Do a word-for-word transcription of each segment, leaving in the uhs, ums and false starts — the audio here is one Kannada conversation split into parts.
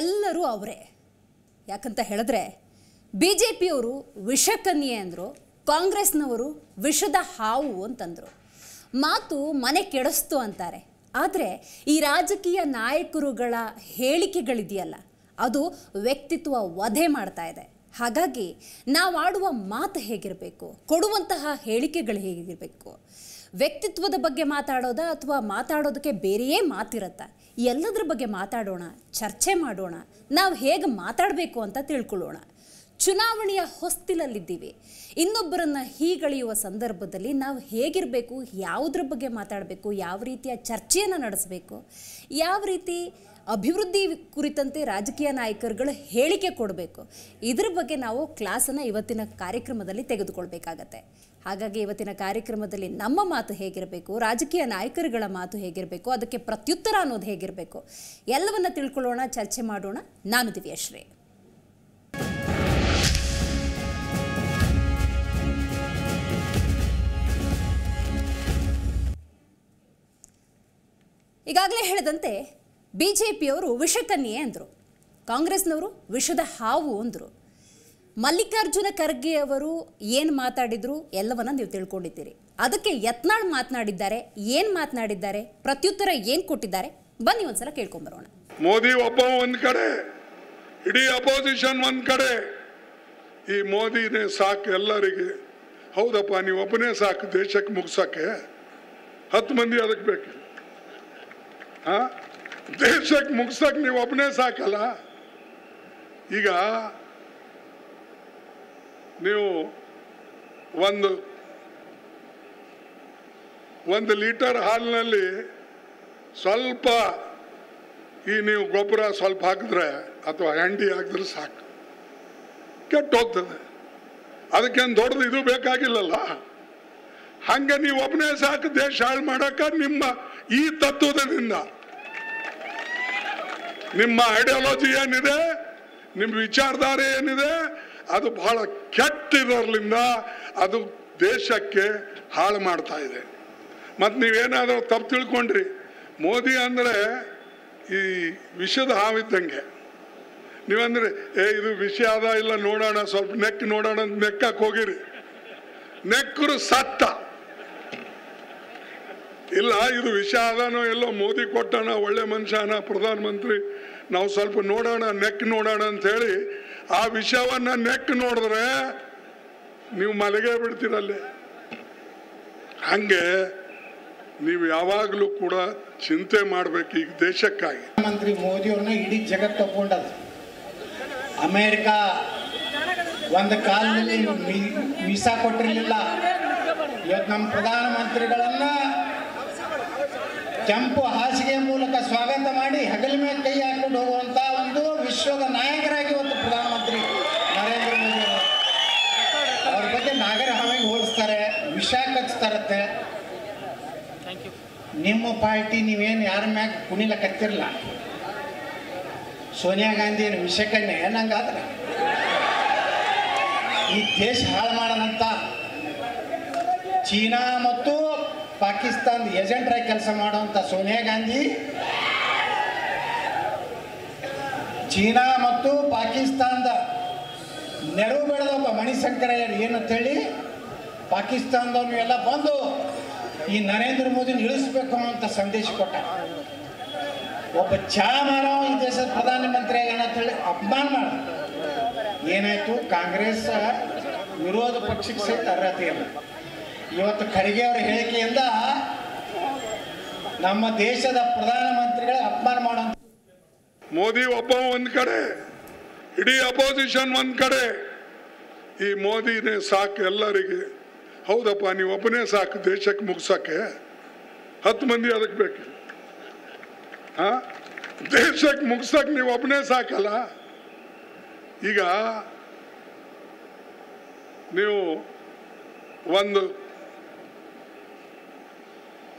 ಎಲ್ಲರೂ ಅವರೇ. ಯಾಕಂತ ಹೇಳಿದ್ರೆ ಬಿಜೆಪಿಯವರು ವಿಷಕನ್ಯೆ ಅಂದ್ರು, ಕಾಂಗ್ರೆಸ್ನವರು ವಿಷದ ಹಾವು ಅಂತಂದ್ರು, ಮಾತು ಮನೆ ಕೆಡಿಸ್ತು ಅಂತಾರೆ. ಆದರೆ ಈ ರಾಜಕೀಯ ನಾಯಕರುಗಳ ಹೇಳಿಕೆಗಳಿದೆಯಲ್ಲ, ಅದು ವ್ಯಕ್ತಿತ್ವ ವಧೆ ಮಾಡ್ತಾ ಇದೆ. ಹಾಗಾಗಿ ನಾವು ಆಡುವ ಮಾತು ಹೇಗಿರಬೇಕು, ಕೊಡುವಂತಹ ಹೇಳಿಕೆಗಳು ಹೇಗಿರಬೇಕು, ವ್ಯಕ್ತಿತ್ವದ ಬಗ್ಗೆ ಮಾತಾಡೋದಾ ಅಥವಾ ಮಾತಾಡೋದಕ್ಕೆ ಬೇರೆಯೇ ಮಾತಿರುತ್ತಾ, ಎಲ್ಲದರ ಬಗ್ಗೆ ಮಾತಾಡೋಣ, ಚರ್ಚೆ ಮಾಡೋಣ, ನಾವು ಹೇಗೆ ಮಾತಾಡಬೇಕು ಅಂತ ತಿಳ್ಕೊಳ್ಳೋಣ. ಚುನಾವಣೆಯ ಹೊಸ್ತಿಲಲ್ಲಿದ್ದೀವಿ. ಇನ್ನೊಬ್ಬರನ್ನ ಹೀಗಳೆಯುವ ಸಂದರ್ಭದಲ್ಲಿ ನಾವು ಹೇಗಿರಬೇಕು, ಯಾವುದ್ರ ಬಗ್ಗೆ ಮಾತಾಡಬೇಕು, ಯಾವ ರೀತಿಯ ಚರ್ಚೆಯನ್ನು ನಡೆಸಬೇಕು, ಯಾವ ರೀತಿ ಅಭಿವೃದ್ಧಿ ಕುರಿತಂತೆ ರಾಜಕೀಯ ನಾಯಕರುಗಳು ಹೇಳಿಕೆ ಕೊಡಬೇಕು, ಇದರ ಬಗ್ಗೆ ನಾವು ಕ್ಲಾಸನ್ನು ಇವತ್ತಿನ ಕಾರ್ಯಕ್ರಮದಲ್ಲಿ ತೆಗೆದುಕೊಳ್ಬೇಕಾಗತ್ತೆ. ಹಾಗಾಗಿ ಇವತ್ತಿನ ಕಾರ್ಯಕ್ರಮದಲ್ಲಿ ನಮ್ಮ ಮಾತು ಹೇಗಿರಬೇಕು, ರಾಜಕೀಯ ನಾಯಕರುಗಳ ಮಾತು ಹೇಗಿರಬೇಕು, ಅದಕ್ಕೆ ಪ್ರತ್ಯುತ್ತರ ಅನ್ನೋದು ಹೇಗಿರಬೇಕು, ಎಲ್ಲವನ್ನ ತಿಳ್ಕೊಳ್ಳೋಣ, ಚರ್ಚೆ ಮಾಡೋಣ. ನಾನು ದಿವ್ಯಾಶ್ರೀ. ಈಗಾಗಲೇ ಹೇಳಿದಂತೆ ಬಿಜೆಪಿಯವರು ವಿಷಕನ್ಯೆ ಅಂದರು, ಕಾಂಗ್ರೆಸ್ನವರು ವಿಷದ ಹಾವು ಅಂದರು. ಮಲ್ಲಿಕಾರ್ಜುನ ಖರ್ಗೆ ಅವರು ಏನು ಮಾತಾಡಿದ್ರು ಎಲ್ಲವನ್ನ ನೀವು ತಿಳ್ಕೊಂಡಿದ್ದೀರಿ. ಅದಕ್ಕೆ ಯತ್ನಾಳ್ ಮಾತನಾಡಿದ್ದಾರೆ, ಏನು ಮಾತನಾಡಿದ್ದಾರೆ, ಪ್ರತ್ಯುತ್ತರ ಏನು ಕೊಟ್ಟಿದ್ದಾರೆ, ಬನ್ನಿ ಒಂದ್ಸಲ ಕೇಳ್ಕೊಂಡ್ಬರೋಣ. ಮೋದಿ ಒಬ್ಬ ಒಂದು ಕಡೆ, ಇಡೀ ಅಪೋಸಿಷನ್ ಒಂದು ಕಡೆ, ಈ ಮೋದಿನೇ ಸಾಕು ಎಲ್ಲರಿಗೆ. ಹೌದಪ್ಪ, ನೀವು ಒಬ್ಬನೇ ಸಾಕು ದೇಶಕ್ಕೆ ಮುಗಿಸೋಕ್ಕೆ, ಹತ್ತು ಮಂದಿ ಅದಕ್ಕೆ ಬೇಕು. ಹಾಂ, ದೇಶಕ್ಕೆ ಮುಗಿಸೋಕೆ ನೀವು ಒಬ್ಬನೇ ಸಾಕಲ್ಲ. ಈಗ ನೀವು ಒಂದು ಒಂದು ಲೀಟರ್ ಹಾಲಿನಲ್ಲಿ ಸ್ವಲ್ಪ ಈ ನೀವು ಗೊಬ್ಬರ ಸ್ವಲ್ಪ ಹಾಕಿದ್ರೆ ಅಥವಾ ಹಂಡಿ ಹಾಕಿದ್ರೆ ಸಾಕು, ಕೆಟ್ಟೋಗ್ತದೆ. ಅದಕ್ಕೇನು ದೊಡ್ಡದು ಇದು ಬೇಕಾಗಿಲ್ಲಲ್ಲ. ಹಂಗೆ ನೀವು ಒಬ್ಬನೇ ಸಾಕು ದೇಶ ಹಾಳು ಮಾಡೋಕೆ ನಿಮ್ಮ ಈ ತತ್ವದಿಂದ, ನಿಮ್ಮ ಐಡಿಯಾಲಜಿ ಏನಿದೆ, ನಿಮ್ಮ ವಿಚಾರಧಾರೆ ಏನಿದೆ, ಅದು ಬಹಳ ಕೆಟ್ಟಿರೋದ್ರಿಂದ ಅದು ದೇಶಕ್ಕೆ ಹಾಳು ಮಾಡ್ತಾ ಇದೆ. ಮತ್ತು ನೀವೇನಾದರೂ ತಪ್ಪು ತಿಳ್ಕೊಂಡ್ರಿ, ಮೋದಿ ಅಂದರೆ ಈ ವಿಷದ ಹಾವಿದ್ದಂಗೆ. ನೀವಂದರೆ ಏ ಇದು ವಿಷ ಅದ ಇಲ್ಲ ನೋಡೋಣ, ಸ್ವಲ್ಪ ನೆಕ್ ನೋಡೋಣ ಅಂತ ನೆಕ್ಕಕ್ಕೆ ಹೋಗಿರಿ, ನೆಕ್ಕರು ಸತ್ತ. ಇಲ್ಲ ಇದು ವಿಷ ಅದಾನೋ ಎಲ್ಲೋ, ಮೋದಿ ಕೊಟ್ಟಣ ಒಳ್ಳೆ ಮನುಷ್ಯನ ಪ್ರಧಾನಮಂತ್ರಿ, ನಾವು ಸ್ವಲ್ಪ ನೋಡೋಣ ನೆಕ್ ನೋಡೋಣ ಅಂಥೇಳಿ ಆ ವಿಷಯವನ್ನು ನೆಕ್ ನೋಡಿದ್ರೆ ನೀವು ಮಲಗೇ ಬಿಡ್ತೀರಲ್ಲೇ. ಹಾಗೆ ನೀವು ಯಾವಾಗಲೂ ಕೂಡ ಚಿಂತೆ ಮಾಡಬೇಕು ಈಗ ದೇಶಕ್ಕಾಗಿ. ಪ್ರಧಾನಮಂತ್ರಿ ಮೋದಿಯವ್ರನ್ನ ಇಡೀ ಜಗತ್ತು ತಗೊಂಡದು. ಅಮೇರಿಕಾ ಒಂದು ಕಾಲದಲ್ಲಿ ವೀಸಾ ಕೊಟ್ಟಿರಲಿಲ್ಲ. ಇವತ್ತು ನಮ್ಮ ಪ್ರಧಾನಮಂತ್ರಿಗಳನ್ನು ಕೆಂಪು ಹಾಸಿಗೆ ಮೂಲಕ ಸ್ವಾಗತ ಮಾಡಿ ಹಗಲ ಮೇಲೆ ಕೈ ಹಾಕೊಂಡು ಹೋಗುವಂಥ ಒಂದು ವಿಶ್ವದ ನಾಯಕರಾಗಿ ಇವತ್ತು ಪ್ರಧಾನಮಂತ್ರಿ ನರೇಂದ್ರ ಮೋದಿ ಅವ್ರ ಬಗ್ಗೆ ನಾಗರ ಹಾವಿಗೆ ಹೋಲಿಸ್ತಾರೆ, ವಿಷ ಕಚ್ತಾರತ್ತೆ. ನಿಮ್ಮ ಪಾರ್ಟಿ ನೀವೇನು ಯಾರ ಮ್ಯಾಗ ಕುಣಿಲ ಕತ್ತಿರಲ್ಲ. ಸೋನಿಯಾ ಗಾಂಧಿ ಏನು ವಿಷಕನ್ನೇ ಏನಂಗಾದ್ರೆ ಈ ದೇಶ ಹಾಳು ಮಾಡೋಣಂತ ಚೀನಾ ಮತ್ತು ಪಾಕಿಸ್ತಾನ ಏಜೆಂಟ್ರಾಗಿ ಕೆಲಸ ಮಾಡುವಂಥ ಸೋನಿಯಾ ಗಾಂಧಿ ಚೀನಾ ಮತ್ತು ಪಾಕಿಸ್ತಾನದ ನೆರವು ಬೆಳೆದೊಬ್ಬ ಮಣಿಶಂಕರಯ್ಯರು ಏನಂತೇಳಿ ಪಾಕಿಸ್ತಾನದವ್ರು ಎಲ್ಲ ಬಂದು ಈ ನರೇಂದ್ರ ಮೋದಿನ ಇಳಿಸ್ಬೇಕು ಅನ್ನೋಂಥ ಸಂದೇಶ ಕೊಟ್ಟ. ಒಬ್ಬ ಚಹಾ ಮಾರೋ ಈ ದೇಶದ ಪ್ರಧಾನಮಂತ್ರಿ ಏನಂತೇಳಿ ಅಪಮಾನ ಮಾಡ. ಏನಾಯಿತು, ಕಾಂಗ್ರೆಸ್ ವಿರೋಧ ಪಕ್ಷಕ್ಕೆ ಸಹಿತ ಅರ್ಹತೆಯಲ್ಲ. ಇವತ್ತು ಖರ್ಗೆ ಅವರ ಹೇಳಿಕೆಯಿಂದ ನಮ್ಮ ದೇಶದ ಪ್ರಧಾನಮಂತ್ರಿಗಳ ಅಪಮಾನ ಮಾಡುವಂಥ. ಮೋದಿ ಒಬ್ಬ ಒಂದು ಕಡೆ, ಇಡೀ ಅಪೋಸಿಷನ್ ಒಂದು ಕಡೆ, ಈ ಮೋದಿನೇ ಸಾಕು ಎಲ್ಲರಿಗೆ. ಹೌದಪ್ಪ, ನೀವು ಒಬ್ಬನೇ ಸಾಕು ದೇಶಕ್ಕೆ ಮುಗಿಸೋಕ್ಕೆ, ಹತ್ತು ಮಂದಿ ಅದಕ್ಕೆ ಬೇಕು. ಹಾಂ, ದೇಶಕ್ಕೆ ಮುಗಿಸೋಕೆ ನೀವು ಒಬ್ಬನೇ ಸಾಕಲ್ಲ. ಈಗ ನೀವು ಒಂದು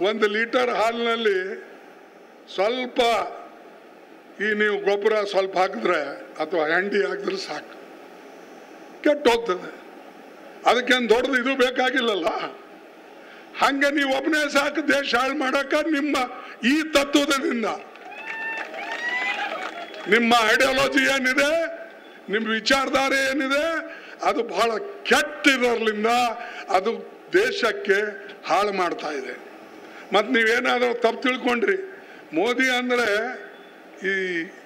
ಒಂದು ಲೀಟರ್ ಹಾಲಿನಲ್ಲಿ ಸ್ವಲ್ಪ ಈ ನೀವು ಗೊಬ್ಬರ ಸ್ವಲ್ಪ ಹಾಕಿದ್ರೆ ಅಥವಾ ಹಂಡಿ ಹಾಕಿದ್ರೆ ಸಾಕು, ಕೆಟ್ಟೋಗ್ತದೆ. ಅದಕ್ಕೇನು ದೊಡ್ಡದು ಇದು ಬೇಕಾಗಿಲ್ಲಲ್ಲ. ಹಾಗೆ ನೀವು ಒಬ್ಬನೇ ಸಾಕು ದೇಶ ಹಾಳು ಮಾಡೋಕೆ ನಿಮ್ಮ ಈ ತತ್ವದಿಂದ, ನಿಮ್ಮ ಐಡಿಯಾಲಜಿ ಏನಿದೆ, ನಿಮ್ಮ ವಿಚಾರಧಾರೆ ಏನಿದೆ ಅದು ಬಹಳ ಕೆಟ್ಟಿರೋದ್ರಿಂದ ಅದು ದೇಶಕ್ಕೆ ಹಾಳು ಮಾಡ್ತಾ ಇದೆ. ಮತ್ತು ನೀವೇನಾದರೂ ತಪ್ಪು ತಿಳ್ಕೊಂಡ್ರಿ, ಮೋದಿ ಅಂದರೆ ಈ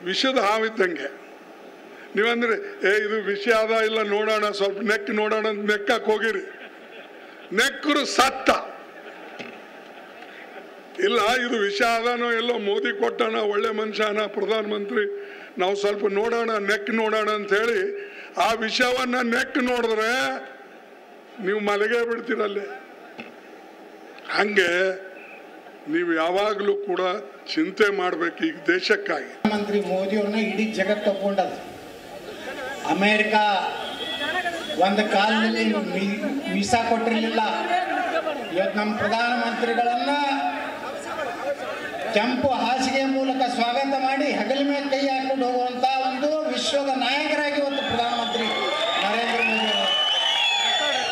ವಿಷದ ಹಾವಿದ್ದಂಗೆ. ನೀವಂದರೆ ಏ ಇದು ವಿಷ ಆದ ಇಲ್ಲ ನೋಡೋಣ ಸ್ವಲ್ಪ ನೆಕ್ ನೋಡೋಣ ಅಂತ ನೆಕ್ಕಕ್ಕೆ ಹೋಗಿರಿ, ನೆಕ್ಕರು ಸತ್ತ. ಇಲ್ಲ ಇದು ವಿಷ ಆದಾನೋ ಎಲ್ಲೋ ಮೋದಿ ಕೊಟ್ಟಣ ಒಳ್ಳೆ ಮನುಷ್ಯನ ಪ್ರಧಾನಮಂತ್ರಿ ನಾವು ಸ್ವಲ್ಪ ನೋಡೋಣ ನೆಕ್ ನೋಡೋಣ ಅಂಥೇಳಿ ಆ ವಿಷವನ್ನು ನೆಕ್ ನೋಡಿದ್ರೆ ನೀವು ಮಲಗೇ ಬಿಡ್ತೀರಲ್ಲೇ. ಹಂಗೆ ನೀವು ಯಾವಾಗಲೂ ಕೂಡ ಚಿಂತೆ ಮಾಡಬೇಕು ಈಗ ದೇಶಕ್ಕಾಗಿ. ಪ್ರಧಾನಮಂತ್ರಿ ಮೋದಿಯವ್ರನ್ನ ಇಡೀ ಜಗತ್ತು ತಗೊಂಡದು. ಅಮೇರಿಕಾ ಒಂದು ಕಾಲದಲ್ಲಿ ವೀಸಾ ಕೊಟ್ಟಿರಲಿಲ್ಲ. ಇವತ್ತು ನಮ್ಮ ಪ್ರಧಾನಮಂತ್ರಿಗಳನ್ನ ಕೆಂಪು ಹಾಸಿಗೆ ಮೂಲಕ ಸ್ವಾಗತ ಮಾಡಿ ಹಗಲ ಮೇಲೆ ಕೈ ಹಾಕೊಂಡು ಹೋಗುವಂಥ ಒಂದು ವಿಶ್ವದ ನಾಯಕರಾಗಿ ಇವತ್ತು ಪ್ರಧಾನಮಂತ್ರಿ ನರೇಂದ್ರ ಮೋದಿ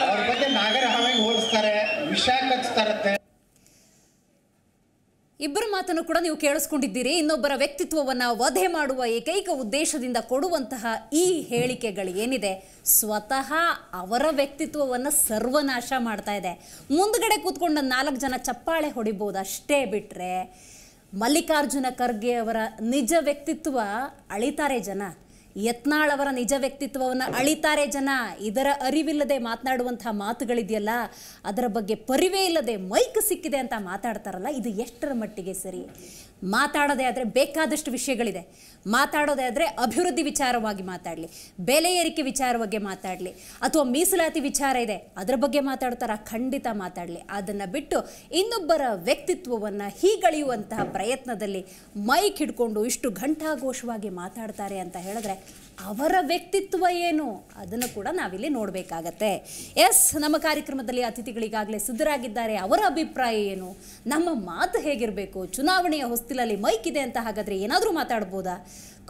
ಅವ್ರ ಬಗ್ಗೆ ನಾಗರ ಹಾವಿಗೆ ಹೋಲಿಸ್ತಾರೆ, ವಿಷ ಕಚ್ತಾರತ್ತೆ. ಇಬ್ಬರ ಮಾತನ್ನು ಕೂಡ ನೀವು ಕೇಳಿಸ್ಕೊಂಡಿದ್ದೀರಿ. ಇನ್ನೊಬ್ಬರ ವ್ಯಕ್ತಿತ್ವವನ್ನು ವಧೆ ಮಾಡುವ ಏಕೈಕ ಉದ್ದೇಶದಿಂದ ಕೊಡುವಂತಹ ಈ ಹೇಳಿಕೆಗಳು ಏನಿದೆ ಸ್ವತಃ ಅವರ ವ್ಯಕ್ತಿತ್ವವನ್ನು ಸರ್ವನಾಶ ಮಾಡ್ತಾ ಇದೆ. ಮುಂದ್ಗಡೆ ಕೂತ್ಕೊಂಡು ನಾಲ್ಕು ಜನ ಚಪ್ಪಾಳೆ ಹೊಡಿಬೋದು ಅಷ್ಟೇ ಬಿಟ್ಟರೆ ಮಲ್ಲಿಕಾರ್ಜುನ ಖರ್ಗೆ ಅವರ ನಿಜ ವ್ಯಕ್ತಿತ್ವ ಅಳಿತಾರೆ ಜನ, ಯತ್ನಾಳ್ ಅವರ ನಿಜ ವ್ಯಕ್ತಿತ್ವವನ್ನು ಅಳಿತಾರೆ ಜನ. ಇದರ ಅರಿವಿಲ್ಲದೆ ಮಾತನಾಡುವಂತಹ ಮಾತುಗಳಿದೆಯಲ್ಲ, ಅದರ ಬಗ್ಗೆ ಪರಿವೇ ಇಲ್ಲದೆ ಮೈಕ್ ಸಿಕ್ಕಿದೆ ಅಂತ ಮಾತಾಡ್ತಾರಲ್ಲ, ಇದು ಎಷ್ಟರ ಮಟ್ಟಿಗೆ ಸರಿ? ಮಾತಾಡೋದೇ ಆದರೆ ಬೇಕಾದಷ್ಟು ವಿಷಯಗಳಿದೆ. ಮಾತಾಡೋದೇ ಆದರೆ ಅಭಿವೃದ್ಧಿ ವಿಚಾರವಾಗಿ ಮಾತಾಡಲಿ, ಬೆಲೆ ಏರಿಕೆ ವಿಚಾರವಾಗಿ ಮಾತಾಡಲಿ, ಅಥವಾ ಮೀಸಲಾತಿ ವಿಚಾರ ಇದೆ ಅದರ ಬಗ್ಗೆ ಮಾತಾಡ್ತಾರ ಖಂಡಿತ ಮಾತಾಡಲಿ. ಅದನ್ನು ಬಿಟ್ಟು ಇನ್ನೊಬ್ಬರ ವ್ಯಕ್ತಿತ್ವವನ್ನು ಹೀಗಳೆಯುವಂತಹ ಪ್ರಯತ್ನದಲ್ಲಿ ಮೈಕ್ ಹಿಡ್ಕೊಂಡು ಇಷ್ಟು ಘಂಟಾಘೋಷವಾಗಿ ಮಾತಾಡ್ತಾರೆ ಅಂತ ಹೇಳಿದ್ರೆ ಅವರ ವ್ಯಕ್ತಿತ್ವ ಏನು ಅದನ್ನು ಕೂಡ ನಾವಿಲ್ಲಿ ನೋಡಬೇಕಾಗತ್ತೆ. ಎಸ್, ನಮ್ಮ ಕಾರ್ಯಕ್ರಮದಲ್ಲಿ ಅತಿಥಿಗಳಿಗಾಗಲೇ ಸಿದ್ಧರಾಗಿದ್ದಾರೆ. ಅವರ ಅಭಿಪ್ರಾಯ ಏನು, ನಮ್ಮ ಮಾತು ಹೇಗಿರಬೇಕು, ಚುನಾವಣೆಯ ಹೊಸ್ತಿಲಲ್ಲಿ ಮೈಕ್ ಇದೆ ಅಂತ ಹಾಗಾದರೆ ಏನಾದರೂ ಮಾತಾಡ್ಬೋದಾ?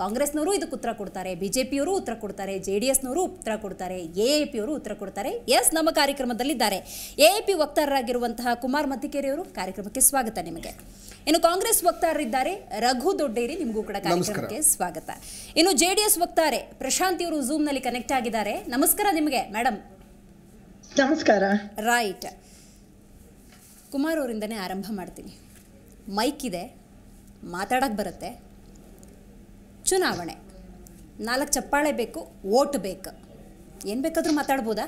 ಕಾಂಗ್ರೆಸ್ನವರು ಇದಕ್ಕೆ ಉತ್ತರ ಕೊಡ್ತಾರೆ, ಬಿಜೆಪಿಯವರು ಉತ್ತರ ಕೊಡ್ತಾರೆ, ಜೆ ಡಿ ಎಸ್ನವರು ಉತ್ತರ ಕೊಡ್ತಾರೆ, ಎ ಎ ಪಿಯವರು ಉತ್ತರ ಕೊಡ್ತಾರೆ. ಎಸ್, ನಮ್ಮ ಕಾರ್ಯಕ್ರಮದಲ್ಲಿದ್ದಾರೆ ಎ ಎ ಪಿ ವಕ್ತಾರರಾಗಿರುವಂತಹ ಕುಮಾರ್ ಮತ್ತಿಕೇರಿ ಅವರು. ಕಾರ್ಯಕ್ರಮಕ್ಕೆ ಸ್ವಾಗತ ನಿಮಗೆ. ಇನ್ನು ಕಾಂಗ್ರೆಸ್ ವಕ್ತಾರರಿದ್ದಾರೆ ರಘು ದೊಡ್ಡೇರಿ, ನಿಮಗೂ ಕೂಡ ಕಾರ್ಯಕ್ರಮಕ್ಕೆ ಸ್ವಾಗತ. ಇನ್ನು ಜೆ ಡಿ ಎಸ್ ವಕ್ತಾರೆ ಪ್ರಶಾಂತಿ ಅವರು ಝೂಮ್ನಲ್ಲಿ ಕನೆಕ್ಟ್ ಆಗಿದ್ದಾರೆ. ನಮಸ್ಕಾರ ನಿಮಗೆ ಮೇಡಮ್. ನಮಸ್ಕಾರ. ರೈಟ್, ಕುಮಾರ್ ಅವರಿಂದನೇ ಆರಂಭ ಮಾಡ್ತೀನಿ. ಮೈಕ್ ಇದೆ, ಮಾತಾಡಕ್ಕೆ ಬರುತ್ತೆ, ಚುನಾವಣೆ, ನಾಲ್ಕು ಚಪ್ಪಾಳೆ ಬೇಕು, ವೋಟ್ ಬೇಕು, ಏನು ಬೇಕಾದರೂ ಮಾತಾಡ್ಬೋದಾ?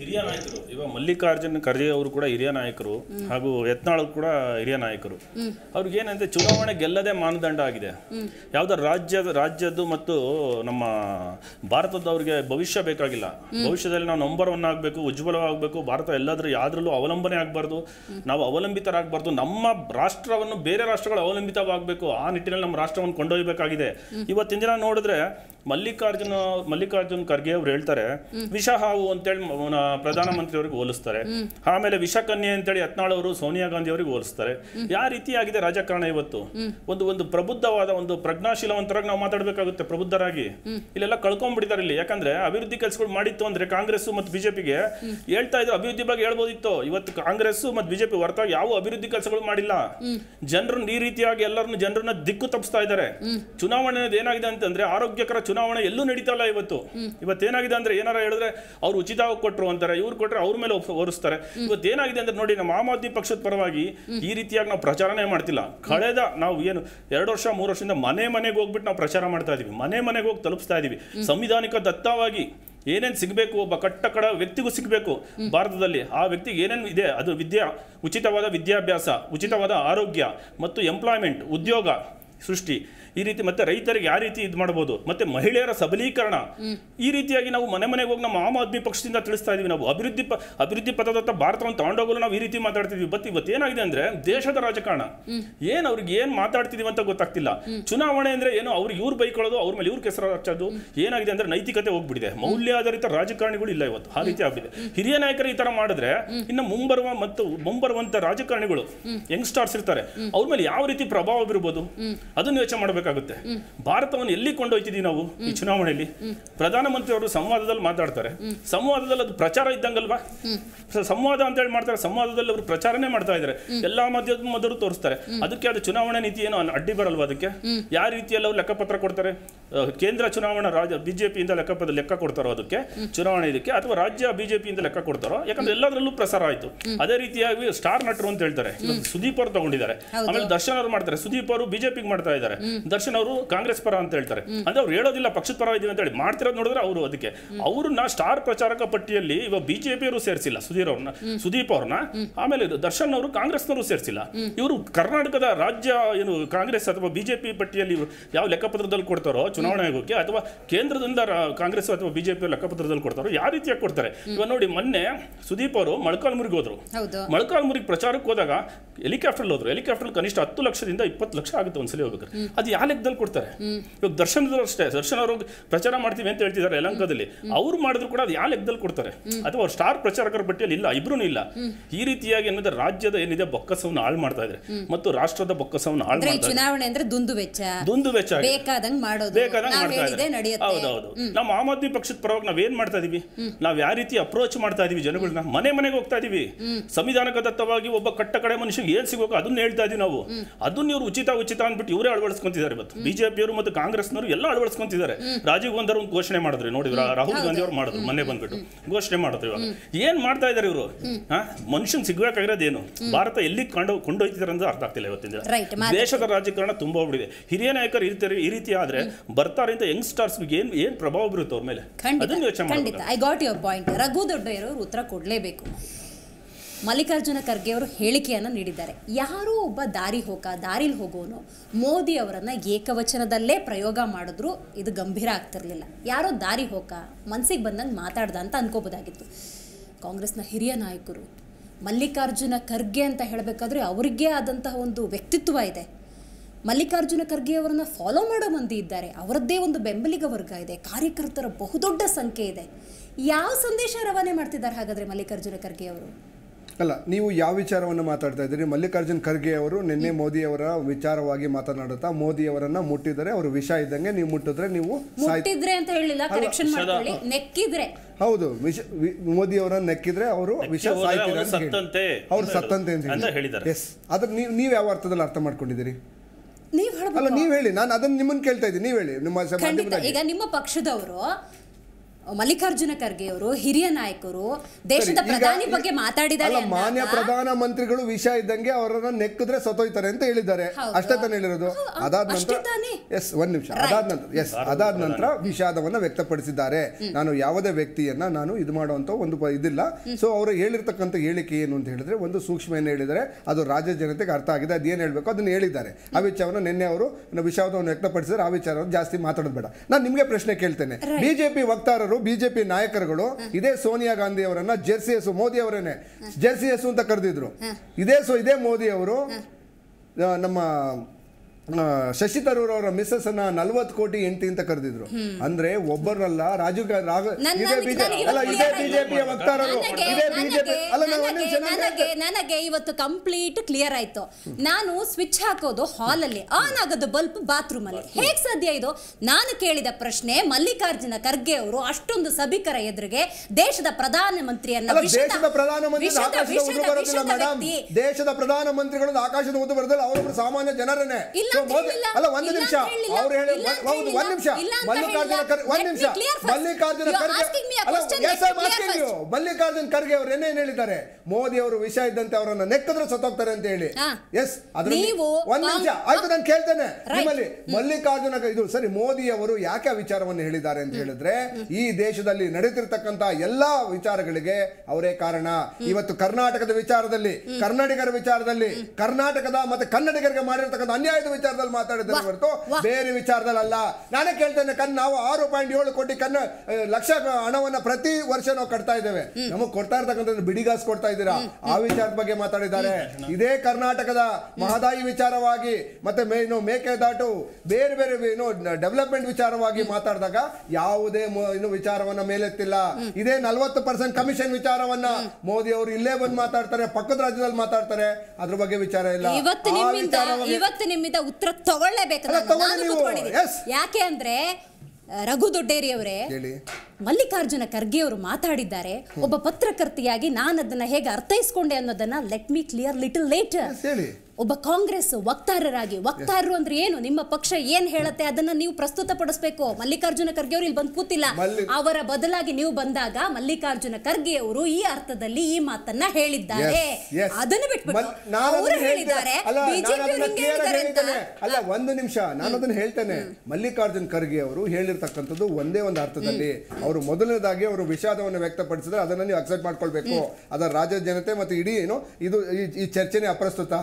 ಹಿರಿಯ ನಾಯಕರು ಇವಾಗ ಮಲ್ಲಿಕಾರ್ಜುನ್ ಖರ್ಗೆ ಅವರು ಕೂಡ ಹಿರಿಯ ನಾಯಕರು, ಹಾಗೂ ಯತ್ನಾಳ್ ಕೂಡ ಹಿರಿಯ ನಾಯಕರು. ಅವ್ರಿಗೆ ಏನಂದ್ರೆ ಚುನಾವಣೆ ಗೆಲ್ಲದೆ ಮಾನದಂಡ ಆಗಿದೆ. ಯಾವ್ದಾರ ರಾಜ್ಯದ ರಾಜ್ಯದ್ದು ಮತ್ತು ನಮ್ಮ ಭಾರತದವ್ರಿಗೆ ಭವಿಷ್ಯ ಬೇಕಾಗಿಲ್ಲ. ಭವಿಷ್ಯದಲ್ಲಿ ನಾವು ನಂಬರ್ ಒನ್ ಆಗ್ಬೇಕು, ಉಜ್ವಲವಾಗಬೇಕು, ಭಾರತ ಎಲ್ಲಾದ್ರೂ ಯಾವ್ದ್ರಲ್ಲೂ ಅವಲಂಬನೆ ಆಗ್ಬಾರ್ದು, ನಾವು ಅವಲಂಬಿತರಾಗಬಾರ್ದು, ನಮ್ಮ ರಾಷ್ಟ್ರವನ್ನು ಬೇರೆ ರಾಷ್ಟ್ರಗಳು ಅವಲಂಬಿತವಾಗಬೇಕು. ಆ ನಿಟ್ಟಿನಲ್ಲಿ ನಮ್ಮ ರಾಷ್ಟ್ರವನ್ನು ಕೊಂಡೊಯ್ಯಬೇಕಾಗಿದೆ. ಇವತ್ತಿನ ದಿನ ನೋಡಿದ್ರೆ ಮಲ್ಲಿಕಾರ್ಜುನ ಮಲ್ಲಿಕಾರ್ಜುನ್ ಖರ್ಗೆ ಅವ್ರು ಹೇಳ್ತಾರೆ ವಿಷ ಹಾವು ಅಂತೇಳಿ ಪ್ರಧಾನಮಂತ್ರಿ ಅವರಿಗೆ ಹೋಲಿಸ್ತಾರೆ. ಆಮೇಲೆ ವಿಷಕನ್ಯೆ ಅಂತೇಳಿ ಯತ್ನಾಳ್ ಅವರು ಸೋನಿಯಾ ಗಾಂಧಿ ಅವರಿಗೆ ಹೋಲಿಸ್ತಾರೆ. ಯಾವ ರೀತಿಯಾಗಿದೆ ರಾಜಕಾರಣ ಇವತ್ತು? ಒಂದು ಒಂದು ಪ್ರಬುದ್ಧವಾದ ಒಂದು ಪ್ರಜ್ಞಾಶೀಲವಂತರಾಗಿ ನಾವು ಮಾತಾಡಬೇಕಾಗುತ್ತೆ, ಪ್ರಬುದ್ಧರಾಗಿ. ಇಲ್ಲೆಲ್ಲ ಕಳ್ಕೊಂಡ್ಬಿಡ್ತಾರೆ ಇಲ್ಲಿ. ಯಾಕಂದ್ರೆ ಅಭಿವೃದ್ಧಿ ಕೆಲಸಗಳು ಮಾಡಿತ್ತು ಅಂದ್ರೆ ಕಾಂಗ್ರೆಸ್ ಮತ್ತು ಬಿಜೆಪಿಗೆ ಹೇಳ್ತಾ ಇದ್ರು ಅಭಿವೃದ್ಧಿ ಬಗ್ಗೆ ಹೇಳ್ಬೋದಿತ್ತು. ಇವತ್ತು ಕಾಂಗ್ರೆಸ್ ಮತ್ತು ಬಿಜೆಪಿ ಹೊರತಾಗಿ ಯಾವ ಅಭಿವೃದ್ಧಿ ಕೆಲಸಗಳು ಮಾಡಿಲ್ಲ. ಜನರನ್ನ ಈ ರೀತಿಯಾಗಿ ಎಲ್ಲರನ್ನು ಜನರನ್ನ ದಿಕ್ಕು ತಪ್ಪಿಸ್ತಾ ಇದ್ದಾರೆ. ಚುನಾವಣೆ ಏನಾಗಿದೆ ಅಂತಂದ್ರೆ ಆರೋಗ್ಯಕರ ಚುನಾವಣೆ ಎಲ್ಲೂ ನಡೀತಲ್ಲ ಇವತ್ತು. ಇವತ್ತೇನಾಗಿದೆ ಅಂದ್ರೆ ಏನಾರ ಹೇಳಿದ್ರೆ ಅವ್ರು ಉಚಿತವಾಗಿ ಕೊಟ್ಟರು ಅಂತಾರೆ, ಇವ್ರು ಕೊಟ್ಟರೆ ಅವ್ರ ಮೇಲೆ ಹೊರಿಸ್ತಾರೆ. ಇವತ್ತೇನಾಗಿದೆ ಅಂದ್ರೆ ನೋಡಿ, ನಮ್ಮ ಆಮ್ ಆದ್ಮಿ ಪಕ್ಷದ ಪರವಾಗಿ ಈ ರೀತಿಯಾಗಿ ನಾವು ಪ್ರಚಾರನೇ ಮಾಡ್ತಿಲ್ಲ. ಕಳೆದ ನಾವು ಏನು ಎರಡು ವರ್ಷ ಮೂರು ವರ್ಷದಿಂದ ಮನೆ ಮನೆಗೆ ಹೋಗ್ಬಿಟ್ಟು ನಾವು ಪ್ರಚಾರ ಮಾಡ್ತಾ ಇದೀವಿ, ಮನೆ ಮನೆಗೆ ಹೋಗಿ ತಲುಪಿಸ್ತಾ ಇದೀವಿ. ಸಂವಿಧಾನಿಕ ದತ್ತವಾಗಿ ಏನೇನು ಸಿಗಬೇಕು, ಒಬ್ಬ ಕಟ್ಟ ಕಡ ವ್ಯಕ್ತಿಗೂ ಸಿಗಬೇಕು ಭಾರತದಲ್ಲಿ, ಆ ವ್ಯಕ್ತಿಗೆ ಏನೇನು ಇದೆ ಅದು ವಿದ್ಯಾ, ಉಚಿತವಾದ ವಿದ್ಯಾಭ್ಯಾಸ, ಉಚಿತವಾದ ಆರೋಗ್ಯ ಮತ್ತು ಎಂಪ್ಲಾಯ್ಮೆಂಟ್, ಉದ್ಯೋಗ ಸೃಷ್ಟಿ, ಈ ರೀತಿ, ಮತ್ತೆ ರೈತರಿಗೆ ಯಾವ ರೀತಿ ಇದು ಮಾಡ್ಬೋದು, ಮತ್ತೆ ಮಹಿಳೆಯರ ಸಬಲೀಕರಣ, ಈ ರೀತಿಯಾಗಿ ನಾವು ಮನೆ ಮನೆಗೆ ಹೋಗಿ ನಮ್ಮ ಆಮ್ ಆದ್ಮಿ ಪಕ್ಷದಿಂದ ತಿಳಿಸ್ತಾ ಇದೀವಿ. ನಾವು ಅಭಿವೃದ್ಧಿ ಪ ಅಭಿವೃದ್ಧಿ ಪಥದತ್ತ ಭಾರತವನ್ನು ತಗೊಂಡೋಗಲು ನಾವು ಈ ರೀತಿ ಮಾತಾಡ್ತಿದ್ವಿ. ಬಟ್ ಇವತ್ತು ಏನಾಗಿದೆ ಅಂದ್ರೆ ದೇಶದ ರಾಜಕಾರಣ ಏನ್ ಅವ್ರಿಗೆ ಏನ್ ಮಾತಾಡ್ತಿದೀವಿ ಅಂತ ಗೊತ್ತಾಗ್ತಿಲ್ಲ. ಚುನಾವಣೆ ಅಂದ್ರೆ ಏನು, ಅವ್ರಿಗೆ ಇವ್ರು ಬೈಕೊಳ್ಳೋದು, ಅವ್ರ ಮೇಲೆ ಇವ್ರ ಕೆಸರು ಹಚ್ಚೋದು. ಏನಾಗಿದೆ ಅಂದ್ರೆ ನೈತಿಕತೆ ಹೋಗ್ಬಿಟ್ಟಿದೆ, ಮೌಲ್ಯಾಧಾರಿತ ರಾಜಕಾರಣಿಗಳು ಇಲ್ಲ ಇವತ್ತು. ಆ ರೀತಿ ಆಗ್ಬಿಟ್ಟಿದೆ. ಹಿರಿಯ ನಾಯಕರು ಈ ತರ ಮಾಡಿದ್ರೆ ಇನ್ನು ಮುಂಬರುವ ಮತ್ತು ಮುಂಬರುವಂತ ರಾಜಕಾರಣಿಗಳು ಯಂಗ್ಸ್ಟಾರ್ಸ್ ಇರ್ತಾರೆ, ಅವ್ರ ಮೇಲೆ ಯಾವ ರೀತಿ ಪ್ರಭಾವ ಬೀರ್ಬೋದು ಅದನ್ನು ಯೋಚನೆ ಮಾಡಬೇಕು. ಮಾಡಬೇಕಾಗುತ್ತೆ ಭಾರತವನ್ನು ಎಲ್ಲಿ ಕೊಂಡೊಯ್ತಿದೀವಿ ನಾವು ಈ ಚುನಾವಣೆಯಲ್ಲಿ ಪ್ರಧಾನಮಂತ್ರಿ ಅವರು ಸಂವಾದದಲ್ಲಿ ಮಾತಾಡ್ತಾರೆ ಸಂವಾದದಲ್ಲಿ ಅದು ಪ್ರಚಾರ ಇದ್ದಂಗಲ್ವಾ ಸಂವಾದ ಅಂತ ಹೇಳಿ ಮಾಡ್ತಾರೆ ಸಂವಾದದಲ್ಲಿ ಅವರು ಪ್ರಚಾರನೇ ಮಾಡ್ತಾ ಇದ್ದಾರೆ ಎಲ್ಲಾ ಮಾಧ್ಯಮದ ಮೊದಲು ತೋರಿಸ್ತಾರೆ ಅದಕ್ಕೆ ಅದು ಚುನಾವಣಾ ನೀತಿ ಏನೋ ಅಡ್ಡಿ ಬರಲ್ವಾ ಅದಕ್ಕೆ ಯಾವ ರೀತಿಯಲ್ಲಿ ಅವರು ಲೆಕ್ಕಪತ್ರ ಕೊಡ್ತಾರೆ ಕೇಂದ್ರ ಚುನಾವಣಾ ರಾಜ್ಯ ಬಿಜೆಪಿ ಇಂದ ಲೆಕ್ಕಪತ್ರ ಲೆಕ್ಕ ಕೊಡ್ತಾರೋ ಅದಕ್ಕೆ ಚುನಾವಣೆ ಇದಕ್ಕೆ ಅಥವಾ ರಾಜ್ಯ ಬಿಜೆಪಿ ಇಂದ ಲೆಕ್ಕ ಕೊಡ್ತಾರೋ ಯಾಕಂದ್ರೆ ಎಲ್ಲದರಲ್ಲೂ ಪ್ರಸಾರ ಆಯಿತು ಅದೇ ರೀತಿಯಾಗಿ ಸ್ಟಾರ್ ನಟರು ಅಂತ ಹೇಳ್ತಾರೆ ಸುದೀಪ್ ಅವರು ತಗೊಂಡಿದ್ದಾರೆ ಆಮೇಲೆ ದರ್ಶನ್ ಅವರು ಮಾಡ್ತಾರೆ ಸುದೀಪ್ ಅವರು ಬಿಜೆಪಿಗೆ ಮಾಡ್ತಾ ಇದ್ದಾರೆ ದರ್ಶನ್ ಅವರು ಕಾಂಗ್ರೆಸ್ ಪರ ಅಂತ ಹೇಳ್ತಾರೆ ಅಂದ್ರೆ ಅವರು ಹೇಳೋದಿಲ್ಲ ಪಕ್ಷದ ಪರ ಇದೀವಿ ಅಂತ ಹೇಳಿ ಮಾಡ್ತಿರೋದು ನೋಡಿದ್ರೆ ಅವರು ಅದಕ್ಕೆ ಅವ್ರನ್ನ ಸ್ಟಾರ್ ಪ್ರಚಾರಕ ಪಟ್ಟಿಯಲ್ಲಿ ಇವಾಗ ಬಿಜೆಪಿ ಅವರು ಸೇರಿಸಿಲ್ಲ ಸುಧೀರ್ ಅವ್ರನ್ನ ಸುದೀಪ್ ಅವ್ರನ್ನ ಆಮೇಲೆ ದರ್ಶನ್ ಅವರು ಕಾಂಗ್ರೆಸ್ನವರು ಸೇರಿಸಿಲ್ಲ ಇವರು ಕರ್ನಾಟಕದ ರಾಜ್ಯ ಏನು ಕಾಂಗ್ರೆಸ್ ಅಥವಾ ಬಿಜೆಪಿ ಪಟ್ಟಿಯಲ್ಲಿ ಯಾವ ಲೆಕ್ಕಪತ್ರದಲ್ಲಿ ಕೊಡ್ತಾರೋ ಚುನಾವಣೆ ಆಗೋಕೆ ಅಥವಾ ಕೇಂದ್ರದಿಂದ ಕಾಂಗ್ರೆಸ್ ಅಥವಾ ಬಿಜೆಪಿ ಲೆಕ್ಕಪತ್ರದಲ್ಲಿ ಕೊಡ್ತಾರೋ ಯಾವ ರೀತಿಯಾಗಿ ಕೊಡ್ತಾರೆ ಇವಾಗ ನೋಡಿ ಮೊನ್ನೆ ಸುದೀಪ್ ಅವರು ಮಳಕಾಲ್ಮುರಿಗೆ ಹೋದ್ರು ಮಳಕಾಲ್ಮುರಿಗೆ ಪ್ರಚಾರಕ್ಕೆ ಹೋದಾಗ ಹೆಲಿಕಾಪ್ಟರ್ ಹೋದ್ರು ಹೆಲಿಕಾಪ್ಟರ್ ಕನಿಷ್ಠ ಹತ್ತು ಲಕ್ಷದಿಂದ ಇಪ್ಪತ್ತು ಲಕ್ಷ ಆಗುತ್ತೆ ಒಂದ್ಸಲಿ ಹೋಗ್ಬೇಕಾದ್ರೆ ಅದು ಯಾವ ಲೆಕ್ಕದಲ್ಲಿ ಕೊಡ್ತಾರೆ ಇವಾಗ ದರ್ಶನದವರು ಅಷ್ಟೇ ದರ್ಶನ್ ಅವರು ಪ್ರಚಾರ ಮಾಡ್ತೀವಿ ಅಂತ ಹೇಳ್ತಿದ್ದಾರೆ ಯಲಂಕದಲ್ಲಿ ಅವ್ರು ಮಾಡಿದ್ರು ಕೂಡ ಅದು ಯಾವ ಲೆಕ್ಕದಲ್ಲಿ ಕೊಡ್ತಾರೆ ಅಥವಾ ಅವ್ರು ಸ್ಟಾರ್ ಪ್ರಚಾರಕರ ಪಟ್ಟಿಯಲ್ಲಿ ಇಲ್ಲ ಇಬ್ರು ಇಲ್ಲ ಈ ರೀತಿಯಾಗಿ ಏನಿದೆ ರಾಜ್ಯದ ಏನಿದೆ ಬೊಕ್ಕಸವನ್ನು ಹಾಳು ಮಾಡ್ತಾ ಇದ್ದಾರೆ ಮತ್ತು ರಾಷ್ಟ್ರದ ಬೊಕ್ಕಸವನ್ನು ಹಾಳು ಮಾಡ್ತಾರೆ ಚುನಾವಣೆ ಅಂದ್ರೆ ದುಂದು ವೆಚ್ಚ ದುಂದು ವೆಚ್ಚ ಬೇಕಾದಂಗೆ ಮಾಡೋದು ಬೇಕಾದಂಗೆ ಮಾಡ್ತಾ ಇದ್ದಾರೆ ಹೌದೌದು ನಮ್ಮ ಆಮ್ ಆದ್ಮಿ ಪಕ್ಷದ ಪರವಾಗಿ ನಾವೇನ್ ಮಾಡ್ತಾ ಇದೀವಿ ನಾವ್ ಯಾವ ರೀತಿ ಅಪ್ರೋಚ್ ಮಾಡ್ತಾ ಇದೀವಿ ಜನಗಳನ್ನ ಮನೆ ಮನೆಗೆ ಹೋಗ್ತಾ ಇದೀವಿ ಸಂವಿಧಾನಕ್ಕೆ ದತ್ತವಾಗಿ ಒಬ್ಬ ಕಟ್ಟ ಕಡೆ ಮನುಷ್ಯನಿಗೆ ಏನ್ ಸಿಗೋಕೆ ಅದನ್ನ ಹೇಳ್ತಾ ಇದೀವಿ ನಾವು ಅದನ್ನ ಇವ್ರು ಉಚಿತ ಉಚಿತ ಅಂದ್ಬಿಟ್ಟು ಇವರೇ ಅಳವಡಿಸ್ಕೊಂತಿದ್ದಾರೆ ಇವತ್ತು ಬಿಜೆಪಿಯವರು ಮತ್ತು ಕಾಂಗ್ರೆಸ್ನವರು ಎಲ್ಲ ಅಳವಡಿಸ್ಕೊಂತಿದ್ದಾರೆ ರಾಜೀವ್ ಗಾಂಧಿ ಅವರು ಘೋಷಣೆ ಮಾಡಿದ್ರು ನೋಡಿದ್ರ ರಾಹುಲ್ ಗಾಂಧಿ ಅವರು ಮಾಡಿದ್ರು ಮನೆ ಬಂದ್ಬಿಟ್ಟು ಘೋಷಣೆ ಮಾಡಿದ್ರು ಇವಾಗ ಏನ್ ಮಾಡ್ತಾ ಇದಾರೆ ಇವರು ಮನುಷ್ಯನ್ ಸಿಗ್ಬೇಕಾಗಿರೋದೇನು ಭಾರತ ಎಲ್ಲಿ ಕಂಡು ಕೊಂಡೊಯ್ತಿದ್ದಾರೆ ಅಂದ್ರೆ ಅರ್ಥ ಆಗ್ತಿಲ್ಲ ಇವತ್ತಿನ ದೇಶದ ರಾಜಕಾರಣ ತುಂಬಾ ಹೋಗ್ಬಿಟ್ಟಿದೆ ಹಿರಿಯ ನಾಯಕರು ಇರ್ತಾರೆ ಈ ರೀತಿ ಆದ್ರೆ ಬರ್ತಾರೆ ಅಂತ ಯಂಗ್ ಸ್ಟಾರ್ಸ್ ಏನ್ ಏನ್ ಪ್ರಭಾವ ಬೀರುತ್ತೆ ಅವ್ರ ಮೇಲೆ ಅದನ್ನ ಯೋಚನೆ ಮಾಡಿ I got your point Raghu Doddera ಅವರು ಉತ್ತರ ಕೊಡಲೇಬೇಕು ಮಲ್ಲಿಕಾರ್ಜುನ ಖರ್ಗೆ ಅವರು ಹೇಳಿಕೆಯನ್ನು ನೀಡಿದ್ದಾರೆ ಯಾರೋ ಒಬ್ಬ ದಾರಿ ಹೋಗ ದಾರಿಲಿ ಹೋಗೋನು ಮೋದಿ ಅವರನ್ನು ಏಕವಚನದಲ್ಲೇ ಪ್ರಯೋಗ ಮಾಡಿದ್ರು ಇದು ಗಂಭೀರ ಆಗ್ತಿರಲಿಲ್ಲ ಯಾರೋ ದಾರಿ ಹೋಗ ಮನಸ್ಸಿಗೆ ಬಂದಂಗೆ ಮಾತಾಡ್ದ ಅಂತ ಅನ್ಕೋಬೋದಾಗಿತ್ತು ಕಾಂಗ್ರೆಸ್ನ ಹಿರಿಯ ನಾಯಕರು ಮಲ್ಲಿಕಾರ್ಜುನ ಖರ್ಗೆ ಅಂತ ಹೇಳಬೇಕಾದ್ರೆ ಅವರಿಗೆ ಆದಂತಹ ಒಂದು ವ್ಯಕ್ತಿತ್ವ ಇದೆ ಮಲ್ಲಿಕಾರ್ಜುನ ಖರ್ಗೆ ಅವರನ್ನು ಫಾಲೋ ಮಾಡೋ ಮಂದಿ ಇದ್ದಾರೆ ಅವರದ್ದೇ ಒಂದು ಬೆಂಬಲಿಗ ವರ್ಗ ಇದೆ ಕಾರ್ಯಕರ್ತರ ಬಹುದೊಡ್ಡ ಸಂಖ್ಯೆ ಇದೆ ಯಾವ ಸಂದೇಶ ರವಾನೆ ಮಾಡ್ತಿದ್ದಾರೆ ಹಾಗಾದರೆ ಮಲ್ಲಿಕಾರ್ಜುನ ಖರ್ಗೆ ಅವರು ಅಲ್ಲ ನೀವು ಯಾವ ವಿಚಾರವನ್ನು ಮಾತಾಡ್ತಾ ಇದ್ದೀರಿ ಮಲ್ಲಿಕಾರ್ಜುನ್ ಖರ್ಗೆ ಅವರು ನಿನ್ನೆ ಮೋದಿಯವರ ವಿಚಾರವಾಗಿ ಮಾತನಾಡುತ್ತಾ ಮೋದಿಯವರನ್ನ ಮುಟ್ಟಿದರೆ ಅವರು ವಿಷ ಇದ್ದಂಗೆ ನೀವು ಮುಟ್ಟಿದ್ರೆ ನೀವು ಮುಟ್ಟಿದ್ರೆ ಅಂತ ಹೇಳಿಲ್ಲ ಕರೆಕ್ಷನ್ ಮಾಡ್ಕೊಳ್ಳಿ ನೆಕ್ಕಿದ್ರೆ ಹೌದು ವಿಷ ಮೋದಿಯವರನ್ನ ನೆಕ್ಕಿದ್ರೆ ಅವರು ವಿಷ ಸಾಯ್ತಿರಂತೆ ಅವರು ಸತ್ತಂತೆ ಅಂತ ಹೇಳಿದ್ದಾರೆ ಎಸ್ ಅದನ್ನ ನೀವು ನೀವು ಯಾವ ಅರ್ಥದಲ್ಲಿ ಅರ್ಥ ಮಾಡ್ಕೊಂಡಿದ್ದೀರಿ ನೀವು ಹೇಳಲ್ಲ ನೀವು ಹೇಳಿ ನಾನು ಅದನ್ನ ನಿಮ್ಮನ್ನ ಕೇಳ್ತಾ ಇದ್ದೀನಿ ನೀವು ಹೇಳಿ ನಿಮ್ಮ ಸಮಾಜದ ಈಗ ನಿಮ್ಮ ಪಕ್ಷದವರು ಮಲ್ಲಿಕಾರ್ಜುನ ಖರ್ಗೆ ಅವರು ಹಿರಿಯ ನಾಯಕರು ದೇಶದ ಪ್ರಧಾನಿ ಬಗ್ಗೆ ಮಾತಾಡಿದ್ದಾರೆ ಮಾನ್ಯ ಪ್ರಧಾನ ಮಂತ್ರಿಗಳು ವಿಷ ಇದ್ದಂಗೆ ಅವರನ್ನ ನೆಕ್ಕಿದ್ರೆ ಸತ್ತೋಯ್ತಾರೆ ಅಂತ ಹೇಳಿದ್ದಾರೆ ಅಷ್ಟೇ ತಾನೇ ಹೇಳಿರೋದು ಅದಾದ ನಂತರ ಎಸ್ ಒಂದ್ ನಿಮಿಷ ಅದಾದ ನಂತರ ಎಸ್ ಅದಾದ ನಂತರ ವಿಷಾದವನ್ನ ವ್ಯಕ್ತಪಡಿಸಿದ್ದಾರೆ ನಾನು ಯಾವುದೇ ವ್ಯಕ್ತಿಯನ್ನ ನಾನು ಇದು ಮಾಡುವಂತ ಒಂದು ಇದಿಲ್ಲ ಸೊ ಅವರು ಹೇಳಿರ್ತಕ್ಕಂಥ ಹೇಳಿಕೆ ಏನು ಅಂತ ಹೇಳಿದ್ರೆ ಒಂದು ಸೂಕ್ಷ್ಮ ಏನು ಹೇಳಿದರೆ ಅದು ರಾಜ್ಯ ಜನತೆಗೆ ಅರ್ಥ ಆಗಿದೆ ಅದೇನು ಹೇಳ್ಬೇಕು ಅದನ್ನ ಹೇಳಿದ್ದಾರೆ ಆ ವಿಚಾರವನ್ನು ನಿನ್ನೆ ಅವರು ವಿಷಾದವನ್ನು ವ್ಯಕ್ತಪಡಿಸಿದ್ರೆ ಆ ವಿಚಾರವನ್ನು ಜಾಸ್ತಿ ಮಾತಾಡೋದು ಬೇಡ ನಾನು ನಿಮ್ಗೆ ಪ್ರಶ್ನೆ ಕೇಳ್ತೇನೆ ಬಿಜೆಪಿ ವಕ್ತಾರರು ಬಿಜೆಪಿ ನಾಯಕರುಗಳು ಇದೇ ಸೋನಿಯಾ ಗಾಂಧಿ ಅವರನ್ನ ಜೆರ್ಸಿಯಸ್ ಮೋದಿ ಅವರೇನೆ ಜೆರ್ಸಿಯಸ್ ಅಂತ ಕರೆದಿದ್ರು ಇದೇ ಸೊ ಇದೇ ಮೋದಿ ಅವರು ನಮ್ಮ ಶಶಿ ತರೂರ್ ಅವರ ಮಿಸಸ್ ಅನ್ನ ನಲ್ವತ್ತು ಕೋಟಿ ಎಂಟಿ ಅಂತ ಕರೆದಿದ್ರು ಅಂದ್ರೆ ಒಬ್ಬರಲ್ಲ ರಾಜೀವ್ ಗಾಂಧಿ ಬಿಜೆಪಿಯ ವಕ್ತಾರರು ನನಗೆ ಇವತ್ತು ಕಂಪ್ಲೀಟ್ ಕ್ಲಿಯರ್ ಆಯ್ತು ನಾನು ಸ್ವಿಚ್ ಹಾಕೋದು ಹಾಲ್ ಅಲ್ಲಿ ಆನ್ ಆಗೋದು ಬಲ್ಪ್ ಬಾತ್ರೂಮ್ ಅಲ್ಲಿ ಹೇಗ್ ಸಾಧ್ಯ ಇದು ನಾನು ಕೇಳಿದ ಪ್ರಶ್ನೆ ಮಲ್ಲಿಕಾರ್ಜುನ ಖರ್ಗೆ ಅವರು ಅಷ್ಟೊಂದು ಸಭಿಕರ ಎದುರಿಗೆ ದೇಶದ ಪ್ರಧಾನಮಂತ್ರಿಯನ್ನ ದೇಶದ ಪ್ರಧಾನಮಂತ್ರಿ ದೇಶದ ಪ್ರಧಾನಮಂತ್ರಿಗಳು ಆಕಾಶದ ಉದ್ದು ಬರದಲ್ಲ ಅವರೊಬ್ಬರು ಸಾಮಾನ್ಯ ಜನರನ್ನೇ ಅಲ್ಲ ಒಂದು ನಿಮಿಷ ಅವ್ರು ಹೇಳಿ ಹೌದು ಒಂದ್ ನಿಮಿಷ ಮಲ್ಲಿಕಾರ್ಜುನ ಖರ್ಗೆ ಒಂದ್ ನಿಮಿಷ ಮಲ್ಲಿಕಾರ್ಜುನ ಖರ್ಗೆ ಮಲ್ಲಿಕಾರ್ಜುನ ಖರ್ಗೆ ಅವರು ಏನೇನ್ ಹೇಳಿದ್ದಾರೆ ಮೋದಿ ಅವರು ವಿಷ ಇದ್ದಂತೆ ಅವರನ್ನ ನೆಕ್ಕಿದ್ರೆ ಸತ್ತೋಗ್ತಾರೆ ಅಂತ ಹೇಳಿ ಎಸ್ ಅದ್ರ ಒಂದ್ ನಿಮಿಷ ಆಯ್ತು ನಾನು ಕೇಳ್ತೇನೆ ನಿಮ್ಮಲ್ಲಿ ಮಲ್ಲಿಕಾರ್ಜುನ ಇದು ಸರಿ ಮೋದಿ ಅವರು ಯಾಕೆ ವಿಚಾರವನ್ನು ಹೇಳಿದ್ದಾರೆ ಅಂತ ಹೇಳಿದ್ರೆ ಈ ದೇಶದಲ್ಲಿ ನಡೆಯುತ್ತಿರ್ತಕ್ಕಂತ ಎಲ್ಲಾ ವಿಚಾರಗಳಿಗೆ ಅವರೇ ಕಾರಣ ಇವತ್ತು ಕರ್ನಾಟಕದ ವಿಚಾರದಲ್ಲಿ ಕನ್ನಡಿಗರ ವಿಚಾರದಲ್ಲಿ ಕರ್ನಾಟಕದ ಮತ್ತೆ ಕನ್ನಡಿಗರಿಗೆ ಮಾಡಿರ್ತಕ್ಕಂಥ ಅನ್ಯಾಯದ ವಿಚಾರದಲ್ಲಿ ಮಾತಾಡಿದ್ರೆ ಹೊರತು ಬೇರೆ ವಿಚಾರದಲ್ಲಿ ಅಲ್ಲ ನಾನೇ ಕೇಳ್ತೇನೆ ಕಣ್ ನಾವು ಆರು ಪಾಯಿಂಟ್ ಏಳು ಕೋಟಿ ಕನ್ನ ಲಕ್ಷ ಹಣವನ್ನ ಪ್ರತಿ ವರ್ಷ ನಾವು ಕಟ್ತಾ ಇದ್ದೇವೆ ನಮಗ್ ಕೊಡ್ತಾ ಇರ್ತಕ್ಕಂಥದ್ದು ಬಿಡಿಗಾಸ್ ಕೊಡ್ತಾ ಇದ್ದೀರಾ ಆ ವಿಚಾರದ ಬಗ್ಗೆ ಮಾತಾಡಿದ್ದಾರೆ ಇದೇ ಕರ್ನಾಟಕದ ಮಹದಾಯಿ ವಿಚಾರವಾಗಿ ಮತ್ತೆ ಮೇಕೆದಾಟು ಬೇರೆ ಬೇರೆ ಏನು ಡೆವಲಪ್ಮೆಂಟ್ ವಿಚಾರವಾಗಿ ಮಾತಾಡಿದಾಗ ಯಾವುದೇ ಏನು ವಿಚಾರವನ್ನ ಮೇಲೆತ್ತಿಲ್ಲ ಇದೇ ನಲ್ವತ್ತು ಪರ್ಸೆಂಟ್ ಕಮಿಷನ್ ವಿಚಾರವನ್ನ ಮೋದಿ ಅವರು ಇಲ್ಲೇ ಬಂದು ಮಾತಾಡ್ತಾರೆ ಪಕ್ಕದ ರಾಜ್ಯದಲ್ಲಿ ಮಾತಾಡ್ತಾರೆ ಅದ್ರ ಬಗ್ಗೆ ವಿಚಾರ ಇಲ್ಲ ಇವತ್ತು ನಿಮ್ಮಿಂದ ಹತ್ರ ತಗೊಳ್ಳೇಬೇಕು ಯಾಕೆ ಅಂದ್ರೆ ರಘು ದೊಡ್ಡೇರಿ ಅವರೇ ಮಲ್ಲಿಕಾರ್ಜುನ ಖರ್ಗೆ ಅವರು ಮಾತಾಡಿದ್ದಾರೆ ಒಬ್ಬ ಪತ್ರಕರ್ತೆಯಾಗಿ ನಾನು ಅದನ್ನ ಹೇಗೆ ಅರ್ಥೈಸಿಕೊಂಡೆ ಅನ್ನೋದನ್ನ let me clear little later ಒಬ್ಬ ಕಾಂಗ್ರೆಸ್ ವಕ್ತಾರರಾಗಿ ವಕ್ತಾರರು ಅಂದ್ರೆ ಏನು ನಿಮ್ಮ ಪಕ್ಷ ಏನು ಹೇಳುತ್ತೆ ಅದನ್ನ ನೀವು ಪ್ರಸ್ತುತಪಡಿಸಬೇಕು ಮಲ್ಲಿಕಾರ್ಜುನ ಖರ್ಗೆ ಅವರು ಇಲ್ಲಿ ಬಂದು ಕೂತಿಲ್ಲ ಅವರ ಬದಲಾಗಿ ನೀವು ಬಂದಾಗ ಮಲ್ಲಿಕಾರ್ಜುನ ಖರ್ಗೆ ಅವರು ಈ ಅರ್ಥದಲ್ಲಿ ಈ ಮಾತನ್ನ ಹೇಳಿದ್ದಾರೆ ಅದನ್ನ ಬಿಟ್ಬಿಟ್ಟು ಅವರು ಹೇಳಿದ್ದಾರೆ ಬಿಜೆಪಿ ಅವರಿಗೆ ಹೇಳಿದ್ದಾರೆ ಅಂತ ಅಲ್ಲ ಒಂದು ನಿಮಿಷ ನಾನು ಅದನ್ನ ಹೇಳ್ತೇನೆ ಮಲ್ಲಿಕಾರ್ಜುನ ಖರ್ಗೆ ಅವರು ಹೇಳಿರ್ತಕ್ಕಂತದ್ದು ಒಂದೇ ಒಂದು ಅರ್ಥದಲ್ಲಿ ಅವರು ಮೊದಲನೇದಾಗಿ ಅವರು ವಿಷಾದವನ್ನು ವ್ಯಕ್ತಪಡಿಸಿದ್ರೆ ಅದನ್ನ ನೀವು ಅಕ್ಸೆಪ್ಟ್ ಮಾಡ್ಕೊಳ್ಬೇಕು ಅದರ ರಾಜ್ಯ ಜನತೆ ಮತ್ತು ಇಡಿ ಏನು ಇದು ಈ ಚರ್ಚೆನೇ ಅಪ್ರಸ್ತುತ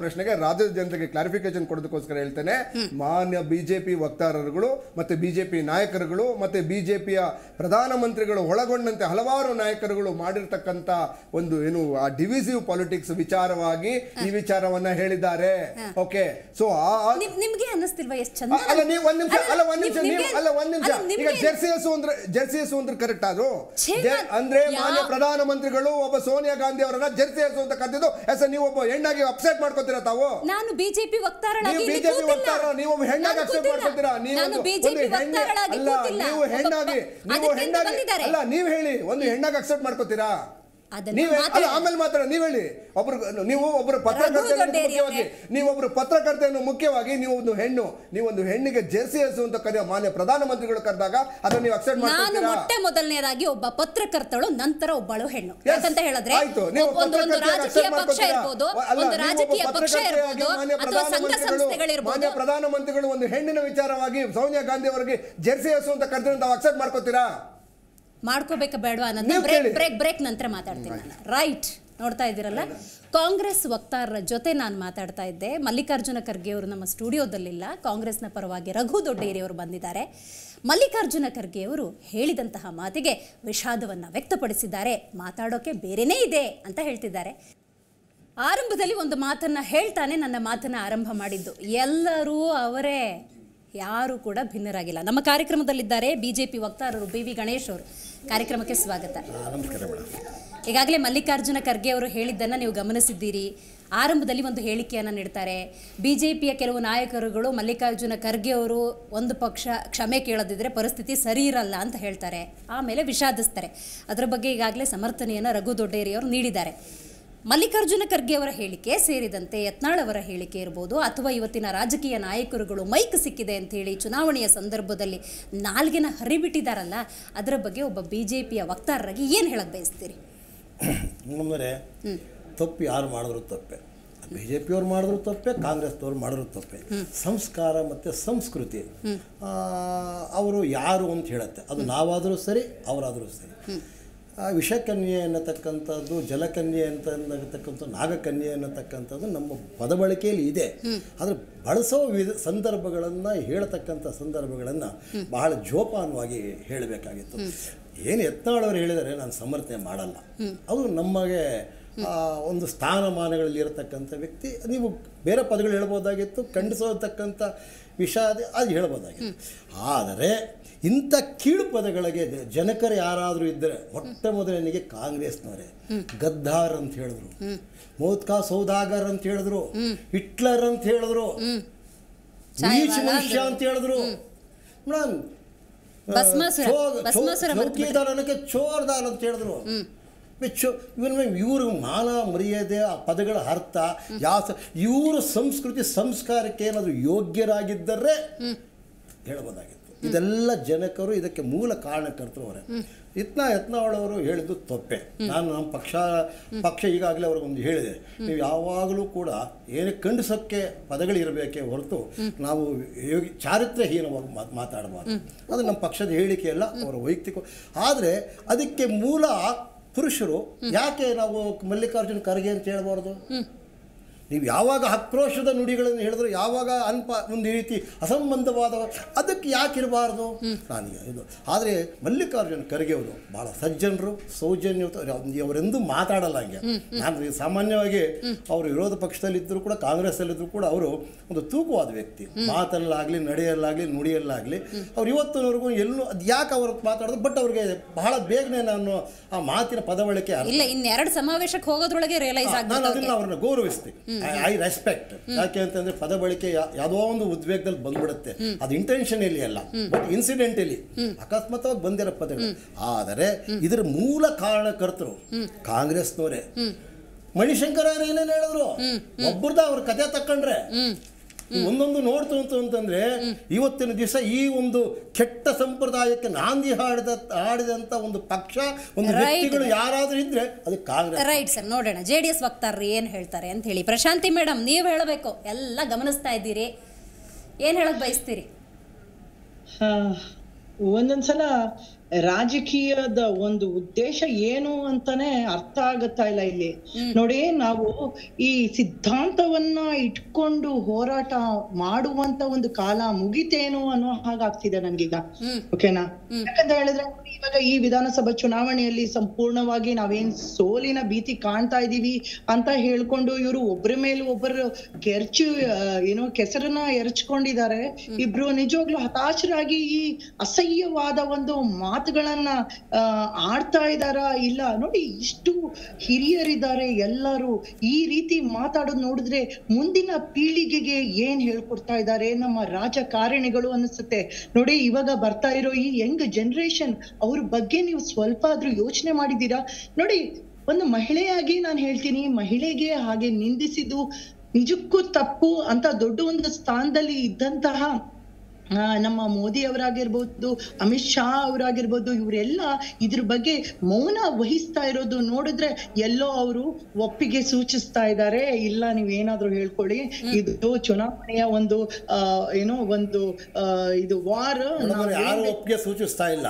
ಪ್ರಶ್ನೆಗೆ ರಾಜ್ಯ ಜನತೆಗೆ ಕ್ಲಾರಿಫಿಕೇಶನ್ ಕೊಡೋದಕ್ಕೋಸ್ಕರ ಹೇಳ್ತೇನೆ ಮಾನ್ಯ ಬಿಜೆಪಿ ವಕ್ತಾರರುಗಳು ಮತ್ತೆ ಬಿಜೆಪಿ ನಾಯಕರುಗಳು ಮತ್ತೆ ಬಿಜೆಪಿಯ ಪ್ರಧಾನಮಂತ್ರಿಗಳು ಒಳಗೊಂಡಂತೆ ಹಲವಾರು ನಾಯಕರುಗಳು ಮಾಡಿರ್ತಕ್ಕಂತ ಒಂದು ಏನು ಆ ಡಿವಿಸಿವ್ ಪಾಲಿಟಿಕ್ಸ್ ವಿಚಾರವಾಗಿ ಈ ವಿಚಾರವನ್ನ ಹೇಳಿದ್ದಾರೆ ಓಕೆ ಸೋ ನಿಮಗೆ ಅನ್ನಿಸ್ತಿಲ್ವಾ ಎಷ್ಟು ಚಂದ ಅಲ್ಲ ನೀವು ಒಂದು ನಿಮಿಷ ಅಲ್ಲ ಒಂದು ನಿಮಿಷ ನೀವು ಅಲ್ಲ ಒಂದು ನಿಮಿಷ ಈಗ ಜರ್ಸಿಯಸ್ ಅಂದ್ರೆ ಜರ್ಸಿಯಸ್ ಅಂದ್ರೆ ಕರೆಕ್ಟ್ ಅದು ಅಂದ್ರೆ ಮಾನ್ಯ ಪ್ರಧಾನಮಂತ್ರಿಗಳು ಒಬ್ಬ ಸೋನಿಯಾ ಗಾಂಧಿ ಅವರನ್ನ ಜರ್ಸಿಯಸ್ ಅಂತ ಕರೆದಿದ್ದು ऐसा नहीं वो एंड आगे अपसेट ಮಾಡ್ಕೊತಿರಾ ತಾವು ನಾನು ಬಿಜೆಪಿ ವಕ್ತಾರರಾಗಿ ನೀವು ಬಿಜೆಪಿ ವಕ್ತಾರ ನೀವು ಹೆಂಡ್ ಆಗಿ ಅಪ್ಸೆಟ್ ಮಾಡ್ಕೊತಿರಾ ನೀವು ನಾನು ಬಿಜೆಪಿ ವಕ್ತಾರರಾಗಿ ಕೂತಿಲ್ಲ ನೀವು ಹೆಂಡ್ ಆಗಿ ನೀವು ಹೆಂಡ್ ಆಗಿ ಅಲ್ಲ ನೀವು ಹೇಳಿ ಒಂದು ಹೆಂಡ್ ಆಗಿ ಅಪ್ಸೆಟ್ ಮಾಡ್ಕೊತಿರಾ ಆಮೇಲೆ ಮಾತ್ರ ನೀವು ಹೇಳಿ ಒಬ್ರು ನೀವು ಒಬ್ರು ಪತ್ರಕರ್ತೆ ಮುಖ್ಯವಾಗಿ ನೀವೊಬ್ರು ಪತ್ರಕರ್ತೆಯನ್ನು ಮುಖ್ಯವಾಗಿ ನೀವು ಒಂದು ಹೆಣ್ಣು ನೀವೊಂದು ಹೆಣ್ಣಿಗೆ ಜೆಸಿಎಸ್ ಅಂತ ಕರೆಯೋ ಮಾನ್ಯ ಪ್ರಧಾನಮಂತ್ರಿಗಳು ಕರೆದಾಗ ಅದನ್ನ ನೀವು ಅಕ್ಸೆಪ್ಟ್ ಮಾಡ್ತೀರಾ ನಾನು ಮೊಟ್ಟೆ ಮೊದಲನೇದಾಗಿ ಒಬ್ಬ ಪತ್ರಕರ್ತಳು ನಂತರ ಒಬ್ಬಳು ಹೆಣ್ಣು ಅಂತ ಹೇಳಿದ್ರೆ ಒಂದು ರಾಜಕೀಯ ಪಕ್ಷ ಇರಬಹುದು ಒಂದು ರಾಜಕೀಯ ಪಕ್ಷ ಇರಬಹುದು ಅಥವಾ ಸಂಘ ಸಂಸ್ಥೆಗಳು ಇರಬಹುದು ಮಾನ್ಯ ಪ್ರಧಾನಮಂತ್ರಿಗಳು ಒಂದು ಹೆಣ್ಣಿನ ವಿಚಾರವಾಗಿ ಸೋನಿಯಾ ಗಾಂಧಿ ಅವರಿಗೆ ಜೆಸಿಎಸ್ ಅಂತ ಕರೆದ್ರೆ ನಾವು ಅಕ್ಸೆಪ್ಟ್ ಮಾಡ್ಕೊತೀರಾ ಮಾಡ್ಕೋಬೇಕ ಬೇಡವಾ ಅನ್ನೋದು ಬ್ರೇಕ್ ಬ್ರೇಕ್ ಬ್ರೇಕ್ ನಂತರ ಮಾತಾಡ್ತೀನಿ ನಾನು ರೈಟ್ ನೋಡ್ತಾ ಇದ್ದೀರಲ್ಲ ಕಾಂಗ್ರೆಸ್ ವಕ್ತಾರರ ಜೊತೆ ನಾನು ಮಾತಾಡ್ತಾ ಇದ್ದೆ ಮಲ್ಲಿಕಾರ್ಜುನ ಖರ್ಗೆ ಅವರು ನಮ್ಮ ಸ್ಟುಡಿಯೋದಲ್ಲಿಲ್ಲ ಕಾಂಗ್ರೆಸ್ನ ಪರವಾಗಿ ರಘು ದೊಡ್ಡೇರಿ ಅವರು ಬಂದಿದ್ದಾರೆ ಮಲ್ಲಿಕಾರ್ಜುನ ಖರ್ಗೆ ಅವರು ಹೇಳಿದಂತಹ ಮಾತಿಗೆ ವಿಷಾದವನ್ನು ವ್ಯಕ್ತಪಡಿಸಿದ್ದಾರೆ ಮಾತಾಡೋಕೆ ಬೇರೆನೇ ಇದೆ ಅಂತ ಹೇಳ್ತಿದ್ದಾರೆ ಆರಂಭದಲ್ಲಿ ಒಂದು ಮಾತನ್ನು ಹೇಳ್ತಾನೆ ನನ್ನ ಮಾತನ್ನು ಆರಂಭ ಮಾಡಿದ್ದು ಎಲ್ಲರೂ ಅವರೇ ಯಾರು ಕೂಡ ಭಿನ್ನರಾಗಿಲ್ಲ ನಮ್ಮ ಕಾರ್ಯಕ್ರಮದಲ್ಲಿದ್ದಾರೆ ಬಿಜೆಪಿ ವಕ್ತಾರರು ಬಿ ವಿ ಗಣೇಶ್ ಅವರು ಕಾರ್ಯಕ್ರಮಕ್ಕೆ ಸ್ವಾಗತ ಈಗಾಗಲೇ ಮಲ್ಲಿಕಾರ್ಜುನ ಖರ್ಗೆ ಅವರು ಹೇಳಿದ್ದನ್ನು ನೀವು ಗಮನಿಸಿದ್ದೀರಿ ಆರಂಭದಲ್ಲಿ ಒಂದು ಹೇಳಿಕೆಯನ್ನು ನೀಡ್ತಾರೆ ಬಿಜೆಪಿಯ ಕೆಲವು ನಾಯಕರುಗಳು ಮಲ್ಲಿಕಾರ್ಜುನ ಖರ್ಗೆ ಅವರು ಒಂದು ಪಕ್ಷ ಕ್ಷಮೆ ಕೇಳದಿದ್ರೆ ಪರಿಸ್ಥಿತಿ ಸರಿ ಇರಲ್ಲ ಅಂತ ಹೇಳ್ತಾರೆ ಆಮೇಲೆ ವಿಷಾದಿಸ್ತಾರೆ ಅದರ ಬಗ್ಗೆ ಈಗಾಗಲೇ ಸಮರ್ಥನೆಯನ್ನು ರಘು ದೊಡ್ಡೇರಿ ಅವರು ನೀಡಿದ್ದಾರೆ ಮಲ್ಲಿಕಾರ್ಜುನ ಖರ್ಗೆ ಅವರ ಹೇಳಿಕೆ ಸೇರಿದಂತೆ ಯತ್ನಾಳ್ ಅವರ ಹೇಳಿಕೆ ಇರ್ಬೋದು ಅಥವಾ ಇವತ್ತಿನ ರಾಜಕೀಯ ನಾಯಕರುಗಳು ಮೈಕ್ ಸಿಕ್ಕಿದೆ ಅಂತ ಹೇಳಿ ಚುನಾವಣೆಯ ಸಂದರ್ಭದಲ್ಲಿ ನಾಲ್ಗೆನ ಹರಿಬಿಟ್ಟಿದ್ದಾರಲ್ಲ ಅದರ ಬಗ್ಗೆ ಒಬ್ಬ ಬಿಜೆಪಿಯ ವಕ್ತಾರರಾಗಿ ಏನು ಹೇಳಕ್ಕೆ ಬಯಸ್ತೀರಿ ಅಂದರೆ ತಪ್ಪು ಯಾರು ಮಾಡಿದ್ರು ತಪ್ಪೆ ಬಿಜೆಪಿಯವ್ರು ಮಾಡಿದ್ರು ತಪ್ಪೆ ಕಾಂಗ್ರೆಸ್ನವ್ರು ಮಾಡಿದ್ರು ತಪ್ಪೆ ಸಂಸ್ಕಾರ ಮತ್ತು ಸಂಸ್ಕೃತಿ ಅವರು ಯಾರು ಅಂತ ಹೇಳುತ್ತೆ ಅದು ನಾವಾದರೂ ಸರಿ ಅವರಾದರೂ ಸರಿ ವಿಷಕನ್ಯೆ ಅನ್ನತಕ್ಕಂಥದ್ದು ಜಲಕನ್ಯೆ ಅಂತ ಅನ್ನತಕ್ಕಂಥ ನಾಗಕನ್ಯೆ ಅನ್ನತಕ್ಕಂಥದ್ದು ನಮ್ಮ ಪದ ಬಳಕೆಯಲ್ಲಿ ಇದೆ ಆದರೆ ಬಳಸೋ ವಿಧ ಸಂದರ್ಭಗಳನ್ನು ಹೇಳ್ತಕ್ಕಂಥ ಸಂದರ್ಭಗಳನ್ನು ಬಹಳ ಜೋಪಾನವಾಗಿ ಹೇಳಬೇಕಾಗಿತ್ತು ಏನು ಯತ್ನಾಳವ್ರು ಹೇಳಿದರೆ ನಾನು ಸಮರ್ಥನೆ ಮಾಡಲ್ಲ ಅದು ನಮಗೆ ಒಂದು ಸ್ಥಾನಮಾನಗಳಲ್ಲಿ ಇರತಕ್ಕಂಥ ವ್ಯಕ್ತಿ ನೀವು ಬೇರೆ ಪದಗಳು ಹೇಳ್ಬೋದಾಗಿತ್ತು ಖಂಡಿಸೋತಕ್ಕಂಥ ವಿಷಾದ ಅದು ಹೇಳ್ಬೋದಾಗಿತ್ತು ಆದರೆ ಇಂಥ ಕೀಳು ಪದಗಳಿಗೆ ಜನಕರು ಯಾರಾದರೂ ಇದ್ದರೆ ಮೊಟ್ಟ ಮೊದಲನಿಗೆ ಕಾಂಗ್ರೆಸ್ನವರೇ ಗದ್ದಾರ್ ಅಂತ ಹೇಳಿದ್ರು ಮೋದ್ಕಾ ಸೌದಾಗರ್ ಅಂತ ಹೇಳಿದ್ರು ಹಿಟ್ಲರ್ ಅಂತ ಹೇಳಿದ್ರು ನೀಚ ಮನುಷ್ಯ ಅಂತ ಹೇಳಿದ್ರು ಚೋರ್ದಾರ್ ಅಂತ ಹೇಳಿದ್ರು ಇವ್ರ ಮಾನ ಮರ್ಯಾದೆ ಆ ಪದಗಳ ಅರ್ಥ ಯಾವ ಇವರು ಸಂಸ್ಕೃತಿ ಸಂಸ್ಕಾರಕ್ಕೆ ಏನಾದರೂ ಯೋಗ್ಯರಾಗಿದ್ದರೆ ಹೇಳ್ಬೋದಾಗಿತ್ತು ಇದೆಲ್ಲ ಜನಕರು ಇದಕ್ಕೆ ಮೂಲ ಕಾರಣಕರ್ತರು ಅವರೇ ಯತ್ನ ಯತ್ನಾಳವರು ಹೇಳಿದ್ದು ತಪ್ಪೆ ನಾನು ನಮ್ಮ ಪಕ್ಷ ಪಕ್ಷ ಈಗಾಗಲೇ ಅವ್ರಿಗೊಂದು ಹೇಳಿದೆ ನೀವು ಯಾವಾಗಲೂ ಕೂಡ ಏನೇ ಖಂಡಿಸೋಕ್ಕೆ ಪದಗಳಿರಬೇಕೇ ಹೊರತು ನಾವು ಚಾರಿತ್ರ್ಯಹೀನವಾಗಿ ಮಾತು ಮಾತಾಡಬಾರ್ದು ಅದು ನಮ್ಮ ಪಕ್ಷದ ಹೇಳಿಕೆ ಅಲ್ಲ ಅವರ ವೈಯಕ್ತಿಕ ಆದರೆ ಅದಕ್ಕೆ ಮೂಲ ಪುರುಷರು ಯಾಕೆ ನಾವು ಮಲ್ಲಿಕಾರ್ಜುನ ಖರ್ಗೆ ಅಂತ ಹೇಳ್ಬಾರ್ದು ನೀವು ಯಾವಾಗ ಆಕ್ರೋಶದ ನುಡಿಗಳನ್ನು ಹೇಳಿದ್ರು ಯಾವಾಗ ಅಲ್ಪ ಒಂದು ಈ ರೀತಿ ಅಸಂಬಂಧವಾದ ಅದಕ್ಕೆ ಯಾಕಿರಬಾರ್ದು ನನಗೆ ಇದು ಆದರೆ ಮಲ್ಲಿಕಾರ್ಜುನ ಖರ್ಗೆ ಅವರು ಭಾಳ ಸಜ್ಜನರು ಸೌಜನ್ಯರು ಅವರೆಂದೂ ಮಾತಾಡಲ್ಲ ಹಂಗೆ ನಾನು ಸಾಮಾನ್ಯವಾಗಿ ಅವರು ವಿರೋಧ ಪಕ್ಷದಲ್ಲಿದ್ದರೂ ಕೂಡ ಕಾಂಗ್ರೆಸ್ಸಲ್ಲಿದ್ದರೂ ಕೂಡ ಅವರು ಒಂದು ತೂಕವಾದ ವ್ಯಕ್ತಿ ಮಾತಲ್ಲಾಗಲಿ ನಡೆಯಲ್ಲಾಗಲಿ ನುಡಿಯಲ್ಲಾಗಲಿ ಅವ್ರು ಇವತ್ತಿನವರೆಗೂ ಎಲ್ಲೂ ಅದು ಯಾಕೆ ಅವ್ರ ಮಾತಾಡೋದು ಬಟ್ ಅವ್ರಿಗೆ ಬಹಳ ಬೇಗನೆ ನಾನು ಆ ಮಾತಿನ ಪದವಳಿಕೆ ಇಲ್ಲ ಇನ್ನೆರಡು ಸಮಾವೇಶಕ್ಕೆ ಹೋಗೋದ್ರೊಳಗೆ ನಾನು ಅದನ್ನು ಅವ್ರನ್ನ ಗೌರವಿಸ್ತೀನಿ ಐ ರೆಸ್ಪೆಕ್ಟ್. ಯಾಕೆ ಅಂತಂದ್ರೆ ಪದ ಬಳಕೆ ಯಾವುದೋ ಒಂದು ಉದ್ವೇಗದಲ್ಲಿ ಬಂದ್ಬಿಡುತ್ತೆ, ಅದು ಇಂಟೆನ್ಷನಲಿ ಅಲ್ಲ, ಬಟ್ ಇನ್ಸಿಡೆಂಟಲಿ ಅಕಸ್ಮಾತಾಗಿ ಬಂದಿರೋ ಪದಗಳು. ಆದರೆ ಇದರ ಮೂಲ ಕಾರಣಕರ್ತರು ಕಾಂಗ್ರೆಸ್ನವರೇ. ಮಣಿಶಂಕರ್ ಅವರು ಏನೇನು ಹೇಳಿದ್ರು ಒಬ್ಬರದ ಅವ್ರ ಕಥೆ ತಕೊಂಡ್ರೆ ಒಂದೊಂದು ನೋಡ್ತು ಅಂತ ಅಂತಂದ್ರೆ ಇವತ್ತಿನ ದಿವಸ ಈ ಒಂದು ಕೆಟ್ಟ ಸಂಪ್ರದಾಯಕ್ಕೆ ನಾಂದಿ ಹಾಡಿದ ಹಾಡಿದಂತ ಒಂದು ಪಕ್ಷ ಒಂದು ವ್ಯಕ್ತಿಗಳು ಯಾರಾದ್ರೂ ಇದ್ರೆ ಅದು ಕಾಂಗ್ರೆಸ್. ರೈಟ್ ಸರ್, ನೋಡೋಣ ಜೆಡಿಎಸ್ ವಕ್ತಾರರು ಏನ್ ಹೇಳ್ತಾರೆ ಅಂತ ಹೇಳಿ. ಪ್ರಶಾಂತಿ ಮೇಡಮ್, ನೀವ್ ಹೇಳಬೇಕು, ಎಲ್ಲ ಗಮನಿಸ್ತಾ ಇದ್ದೀರಿ, ಏನ್ ಹೇಳಕ್ ಬಯಸ್ತೀರಿ? ಒಂದೊಂದ್ಸಲ ರಾಜಕೀಯದ ಒಂದು ಉದ್ದೇಶ ಏನು ಅಂತಾನೆ ಅರ್ಥ ಆಗತ್ತಾ ಇಲ್ಲ. ಇಲ್ಲಿ ನೋಡಿ, ನಾವು ಈ ಸಿದ್ಧಾಂತವನ್ನ ಇಟ್ಕೊಂಡು ಹೋರಾಟ ಮಾಡುವಂತ ಒಂದು ಕಾಲ ಮುಗಿತೇನು ಅನ್ನೋ ಹಾಗಾಗ್ತಿದೆ ನನ್ಗೀಗ. ಓಕೆನಾ? ಯಾಕಂತ ಹೇಳಿದ್ರೆ ಇವಾಗ ಈ ವಿಧಾನಸಭಾ ಚುನಾವಣೆಯಲ್ಲಿ ಸಂಪೂರ್ಣವಾಗಿ ನಾವೇನ್ ಸೋಲಿನ ಭೀತಿ ಕಾಣ್ತಾ ಇದೀವಿ ಅಂತ ಹೇಳ್ಕೊಂಡು ಇವರು ಒಬ್ಬರ ಮೇಲೆ ಒಬ್ಬರು ಕೆರ್ಚು ಏನೋ ಕೆಸರನ್ನ ಎರಚ್ಕೊಂಡಿದ್ದಾರೆ. ಇಬ್ರು ನಿಜವಾಗ್ಲೂ ಹತಾಶರಾಗಿ ಈ ಅಸಹ್ಯವಾದ ಒಂದು ಮಾತುಗಳನ್ನ ಆಡ್ತಾ ಇದಾರಾ ಇಲ್ಲ ನೋಡಿ, ಇಷ್ಟು ಹಿರಿಯರಿದ್ದಾರೆ ಎಲ್ಲರೂ, ಈ ರೀತಿ ಮಾತಾಡೋದು ನೋಡಿದ್ರೆ ಮುಂದಿನ ಪೀಳಿಗೆಗೆ ಏನ್ ಹೇಳ್ಕೊಡ್ತಾ ಇದ್ದಾರೆ ನಮ್ಮ ರಾಜಕಾರಣಿಗಳು ಅನಿಸುತ್ತೆ. ನೋಡಿ, ಇವಾಗ ಬರ್ತಾ ಇರೋ ಈ ಯಂಗ್ ಜನರೇಷನ್ ಅವ್ರ ಬಗ್ಗೆ ನೀವು ಸ್ವಲ್ಪ ಆದ್ರೂ ಯೋಚನೆ ಮಾಡಿದ್ದೀರಾ? ನೋಡಿ, ಒಂದು ಮಹಿಳೆಯಾಗಿ ನಾನು ಹೇಳ್ತೀನಿ, ಮಹಿಳೆಗೆ ಹಾಗೆ ನಿಂದಿಸಿದ್ದು ನಿಜಕ್ಕೂ ತಪ್ಪು ಅಂತ ದೊಡ್ಡ ಒಂದು ಸ್ಥಾನದಲ್ಲಿ ಇದ್ದಂತಹ ನಮ್ಮ ಮೋದಿ ಅವರಾಗಿರ್ಬೋದು, ಅಮಿತ್ ಶಾ ಅವರಾಗಿರ್ಬೋದು, ಇವರೆಲ್ಲ ಇದ್ರ ಬಗ್ಗೆ ಮೌನ ವಹಿಸ್ತಾ ಇರೋದು ನೋಡಿದ್ರೆ ಎಲ್ಲೋ ಅವರು ಒಪ್ಪಿಗೆ ಸೂಚಿಸ್ತಾ ಇದ್ದಾರೆ, ಇಲ್ಲ ನೀವೇನಾದ್ರೂ ಹೇಳ್ಕೊಳ್ಳಿ, ಇದು ಚುನಾವಣೆಯ ಒಂದು ಅಹ್ ಏನೋ ಒಂದು ಅಹ್ ಇದು ವಾರ್ ಒಪ್ಪಿಗೆ ಸೂಚಿಸ್ತಾ ಇಲ್ಲ.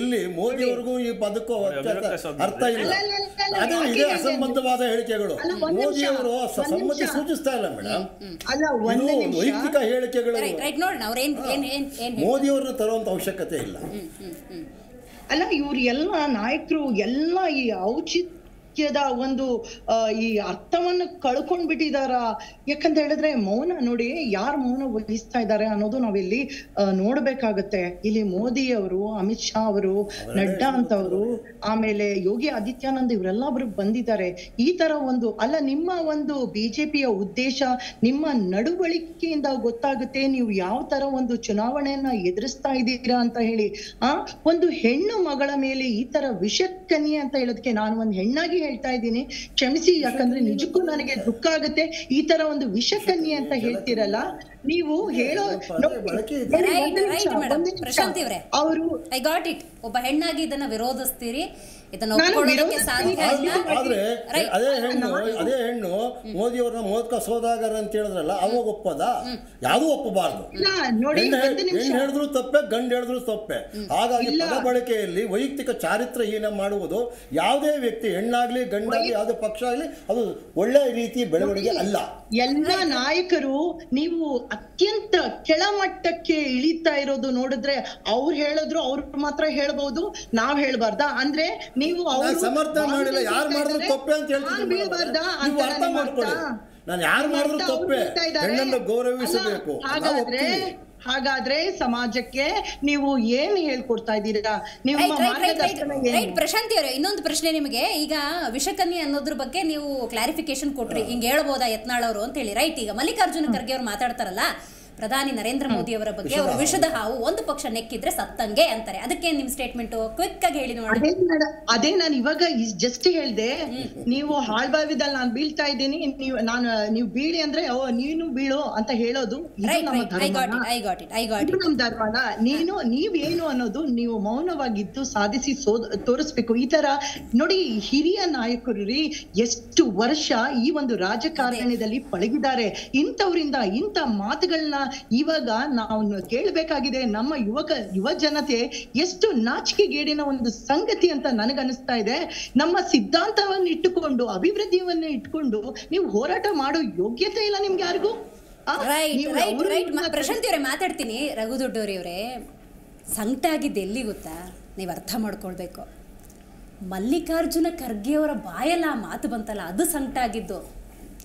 ಇಲ್ಲಿ ಮೋದಿ ಅವ್ರಿಗೂ ಈ ಪದಕ್ಕೂ ಅರ್ಥ ಇಲ್ಲ, ಅದೇ ಇದೇ ಅಸಂಬದ್ಧವಾದ ಹೇಳಿಕೆಗಳು. ಮೋದಿ ಅವರು ಸಮ್ಮತಿ ವೈಯಕ್ತಿಕ ಹೇಳಿಕೆಗಳು ಮೋದಿ ಅವರನ್ನ ತರುವಂತ ಅವಶ್ಯಕತೆ ಇಲ್ಲ ಅಲ್ಲ. ಇವ್ರು ಎಲ್ಲ ನಾಯಕರು ಎಲ್ಲ ಈ ಔಚಿತ್ಯ ಒಂದು ಈ ಅರ್ಥವನ್ನು ಕಳ್ಕೊಂಡ್ ಬಿಟ್ಟಿದಾರ. ಯಾಕಂತ ಹೇಳಿದ್ರೆ ಮೌನ ನೋಡಿ, ಯಾರು ಮೌನ ವಹಿಸ್ತಾ ಇದ್ದಾರೆ ಅನ್ನೋದು ನಾವಿಲ್ಲಿ ನೋಡ್ಬೇಕಾಗತ್ತೆ. ಇಲ್ಲಿ ಮೋದಿ ಅವರು, ಅಮಿತ್ ಶಾ ಅವರು, ನಡ್ಡಾ ಅಂತವ್ರು, ಆಮೇಲೆ ಯೋಗಿ ಆದಿತ್ಯಾನಂದ್ ಇವರೆಲ್ಲರೂ ಬಂದಿದ್ದಾರೆ. ಈ ತರ ಒಂದು ಅಲ್ಲ, ನಿಮ್ಮ ಒಂದು ಬಿಜೆಪಿಯ ಉದ್ದೇಶ ನಿಮ್ಮ ನಡವಳಿಕೆಯಿಂದ ಗೊತ್ತಾಗುತ್ತೆ ನೀವು ಯಾವ ತರ ಒಂದು ಚುನಾವಣೆಯನ್ನ ಎದುರಿಸ್ತಾ ಇದ್ದೀರಾ ಅಂತ ಹೇಳಿ. ಆ ಒಂದು ಹೆಣ್ಣು ಮಗಳ ಮೇಲೆ ಈ ತರ ವಿಷಕನ್ಯೆ ಅಂತ ಹೇಳೋದಕ್ಕೆ ನಾನು ಒಂದು ಹೆಣ್ಣಾಗಿ ಹೇಳ್ತಾ ಇದ್ದೀನಿ, ಕ್ಷಮಿಸಿ, ಯಾಕಂದ್ರೆ ನಿಜಕ್ಕೂ ನನಗೆ ದುಃಖ ಆಗುತ್ತೆ. ಈ ತರ ಒಂದು ವಿಷಕನ್ಯೆ ಅಂತ ಹೇಳ್ತಿರಲ್ಲ ನೀವು, ಹೇಳೋ ಅವರು ಐ ಗಾಟ್ ಇಟ್, ಒಬ್ಬ ಹೆಣ್ಣಾಗಿ ಇದನ್ನ ವಿರೋಧಿಸ್ತೀರಿ, ಇದನ್ನ ಒಪ್ಪಿಕೊಳ್ಳೋಕೆ ಸಾಧ್ಯ ಇಲ್ಲ. ಆದ್ರೆ ಅದೇ ಹೆಣ್ಣು ಅದೇ ಹೆಣ್ಣು ಮೋದಿ ಅವ್ರನ್ನ ಮೋದಕ ಸೋದಾಗರ ಅಂತ ಹೇಳಿದ್ರಲ್ಲ, ಅವಾಗ ಒಪ್ಪದ? ಯಾವ್ದು ಒಪ್ಪಬಾರ್ದು. ಹೆಣ್ಣು ಹೇಳಿದ್ರು ತಪ್ಪೆ, ಗಂಡು ಹೇಳಿದ್ರು ತಪ್ಪೆ. ಹಾಗಾಗಿ ಪದ ಬಳಕೆಯಲ್ಲಿ ವೈಯಕ್ತಿಕ ಚಾರಿತ್ರಹೀನ ಮಾಡುವುದು ಯಾವುದೇ ವ್ಯಕ್ತಿ, ಹೆಣ್ಣಾಗ್ಲಿ ಗಂಡಾಗ್ಲಿ ಯಾವುದೇ ಪಕ್ಷ ಆಗ್ಲಿ, ಅದು ಒಳ್ಳೆ ರೀತಿ ಬೆಳವಣಿಗೆ ಅಲ್ಲ. ಎಲ್ಲ ನಾಯಕರು ನೀವು ಅತ್ಯಂತ ಕೆಳಮಟ್ಟಕ್ಕೆ ಇಳಿತಾ ಇರೋದು ನೋಡಿದ್ರೆ ಅವ್ರು ಹೇಳಿದ್ರು ಅವ್ರು ಮಾತ್ರ ಹೇಳ್ಬಹುದು, ನಾವ್ ಹೇಳ್ಬಾರ್ದಾ? ಅಂದ್ರೆ ನೀವು ಸಮರ್ಥನೆ ಮಾಡಿಲ್ಲ, ಯಾರು ಮಾಡಿದ್ರು ತಪ್ಪೆ ಅಂತ ಹೇಳ್ತೀವಿ, ಗೌರವಿಸಬೇಕು. ಹಾಗಾದ್ರೆ ಸಮಾಜಕ್ಕೆ ನೀವು ಏನ್ ಹೇಳ್ಕೊಡ್ತಾ ಇದ್ದೀರಾ? ಪ್ರಶಾಂತಿ ಅವರೇ, ಇನ್ನೊಂದು ಪ್ರಶ್ನೆ ನಿಮಗೆ. ಈಗ ವಿಷಕನ್ಯೆ ಅನ್ನೋದ್ರ ಬಗ್ಗೆ ನೀವು ಕ್ಲಾರಿಫಿಕೇಶನ್ ಕೊಟ್ರಿ, ಹಿಂಗ್ ಹೇಳ್ಬೋದಾ ಯತ್ನಾಳ್ ಅವರು ಅಂತ ಹೇಳಿ. ರೈಟ್, ಈಗ ಮಲ್ಲಿಕಾರ್ಜುನ ಖರ್ಗೆ ಅವ್ರು ಮಾತಾಡ್ತಾರಲ್ಲ ಪ್ರಧಾನಿ ನರೇಂದ್ರ ಮೋದಿ ಅವರ ಬಗ್ಗೆ, ಅವರು ವಿಷದ ಹಾವು, ಒಂದು ಪಕ್ಷ ನೆಕ್ಕಿದ್ರೆ ಸತ್ತಂಗೆ ಅಂತಾರೆ, ಅದಕ್ಕೆ ನಿಮ್ ಸ್ಟೇಟ್ಮೆಂಟ್ ಕ್ವಿಕ್ ಆಗಿ ಹೇಳಿ ನೋಡಿ. ಅದೇ ನಾನು ಇವಾಗ ಜಸ್ಟ್ ಹೇಳ್ದೆ, ನೀವು ಹಾಳ್ಬಾವಿದಲ್ಲಿ ನಾನು ಬೀಳ್ತಾ ಇದ್ದೀನಿ, ನೀವು ನಾನು ನೀವು ಬೀಳಿ ಅಂದ್ರೆ ಓ ನೀನು ಬೀಳು ಅಂತ ಹೇಳೋದು ನಮ್ ಧರ್ಮನ. ನೀನು ನೀವೇನು ಅನ್ನೋದು ನೀವು ಮೌನವಾಗಿದ್ದು ಸಾಧಿಸಿ ಸೋ ತೋರಿಸ್ಬೇಕು. ಈ ತರ ನೋಡಿ, ಹಿರಿಯ ನಾಯಕರು ರೀ ಎಷ್ಟು ವರ್ಷ ಈ ಒಂದು ರಾಜಕಾರಣದಲ್ಲಿ ಪಳಗಿದ್ದಾರೆ. ಇಂಥವ್ರಿಂದ ಇಂಥ ಮಾತುಗಳನ್ನ ಇವಾಗ ನಾವು ಕೇಳಬೇಕಾಗಿದೆ. ನಮ್ಮ ಯುವಕ ಯುವ ಜನತೆ ಎಷ್ಟು ನಾಚಿಕೆಗೇಡಿನ ಒಂದು ಸಂಗತಿ ಅಂತ ನನಗನ್ನಿಸ್ತಾ ಇದೆ. ನಮ್ಮ ಸಿದ್ಧಾಂತವನ್ನು ಇಟ್ಟುಕೊಂಡು ಅಭಿವೃದ್ಧಿಯನ್ನ ಇಟ್ಕೊಂಡು ನೀವು ಹೋರಾಟ ಮಾಡೋ ಯೋಗ್ಯತೆ ಇಲ್ಲ ನಿಮ್ಗೆ ಯಾರಿಗೂ. ಪ್ರಶಾಂತಿ ಅವರೇ ಮಾತಾಡ್ತೀನಿ, ರಘು ದೊಡ್ಡೋರಿ ಅವರೇ, ಸಂಕಟ ಆಗಿದ್ದು ಎಲ್ಲಿ ಗೊತ್ತಾ, ನೀವು ಅರ್ಥ ಮಾಡ್ಕೊಳ್ಬೇಕು. ಮಲ್ಲಿಕಾರ್ಜುನ ಖರ್ಗೆ ಅವರ ಬಾಯಲ್ಲ ಆ ಮಾತು ಬಂತಲ್ಲ, ಅದು ಸಂಕಟ ಆಗಿದ್ದು.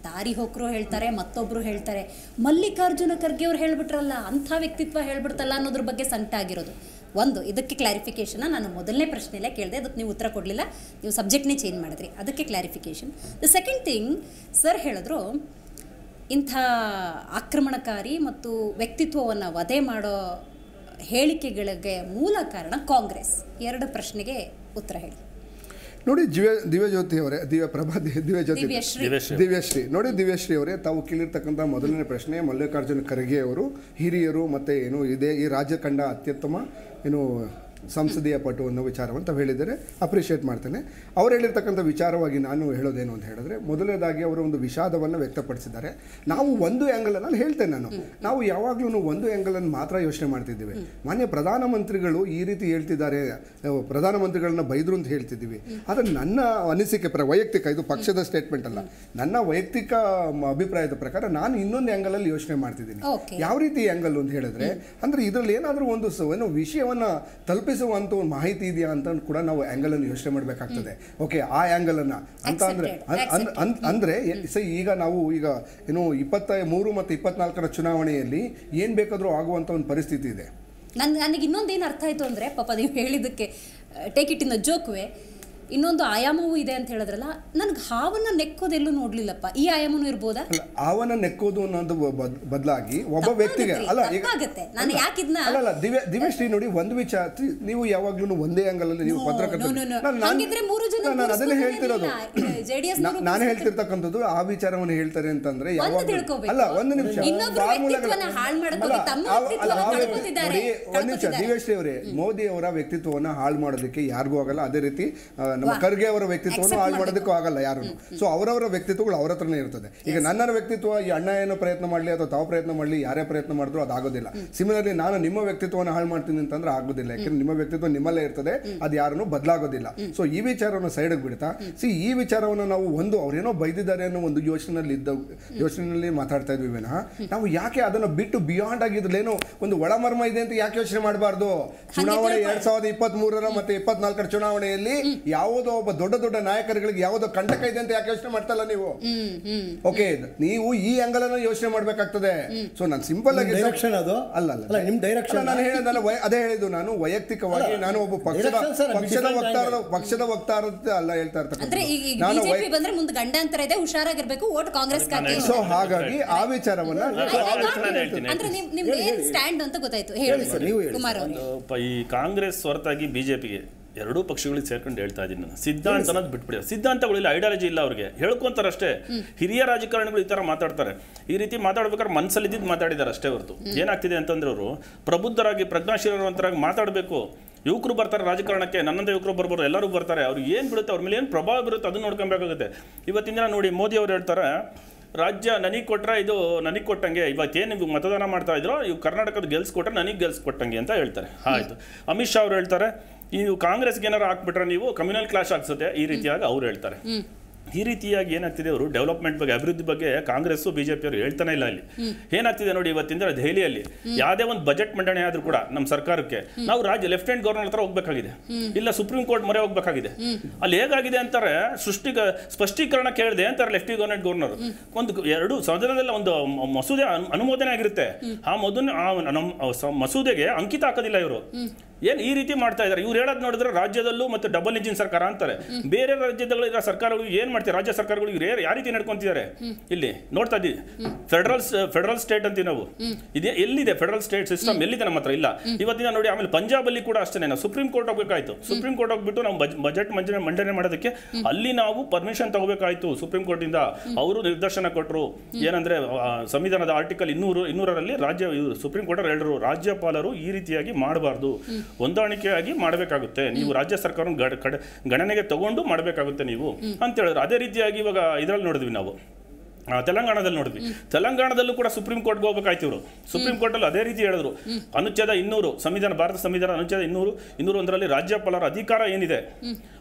ದಾರಿ ಹೋಕರು ಹೇಳ್ತಾರೆ, ಮತ್ತೊಬ್ರು ಹೇಳ್ತಾರೆ, ಮಲ್ಲಿಕಾರ್ಜುನ ಖರ್ಗೆ ಅವ್ರು ಹೇಳ್ಬಿಟ್ರಲ್ಲ, ಅಂಥ ವ್ಯಕ್ತಿತ್ವ ಹೇಳ್ಬಿಡ್ತಲ್ಲ ಅನ್ನೋದ್ರ ಬಗ್ಗೆ ಸಂಕಟ ಆಗಿರೋದು. ಒಂದು ಇದಕ್ಕೆ ಕ್ಲಾರಿಫಿಕೇಶನ್ ನಾನು ಮೊದಲನೇ ಪ್ರಶ್ನೆಯಲ್ಲೇ ಕೇಳಿದೆ, ಅದಕ್ಕೆ ನೀವು ಉತ್ತರ ಕೊಡಲಿಲ್ಲ, ನೀವು ಸಬ್ಜೆಕ್ಟ್ ನೇ ಚೇಂಜ್ ಮಾಡಿದ್ರಿ, ಅದಕ್ಕೆ clarification. The second thing sir ಹೇಳಿದ್ರು ಇಂಥ ಆಕ್ರಮಣಕಾರಿ ಮತ್ತು ವ್ಯಕ್ತಿತ್ವವನ್ನು ವಧೆ ಮಾಡೋ ಹೇಳಿಕೆಗಳಿಗೆ ಮೂಲ ಕಾರಣ ಕಾಂಗ್ರೆಸ್. ಎರಡು ಪ್ರಶ್ನೆಗೆ ಉತ್ತರ ಹೇಳಿ. ನೋಡಿ ದಿವ್ಯ ದಿವ್ಯಜ್ಯೋತಿ ಅವರೇ, ದಿವ್ಯ ಪ್ರಭಾ ದಿವ್ಯಜ್ಯೋತಿ ದಿವ್ಯಶ್ರೀ ನೋಡಿ ದಿವ್ಯಶ್ರೀ ಅವರೇ, ತಾವು ಕೇಳಿರ್ತಕ್ಕಂಥ ಮೊದಲನೇ ಪ್ರಶ್ನೆ ಮಲ್ಲಿಕಾರ್ಜುನ್ ಖರ್ಗೆ ಅವರು ಹಿರಿಯರು ಮತ್ತು ಏನು ಇದೆ ಈ ರಾಜ್ಯ ಕಂಡ ಅತ್ಯುತ್ತಮ ಏನು ಸಂಸದೀಯ ಪಟು ಅನ್ನೋ ವಿಚಾರವನ್ನು ತಾವು ಹೇಳಿದ್ದಾರೆ, ಅಪ್ರಿಷಿಯೇಟ್ ಮಾಡ್ತೇನೆ. ಅವ್ರು ಹೇಳಿರ್ತಕ್ಕಂಥ ವಿಚಾರವಾಗಿ ನಾನು ಹೇಳೋದೇನು ಅಂತ ಹೇಳಿದ್ರೆ, ಮೊದಲನೇದಾಗಿ ಅವರು ಒಂದು ವಿಷಾದವನ್ನು ವ್ಯಕ್ತಪಡಿಸಿದ್ದಾರೆ. ನಾವು ಒಂದು ಆ್ಯಂಗಲನ್ನು ಹೇಳ್ತೇನೆ, ನಾನು ನಾವು ಯಾವಾಗಲೂ ಒಂದು ಆ್ಯಂಗಲನ್ನು ಮಾತ್ರ ಯೋಚನೆ ಮಾಡ್ತಿದ್ದೀವಿ. ಮಾನ್ಯ ಪ್ರಧಾನಮಂತ್ರಿಗಳು ಈ ರೀತಿ ಹೇಳ್ತಿದ್ದಾರೆ, ಪ್ರಧಾನಮಂತ್ರಿಗಳನ್ನ ಬೈದ್ರು ಅಂತ ಹೇಳ್ತಿದ್ದೀವಿ. ಆದರೆ ನನ್ನ ಅನಿಸಿಕೆ ಪ್ರ ವೈಯಕ್ತಿಕ, ಇದು ಪಕ್ಷದ ಸ್ಟೇಟ್ಮೆಂಟ್ ಅಲ್ಲ, ನನ್ನ ವೈಯಕ್ತಿಕ ಅಭಿಪ್ರಾಯದ ಪ್ರಕಾರ ನಾನು ಇನ್ನೊಂದು ಆ್ಯಂಗಲಲ್ಲಿ ಯೋಚನೆ ಮಾಡ್ತಿದ್ದೀನಿ. ಯಾವ ರೀತಿ ಆ್ಯಂಗಲ್ ಅಂತ ಹೇಳಿದ್ರೆ, ಅಂದರೆ ಇದರಲ್ಲಿ ಏನಾದರೂ ಒಂದು ಏನೋ ವಿಷಯವನ್ನು ತಲುಪಿ ಒಂದು ಮಾಹಿತಿ ಇದೆಯಾ ಅಂತ ಕೂಡ ನಾವು ಆ್ಯಂಗಲ್ ಅನ್ನು ಯೋಚನೆ ಮಾಡಬೇಕಾಗ್ತದೆ. ಓಕೆ, ಆ ಆ್ಯಂಗಲ್ ಅನ್ನ ಅಂತ ಅಂದ್ರೆ ಅಂದ್ರೆ ಈಗ ನಾವು ಈಗ ಏನು ಇಪ್ಪತ್ತ ಮೂರು ಮತ್ತು ಇಪ್ಪತ್ನಾಲ್ಕರ ಚುನಾವಣೆಯಲ್ಲಿ ಏನ್ ಬೇಕಾದ್ರೂ ಆಗುವಂತ ಒಂದು ಪರಿಸ್ಥಿತಿ ಇದೆ. ನನ್ ನನಗೆ ಇನ್ನೊಂದೇನು ಅರ್ಥ ಆಯ್ತು ಅಂದ್ರೆ, ಪಾಪ ನೀವು ಹೇಳಿದಕ್ಕೆ take it in a joke way ಇನ್ನೊಂದು ಆಯಾಮವೂ ಇದೆ ಅಂತ ಹೇಳಿದ್ರಲ್ಲ, ನನಗೆ ಹಾವನ್ನ ನೆಕ್ಕೋದೆಲ್ಲೂ ನೋಡ್ಲಿಲ್ಲಪ್ಪ. ಈ ಆಯಾಮನೂ ಇರ್ಬೋದಾ? ಹಾವನ್ನ ನೆಕ್ಕೋದು ಅನ್ನೋದು ಬದಲಾಗಿ ಒಬ್ಬ ವ್ಯಕ್ತಿಗೆ ಅಲ್ಲ ಆಗುತ್ತೆ. ನಾನು ಯಾಕೆ ಇದನ್ನ ಅಲ್ಲ ದಿವ್ಯ ದಿವ್ಯಶ್ರೀ ನೋಡಿ, ಒಂದು ವಿಚಾರ ನೀವು ಯಾವಾಗ್ಲೂ ಒಂದೇ ಆಂಗಲಲ್ಲಿ ನೀವು ಪತ್ರಕರ್ತರು ಅದನ್ನೇ ಹೇಳ್ತಿರೋದು. ನಾನು ಹೇಳ್ತಿರ್ತಕ್ಕಂಥದ್ದು ಆ ವಿಚಾರವನ್ನು ಹೇಳ್ತಾರೆ ಅಂತಂದ್ರೆ ಯಾವಾಗ ಅಲ್ಲ ಒಂದು ನಿಮಿಷ ಒಂದು ನಿಮಿಷ ದಿವ್ಯಶ್ರೀ ಅವರೇ, ಮೋದಿ ಅವರ ವ್ಯಕ್ತಿತ್ವವನ್ನು ಹಾಳು ಮಾಡೋದಕ್ಕೆ ಯಾರಿಗೂ ಆಗಲ್ಲ. ಅದೇ ರೀತಿ ನಮ್ಮ ಖರ್ಗೆ ಅವರ ವ್ಯಕ್ತಿತ್ವವನ್ನು ಹಾಳು ಮಾಡೋದಕ್ಕೂ ಆಗಲ್ಲ ಯಾರು. ಸೊ ಅವರವರ ವ್ಯಕ್ತಿತ್ವಗಳು ಅವ್ರ ಹತ್ರನೇ ಇರ್ತದೆ. ಈಗ ನನ್ನ ವ್ಯಕ್ತಿತ್ವ ಈ ಅಣ್ಣ ಏನೋ ಪ್ರಯತ್ನ ಮಾಡಲಿ ಅಥವಾ ತಾವು ಪ್ರಯತ್ನ ಮಾಡಲಿ, ಯಾರೇ ಪ್ರಯತ್ನ ಮಾಡಿದ್ರು ಅದಾಗೋದಿಲ್ಲ. ಸಿಮಿಲರ್ಲಿ ನಾನು ನಿಮ್ಮ ವ್ಯಕ್ತಿತ್ವವನ್ನು ಹಾಳು ಮಾಡ್ತೀನಿ ಅಂತಂದ್ರೆ ಆಗೋದಿಲ್ಲ, ಯಾಕಂದ್ರೆ ನಿಮ್ಮ ವ್ಯಕ್ತಿತ್ವ ನಿಮ್ಮಲ್ಲೇ ಇರ್ತದೆ, ಅದು ಯಾರನ್ನೂ ಬದಲಾಗೋದಿಲ್ಲ. ಸೊ ಈ ವಿಚಾರವನ್ನು ಸೈಡಿಗೆ ಬಿಡ್ತಾ ಸಿ ಈ ವಿಚಾರವನ್ನು ನಾವು ಒಂದು ಅವ್ರೇನೋ ಬೈದಿದ್ದಾರೆ ಅನ್ನೋ ಒಂದು ಯೋಚನೆಯಲ್ಲಿ ಇದ್ದ ಯೋಚನೆಯಲ್ಲಿ ಮಾತಾಡ್ತಾ ಇದ್ವಿ ವಿನಃ ನಾವು ಯಾಕೆ ಅದನ್ನು ಬಿಟ್ಟು ಬಿಯಾಂಡ್ ಆಗಿ ಇದ್ರಲ್ಲೇನೋ ಒಂದು ಒಳಮರ್ಮ ಇದೆ ಅಂತ ಯಾಕೆ ಯೋಚನೆ ಮಾಡಬಾರ್ದು? ಚುನಾವಣೆ ಎರಡ್ ಸಾವಿರದ ಇಪ್ಪತ್ತ್ ಮೂರರ ಮತ್ತೆ ಇಪ್ಪತ್ನಾಲ್ಕರ ಚುನಾವಣೆಯಲ್ಲಿ ಯಾವುದೋ ಒಬ್ಬ ದೊಡ್ಡ ದೊಡ್ಡ ನಾಯಕರುಗಳಿಗೆ ಯಾವುದೋ ಕಂಟಕ ಇದೆ ಅಂತ ಯಾಕೆ ಯೋಚನೆ ಮಾಡ್ತಲ್ಲ ನೀವು? ಓಕೆ, ನೀವು ಈ ಆಂಗಲ್ ಅನ್ನು ಯೋಚನೆ ಮಾಡ್ಬೇಕಾಗ್ತದೆ. ಸೊ ನಾನು ಸಿಂಪಲ್ ಆಗಿ ಡೈರೆಕ್ಷನ್ ಅದು ಅಲ್ಲ ಅಲ್ಲ ನಿಮ್ಮ ಡೈರೆಕ್ಷನ್ ನಾನು ಹೇಳಿದಲ್ಲ, ಅದೇ ಹೇಳಿದ್ದು ನಾನು ವೈಯಕ್ತಿಕವಾಗಿ ನಾನು ಒಬ್ಬ ಪಕ್ಷದ ಪಕ್ಷದ ವಕ್ತಾರ ಪಕ್ಷದ ವಕ್ತಾರ ಅಲ್ಲ ಹೇಳ್ತಾ ಇರ್ತಕ್ಕಂಥ ಹುಷಾರಾಗಿರ್ಬೇಕು. ವೋಟ್ ಕಾಂಗ್ರೆಸ್. ಸೊ ಹಾಗಾಗಿ ಆ ವಿಚಾರವನ್ನ ಈ ಕಾಂಗ್ರೆಸ್ ಹೊರತಾಗಿ ಬಿಜೆಪಿಗೆ ಎರಡೂ ಪಕ್ಷಗಳಿಗೆ ಸೇರ್ಕೊಂಡು ಹೇಳ್ತಾ ಇದ್ದೀನಿ ನಾನು. ಸಿದ್ಧಾಂತ ಅನ್ನೋದು ಬಿಟ್ಬಿಡಿ, ಸಿದ್ಧಾಂತಗಳಿಲ್ಲ, ಐಡಿಯಾಲಜಿ ಇಲ್ಲ, ಅವ್ರಿಗೆ ಹೇಳ್ಕೊಂತಾರೆ ಅಷ್ಟೇ. ಹಿರಿಯ ರಾಜಕಾರಣಿಗಳು ಈ ಥರ ಮಾತಾಡ್ತಾರೆ, ಈ ರೀತಿ ಮಾತಾಡ್ಬೇಕಾದ್ರೆ ಮನಸ್ಸಲ್ಲಿ ಇದ್ದಿದ್ದು ಮಾತಾಡಿದ್ದಾರೆ ಅಷ್ಟೇ ಹೊರತು. ಏನಾಗ್ತಿದೆ ಅಂತಂದ್ರೆ ಅವರು ಪ್ರಬುದ್ಧರಾಗಿ ಪ್ರಜ್ಞಾಶೀಲರಂತರಾಗಿ ಮಾತಾಡಬೇಕು. ಯುವಕರು ಬರ್ತಾರೆ ರಾಜಕಾರಣಕ್ಕೆ, ನನ್ನಂದ ಯುವಕರು ಬರ್ಬೋದು, ಎಲ್ಲರೂ ಬರ್ತಾರೆ. ಅವ್ರಿಗೆ ಏನು ಬಿಡುತ್ತೆ, ಅವ್ರ ಮೇಲೆ ಏನು ಪ್ರಭಾವ ಬೀರುತ್ತೆ ಅದನ್ನು ನೋಡ್ಕೊಬೇಕಾಗುತ್ತೆ. ಇವತ್ತಿನ ದಿನ ನೋಡಿ ಮೋದಿ ಅವರು ಹೇಳ್ತಾರೆ, ರಾಜ್ಯ ನನಗೆ ಕೊಟ್ಟರೆ ಇದು ನನಗೆ ಕೊಟ್ಟಂಗೆ, ಇವತ್ತೇನು ನೀವು ಮತದಾನ ಮಾಡ್ತಾ ಇದ್ರೋ ಇವು ಕರ್ನಾಟಕದ ಗೆಲ್ಸ್ಕೊಟ್ರೆ ನನಗೆ ಗೆಲ್ಸ್ಕೊಟ್ಟಂಗೆ ಅಂತ ಹೇಳ್ತಾರೆ. ಆಯಿತು. ಅಮಿತ್ ಶಾ ಅವರು ಹೇಳ್ತಾರೆ, ನೀವು ಕಾಂಗ್ರೆಸ್ಗೆ ಏನಾರು ಹಾಕ್ಬಿಟ್ರೆ ನೀವು ಕಮ್ಯುನಲ್ ಕ್ಲಾಶ್ ಆಗ್ಸುತ್ತೆ, ಈ ರೀತಿಯಾಗಿ ಅವ್ರು ಹೇಳ್ತಾರೆ. ಈ ರೀತಿಯಾಗಿ ಏನಾಗ್ತಿದೆ, ಅವರು ಡೆವಲಪ್ಮೆಂಟ್ ಬಗ್ಗೆ ಅಭಿವೃದ್ಧಿ ಬಗ್ಗೆ ಕಾಂಗ್ರೆಸ್ ಬಿಜೆಪಿ ಅವರು ಹೇಳ್ತಾನೆ ಇಲ್ಲ. ಅಲ್ಲಿ ಏನಾಗ್ತಿದೆ ನೋಡಿ, ಇವತ್ತಿಂದ ದೆಹಲಿಯಲ್ಲಿ ಯಾವುದೇ ಒಂದು ಬಜೆಟ್ ಮಂಡನೆ ಆದ್ರೂ ಕೂಡ ನಮ್ಮ ಸರ್ಕಾರಕ್ಕೆ ನಾವು ರಾಜ್ಯ ಲೆಫ್ಟಿನೆಂಟ್ ಗವರ್ನರ್ ಹತ್ರ ಹೋಗ್ಬೇಕಾಗಿದೆ, ಇಲ್ಲ ಸುಪ್ರೀಂ ಕೋರ್ಟ್ ಮೊರೆ ಹೋಗ್ಬೇಕಾಗಿದೆ. ಅಲ್ಲಿ ಹೇಗಾಗಿದೆ ಅಂತಾರೆ, ಸೃಷ್ಟಿ ಸ್ಪಷ್ಟೀಕರಣ ಕೇಳಿದೆ ಅಂತಾರೆ ಲೆಫ್ಟಿ ಗವರ್ನಮೆಂಟ್ ಗವರ್ನರ್. ಒಂದು ಎರಡು ಸದನದಲ್ಲಿ ಒಂದು ಮಸೂದೆ ಅನುಮೋದನೆ ಆಗಿರುತ್ತೆ, ಆ ಮೊದಲು ಆ ನಮ್ಮ ಮಸೂದೆಗೆ ಅಂಕಿತ ಹಾಕೋದಿಲ್ಲ ಇವರು. ಏನ್ ಈ ರೀತಿ ಮಾಡ್ತಾ ಇದಾರೆ ಇವ್ರು ಹೇಳೋದು ನೋಡಿದ್ರೆ ರಾಜ್ಯದಲ್ಲೂ ಮತ್ತೆ ಡಬಲ್ ಇಂಜಿನ್ ಸರ್ಕಾರ ಅಂತಾರೆ. ಬೇರೆ ರಾಜ್ಯದಲ್ಲಿ ಸರ್ಕಾರಗಳು ಏನ್ ಮಾಡ್ತಾರೆ, ರಾಜ್ಯ ಸರ್ಕಾರಗಳು ಯಾವ ರೀತಿ ನಡ್ಕೊಂತಿದ್ದಾರೆ ಇಲ್ಲಿ ನೋಡ್ತಾ ಇದೀವಿ. ಫೆಡರಲ್ ಫೆಡರಲ್ ಸ್ಟೇಟ್ ಅಂತೀವಿ ನಾವು, ಇದೇ ಎಲ್ಲಿದೆ ಫೆಡರಲ್ ಸ್ಟೇಟ್ ಸಿಸ್ಟಮ್ ಎಲ್ಲಿದೆ? ನಮ್ಮ ಹತ್ರ ಇಲ್ಲ. ಇವತ್ತಿನ ನೋಡಿ ಆಮೇಲೆ ಪಂಜಾಬ್ ಅಲ್ಲಿ ಕೂಡ ಅಷ್ಟೇ, ನಾವು ಸುಪ್ರೀಂ ಕೋರ್ಟ್ ಹೋಗ್ಬೇಕಾಯ್ತು. ಸುಪ್ರೀಂ ಕೋರ್ಟ್ ಹೋಗ್ಬಿಟ್ಟು ನಾವು ಬಜೆಟ್ ಮಂಡನೆ ಮಂಡನೆ ಮಾಡೋದಕ್ಕೆ ಅಲ್ಲಿ ನಾವು ಪರ್ಮಿಷನ್ ತಗೋಬೇಕಾಯ್ತು ಸುಪ್ರೀಂ ಕೋರ್ಟ್ ಇಂದ. ಅವರು ನಿರ್ದೇಶನ ಕೊಟ್ಟರು ಏನಂದ್ರೆ, ಸಂವಿಧಾನದ ಆರ್ಟಿಕಲ್ ಇನ್ನೂರು ಇನ್ನೂರರಲ್ಲಿ ರಾಜ್ಯ ಸುಪ್ರೀಂ ಕೋರ್ಟ್ ಹೇಳಿದ್ರು, ರಾಜ್ಯಪಾಲರು ಈ ರೀತಿಯಾಗಿ ಮಾಡಬಾರ್ದು, ಹೊಂದಾಣಿಕೆಯಾಗಿ ಮಾಡಬೇಕಾಗುತ್ತೆ, ನೀವು ರಾಜ್ಯ ಸರ್ಕಾರ ಗಣನೆಗೆ ತಗೊಂಡು ಮಾಡಬೇಕಾಗುತ್ತೆ ನೀವು ಅಂತ ಹೇಳಿದ್ರು. ಅದೇ ರೀತಿಯಾಗಿ ಇವಾಗ ಇದರಲ್ಲಿ ನೋಡಿದ್ವಿ ನಾವು, ತೆಲಂಗಾಣದಲ್ಲಿ ನೋಡಿದ್ವಿ. ತೆಲಂಗಾಣದಲ್ಲೂ ಕೂಡ ಸುಪ್ರೀಂ ಕೋರ್ಟ್ಗೆ ಹೋಗ್ಬೇಕಾಯ್ತು ಇವರು. ಸುಪ್ರೀಂ ಕೋರ್ಟಲ್ಲಿ ಅದೇ ರೀತಿ ಹೇಳಿದ್ರು, ಅನುಚ್ಛೇದ ಇನ್ನೂರು ಸಂವಿಧಾನ, ಭಾರತ ಸಂವಿಧಾನ ಅನುಚ್ಛೇದ ಇನ್ನೂರು ಇನ್ನೂರು ಒಂದರಲ್ಲಿ ರಾಜ್ಯಪಾಲರ ಅಧಿಕಾರ ಏನಿದೆ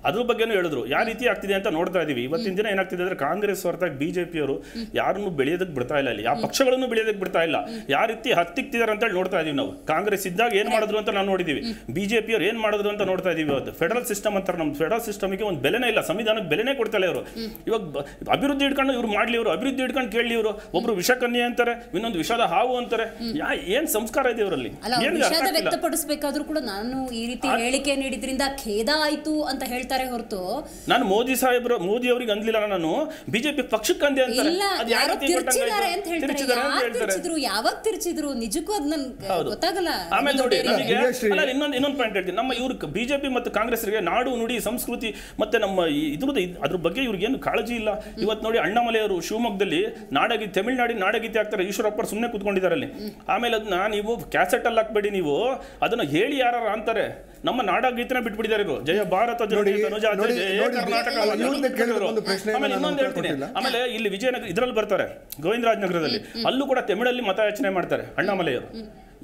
ಅದ್ರ ಬಗ್ಗೆನೂ ಹೇಳಿದ್ರು. ಯಾವ ರೀತಿ ಆಗ್ತಿದೆ ಅಂತ ನೋಡ್ತಾ ಇದೀವಿ. ಇವತ್ತಿನ ದಿನ ಏನಾಗ್ತಿದೆ ಅಂದ್ರೆ, ಕಾಂಗ್ರೆಸ್ ಹೊರತಾಗಿ ಬಿಜೆಪಿಯವರು ಯಾರನ್ನು ಬೆಳೆಯೋದಕ್ಕೆ ಬಿಡ್ತಾ ಇಲ್ಲ, ಅಲ್ಲಿ ಯಾವ ಪಕ್ಷಗಳನ್ನು ಬೆಳೆಯೋದಕ್ಕೆ ಬಿಡ್ತಾ ಇಲ್ಲ. ಯಾವ ರೀತಿ ಹತ್ತಿಕ್ತಿದ್ದಾರೆ ಅಂತೇಳಿ ನೋಡ್ತಾ ಇದೀವಿ ನಾವು. ಕಾಂಗ್ರೆಸ್ ಇದ್ದಾಗ ಏನ್ ಮಾಡಿದ್ರು ಅಂತ ನಾವು ನೋಡಿದೀವಿ, ಬಿಜೆಪಿಯವರು ಏನ್ ಮಾಡಿದ್ರು ಅಂತ ನೋಡ್ತಾ ಇದೀವಿ. ಇವತ್ತು ಫೆಡರಲ್ ಸಿಸ್ಟಮ್ ಅಂತಾರೆ, ನಮ್ಮ ಫೆಡರಲ್ ಸಿಸ್ಟಮ್ಗೆ ಒಂದು ಬೆಲೆನೇ ಇಲ್ಲ, ಸಂವಿಧಾನಕ್ಕೆ ಬೆಲೆನೇ ಕೊಡ್ತಾ ಇಲ್ಲ ಇವರು. ಇವಾಗ ಅಭಿವೃದ್ಧಿ ಇಟ್ಕೊಂಡು ಇವ್ರು ಮಾಡ್ಲಿ, ಇವರು ಅಭಿವೃದ್ಧಿ ಇದ್ದು ಹಿಡ್ಕೊಂಡು ಕೇಳಿ ಇವರು ಒಬ್ರು ವಿಷಕನ್ಯೆ ಅಂತಾರೆ, ಇನ್ನೊಂದು ವಿಷದ ಹಾವು ಅಂತಾರೆ. ಯಾ ಏನು ಸಂಸ್ಕಾರ ಇದೆ ಅವರಲ್ಲಿ? ಏನು ವಿಷದ ವ್ಯಕ್ತಪಡಿಸಬೇಕಾದರೂ ಕೂಡ ನಾನು ಈ ರೀತಿ ಹೇಳಿಕೆ ನೀಡಿದ್ರಿಂದ ಖೇದ ಆಯಿತು ಅಂತ ಹೇಳ್ತಾರೆ ಹೊರತು ನಾನು ಮೋದಿ ಸಾಹೇಬ್ರ ಮೋದಿ ಅವರಿಗೆ ಅಂದಲಿಲ್ಲ, ನಾನು ಬಿಜೆಪಿ ಪಕ್ಷಕ್ಕೆ ಅಂದೆ ಅಂತಾರೆ. ಅದು ಯಾರು ತಿರ್ಚಿದ್ದಾರೆ ಅಂತ ಹೇಳ್ತಾರೆ, ಯಾವಾಗ ತಿರ್ಚಿದ್ರು ನಿಜಕ್ಕೂ ಅದು ನನಗೆ ಗೊತ್ತಾಗಲ್ಲ. ಆಮೇಲೆ ನೋಡಿ ನಮಗೆ ಅಲ್ಲ ಇನ್ನೊಂದು ಇನ್ನೊಂದು ಪಾಯಿಂಟ್ ಹೇಳ್ತೀನಿ. ನಮ್ಮ ಇವರು ಬಿಜೆಪಿ ಮತ್ತು ಕಾಂಗ್ರೆಸ್ರಿಗೆ ನಾಡು ನುಡಿ ಸಂಸ್ಕೃತಿ ಮತ್ತೆ ನಮ್ಮ ಇದ್ರದ್ದು ಅದ್ರ ಬಗ್ಗೆ ಇವ್ರಿಗೆ ಏನು ಕಾಳಜಿ ಇಲ್ಲ. ಇವತ್ತು ನೋಡಿ ಅಣ್ಣಾಮಲೆಯವರು ಶಿವಮೊಗ್ಗದಲ್ಲಿ ನಾಡಗಿ ತಮಿಳುನಾಡಿನ ನಾಡಗೀತೆ ಆಗ್ತಾರೆ, ಈಶ್ವರಪ್ಪ ಸುಮ್ಮನೆ ಕೂತ್ಕೊಂಡಿದ್ದಾರೆ ಅಲ್ಲಿ. ಆಮೇಲೆ ಅದನ್ನ ನೀವು ಕ್ಯಾಸೆಟ್ ಅಲ್ಲಿ ಹಾಕ್ಬೇಡಿ, ನೀವು ಅದನ್ನ ಹೇಳಿ ಯಾರು ಅಂತಾರೆ. ನಮ್ಮ ನಾಡಗೀತನ ಬಿಟ್ಬಿಟ್ಟಿದ್ದಾರೆ ಇವರು, ಜಯ ಭಾರತ ಜಯ ಕರ್ನಾಟಕ. ಆಮೇಲೆ ಇನ್ನೊಂದು ಹೇಳ್ತೀನಿ, ಆಮೇಲೆ ಇಲ್ಲಿ ವಿಜಯನಗರ ಇದರಲ್ಲಿ ಬರ್ತಾರೆ ಗೋವಿಂದರಾಜನಗರದಲ್ಲಿ, ಅಲ್ಲೂ ಕೂಡ ತಮಿಳಲ್ಲಿ ಮತಯಾಚನೆ ಮಾಡ್ತಾರೆ ಅಣ್ಣಾಮಲೆಯವರು.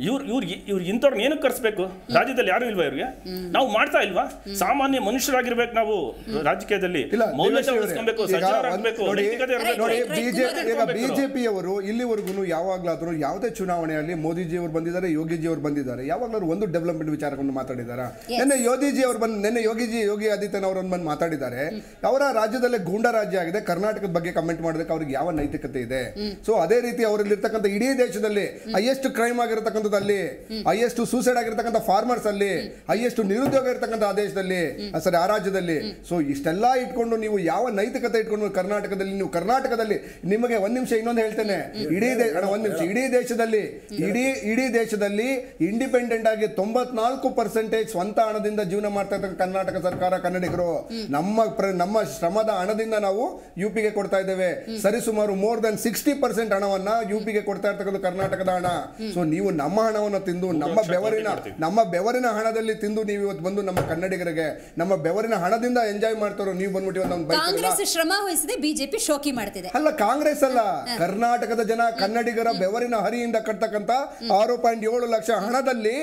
ಇವ್ರು ಇವ್ರಿಗೆ ಇವ್ರು ಇಂಥವ್ರನ್ನ ಏನಕ್ಕೆ ಕರೆಸ್ಬೇಕು? ರಾಜ್ಯದಲ್ಲಿ ಯಾರು ಇಲ್ವಾ ಇವ್ರಿಗೆ? ನಾವು ಮಾಡ್ತಾ ಇಲ್ವಾ? ಸಾಮಾನ್ಯ ಮನುಷ್ಯರಾಗಿರ್ಬೇಕು ನಾವು ರಾಜಕೀಯದಲ್ಲಿ, ಮೌಲ್ಯ ಉಳಿಸ್ಕೊಬೇಕು, ಸಜ್ಜನರಾಗಬೇಕು. ಬಿಜೆಪಿಯವರು ಇಲ್ಲಿವರೆಗೂ ಯಾವಾಗ್ಲಾದ್ರೂ ಯಾವುದೇ ಚುನಾವಣೆಯಲ್ಲಿ ಮೋದಿಜಿಯವರು ಬಂದಿದ್ದಾರೆ, ಯೋಗಿಜಿಯವರು ಬಂದಿದ್ದಾರೆ, ಯಾವಾಗ್ಲಾದ್ರೂ ಒಂದು ಡೆವಲಪ್ಮೆಂಟ್ ವಿಚಾರವನ್ನು ಮಾತಾಡಿದಾರ? ನಿನ್ನೆ ಯೋಗಿಜಿ ಅವರು ಬಂದು ನಿನ್ನೆ ಯೋಗಿಜಿ ಯೋಗಿ ಆದಿತ್ಯನಾಥ್ ಅವರನ್ನು ಬಂದು ಮಾತಾಡಿದ್ದಾರೆ. ಅವರ ರಾಜ್ಯದಲ್ಲೇ ಗೂಂಡಾ ರಾಜ್ಯ ಆಗಿದೆ, ಕರ್ನಾಟಕದ ಬಗ್ಗೆ ಕಮೆಂಟ್ ಮಾಡೋದಕ್ಕೆ ಅವ್ರಿಗೆ ಯಾವ ನೈತಿಕತೆ ಇದೆ? ಸೊ ಅದೇ ರೀತಿ ಅವರಲ್ಲಿರ್ತಕ್ಕಂಥ ಇಡೀ ದೇಶದಲ್ಲಿ ಹೈಯೆಸ್ಟ್ ಕ್ರೈಮ್ ಆಗಿರತಕ್ಕಂಥ ದಲ್ಲಿ ಹೈಯೆಸ್ಟ್ ಸೂಸೈಡ್ ಆಗಿರತಕ್ಕಂಥ ಫಾರ್ಮರ್ಸ್ ಅಲ್ಲಿ, ಹೈಯೆಸ್ಟ್ ನಿರುದ್ಯೋಗ ಇರತಕ್ಕಂಥ ಆ ದೇಶದಲ್ಲಿ ಸರಿ ಆ ರಾಜ್ಯದಲ್ಲಿ. ಸೊ ಇಷ್ಟೆಲ್ಲ ಇಟ್ಕೊಂಡು ನೀವು ಯಾವ ನೈತಿಕತೆ ಇಟ್ಕೊಂಡು ಕರ್ನಾಟಕದಲ್ಲಿ ನೀವು ಕರ್ನಾಟಕದಲ್ಲಿ ನಿಮಗೆ ಒಂದ್ ನಿಮಿಷ ಇನ್ನೊಂದು ಹೇಳ್ತೇನೆ, ಇಡೀ ಒಂದ್ ನಿಮಿಷ ಇಡೀ ದೇಶದಲ್ಲಿ ಇಡೀ ಇಡೀ ದೇಶದಲ್ಲಿ ಇಂಡಿಪೆಂಡೆಂಟ್ ಆಗಿ ತೊಂಬತ್ನಾಲ್ಕು ಪರ್ಸೆಂಟೇಜ್ ಸ್ವಂತ ಹಣದಿಂದ ಜೀವನ ಮಾಡ್ತಾ ಇರ್ತಕ್ಕಂಥ ಕರ್ನಾಟಕ ಸರ್ಕಾರ, ಕನ್ನಡಿಗರು ನಮ್ಮ ನಮ್ಮ ಶ್ರಮದ ಹಣದಿಂದ ನಾವು ಯುಪಿಗೆ ಕೊಡ್ತಾ ಇದ್ದೇವೆ. ಸರಿಸುಮಾರು ಮೋರ್ ದನ್ ಸಿಕ್ಸ್ಟಿ ಪರ್ಸೆಂಟ್ ಹಣವನ್ನ ಯುಪಿಗೆ ಕೊಡ್ತಾ ಇರ್ತಕ್ಕಂಥ ಕರ್ನಾಟಕದ ಹಣ. ಸೊ ನೀವು ನಮ್ಮ ಹಣವನ್ನು ತಿಂದು ನಮ್ಮ ಬೆವರಿನ ನಮ್ಮ ಬೆವರಿನ ಹಣದಲ್ಲಿ ತಿಂದು ನೀವು ಇವತ್ತು ಬಂದು ನಮ್ಮ ಕನ್ನಡಿಗರಿಗೆ ನಮ್ಮ ಬೆವರಿನ ಹಣದಿಂದ ಎಂಜಾಯ್ ಮಾಡ್ತಾರೋ ನೀವು ಬಂದ್ಬಿಟ್ಟು ಶ್ರಮ ವಹಿಸಿದೆ, ಬಿಜೆಪಿ ಶೋಕಿ ಮಾಡ್ತಿದೆ. ಅಲ್ಲ ಕಾಂಗ್ರೆಸ್ ಅಲ್ಲ, ಕರ್ನಾಟಕದ ಜನ ಕನ್ನಡಿಗರ ಬೆವರಿನ ಹರಿಯಿಂದ ಕಟ್ತಕ್ಕಂತ ಆರು ಪಾಯಿಂಟ್ ಏಳು ಲಕ್ಷ ಹಣದಲ್ಲಿ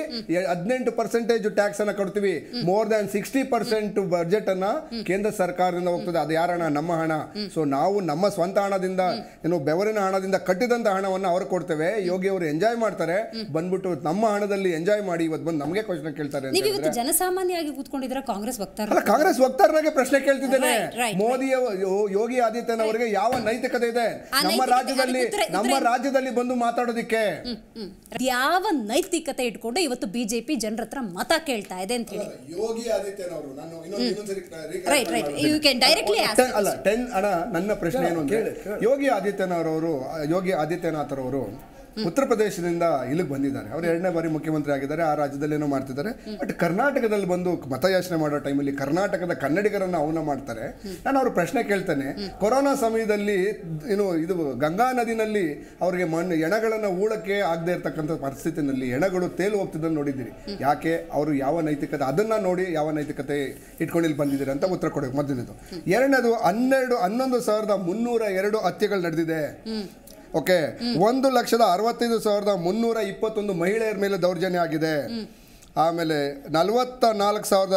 ಹದಿನೆಂಟು ಪರ್ಸೆಂಟೇಜ್ ಟ್ಯಾಕ್ಸ್ ಅನ್ನ ಕಟ್ತೀವಿ. More than sixty percent budget ಅನ್ನ ಕೇಂದ್ರ ಸರ್ಕಾರದಿಂದ ಹೋಗ್ತದೆ. ಅದು ಯಾರ ಹಣ? ನಮ್ಮ ಹಣ. ಸೊ ನಾವು ನಮ್ಮ ಸ್ವಂತ ಹಣದಿಂದ ಏನು ಬೆವರಿನ ಹಣದಿಂದ ಕಟ್ಟಿದಂತ ಹಣವನ್ನು ಅವ್ರು ಕೊಡ್ತೇವೆ. ಯೋಗಿ ಅವರು ಎಂಜಾಯ್ ಮಾಡ್ತಾರೆ, ಬಂದ್ಬಿಟ್ಟು ನಮ್ಮ ಹಣದಲ್ಲಿ ಎಂಜಾಯ್ ಮಾಡಿ ಇವತ್ತು ಬಂದು ನಮಗೆ ಕ್ವಶನ್ ಕೇಳ್ತಾರೆ. ನೀವು ಇವತ್ತು ಜನಸಾಮಾನ್ಯವಾಗಿ ಕೂತ್ಕೊಂಡಿದ್ರೆ ಕಾಂಗ್ರೆಸ್ ವಕ್ತಾರ ಕಾಂಗ್ರೆಸ್ ವಕ್ತಾರನಾಗೆ ಪ್ರಶ್ನೆ ಕೇಳ್ತಿದ್ದೇನೆ, ಮೋದಿ ಯೋಗಿ ಆದಿತ್ಯನಾಥ್ ಅವರಿಗೆ ಯಾವ ನೈತಿಕತೆ ಇದೆ ನಮ್ಮ ರಾಜ್ಯದಲ್ಲಿ ನಮ್ಮ ರಾಜ್ಯದಲ್ಲಿ ಬಂದು ಮಾತಾಡೋದಿಕ್ಕೆ? ಯಾವ ನೈತಿಕತೆ ಇಟ್ಕೊಂಡು ಇವತ್ತು ಬಿಜೆಪಿ ಜನರ ಹತ್ರ ಮತ ಕೇಳ್ತಾ ಇದೆ ಅಂತ ಹೇಳಿ ಯೋಗಿ ಆದಿತ್ಯನಾಥ್ ಅವರು ನಾನು ಇನ್ನೊಂದು ಇನ್ನೊಂದು right right you can directly ask ಅಲ್ಲ ಟೆನ್ ಅಣ್ಣ ನನ್ನ ಪ್ರಶ್ನೆ ಏನು ಅಂತ ಹೇಳಿ, ಯೋಗಿ ಆದಿತ್ಯನಾಥ್ ಅವರು ಯೋಗಿ ಆದಿತ್ಯನಾಥ್ ಅವರು ಉತ್ತರ ಪ್ರದೇಶದಿಂದ ಇಲ್ಲಿಗೆ ಬಂದಿದ್ದಾರೆ, ಅವರು ಎರಡನೇ ಬಾರಿ ಮುಖ್ಯಮಂತ್ರಿ ಆಗಿದ್ದಾರೆ, ಆ ರಾಜ್ಯದಲ್ಲಿ ಏನೋ ಮಾಡ್ತಿದ್ದಾರೆ. ಬಟ್ ಕರ್ನಾಟಕದಲ್ಲಿ ಬಂದು ಮತಯಾಚನೆ ಮಾಡೋ ಟೈಮಲ್ಲಿ ಕರ್ನಾಟಕದ ಕನ್ನಡಿಗರನ್ನು ಅವನ ಮಾಡ್ತಾರೆ. ನಾನು ಅವ್ರ ಪ್ರಶ್ನೆ ಕೇಳ್ತೇನೆ, ಕೊರೋನಾ ಸಮಯದಲ್ಲಿ ಏನು ಇದು ಗಂಗಾ ನದಿನಲ್ಲಿ ಅವರಿಗೆ ಮಣ್ಣು ಹೆಣಗಳನ್ನು ಹೂಳಕ್ಕೆ ಆಗದೆ ಇರತಕ್ಕಂಥ ಪರಿಸ್ಥಿತಿನಲ್ಲಿ ಹೆಣಗಳು ತೇಲು ಹೋಗ್ತಿದ್ದನ್ನು ನೋಡಿದ್ದೀರಿ. ಯಾಕೆ ಅವರು ಯಾವ ನೈತಿಕತೆ ಅದನ್ನು ನೋಡಿ ಯಾವ ನೈತಿಕತೆ ಇಟ್ಕೊಂಡು ಇಲ್ಲಿ ಬಂದಿದ್ದೀರಿ ಅಂತ ಉತ್ತರ ಕೊಡೋಕೆ ಮೊದಲಿದ್ದು. ಎರಡನೇದು ಹನ್ನೆರಡು ಹನ್ನೊಂದು ಸಾವಿರದ ಮುನ್ನೂರ ಎರಡು ಹತ್ಯೆಗಳು ನಡೆದಿದೆ. ಓಕೆ, ಒಂದು ಲಕ್ಷದ ಅರವತ್ತೈದು ಸಾವಿರದ ಮುನ್ನೂರ ಇಪ್ಪತ್ತೊಂದು ಮಹಿಳೆಯರ ಮೇಲೆ ದೌರ್ಜನ್ಯ ಆಗಿದೆ. ಆಮೇಲೆ ನಲವತ್ತ ನಾಲ್ಕು ಸಾವಿರದ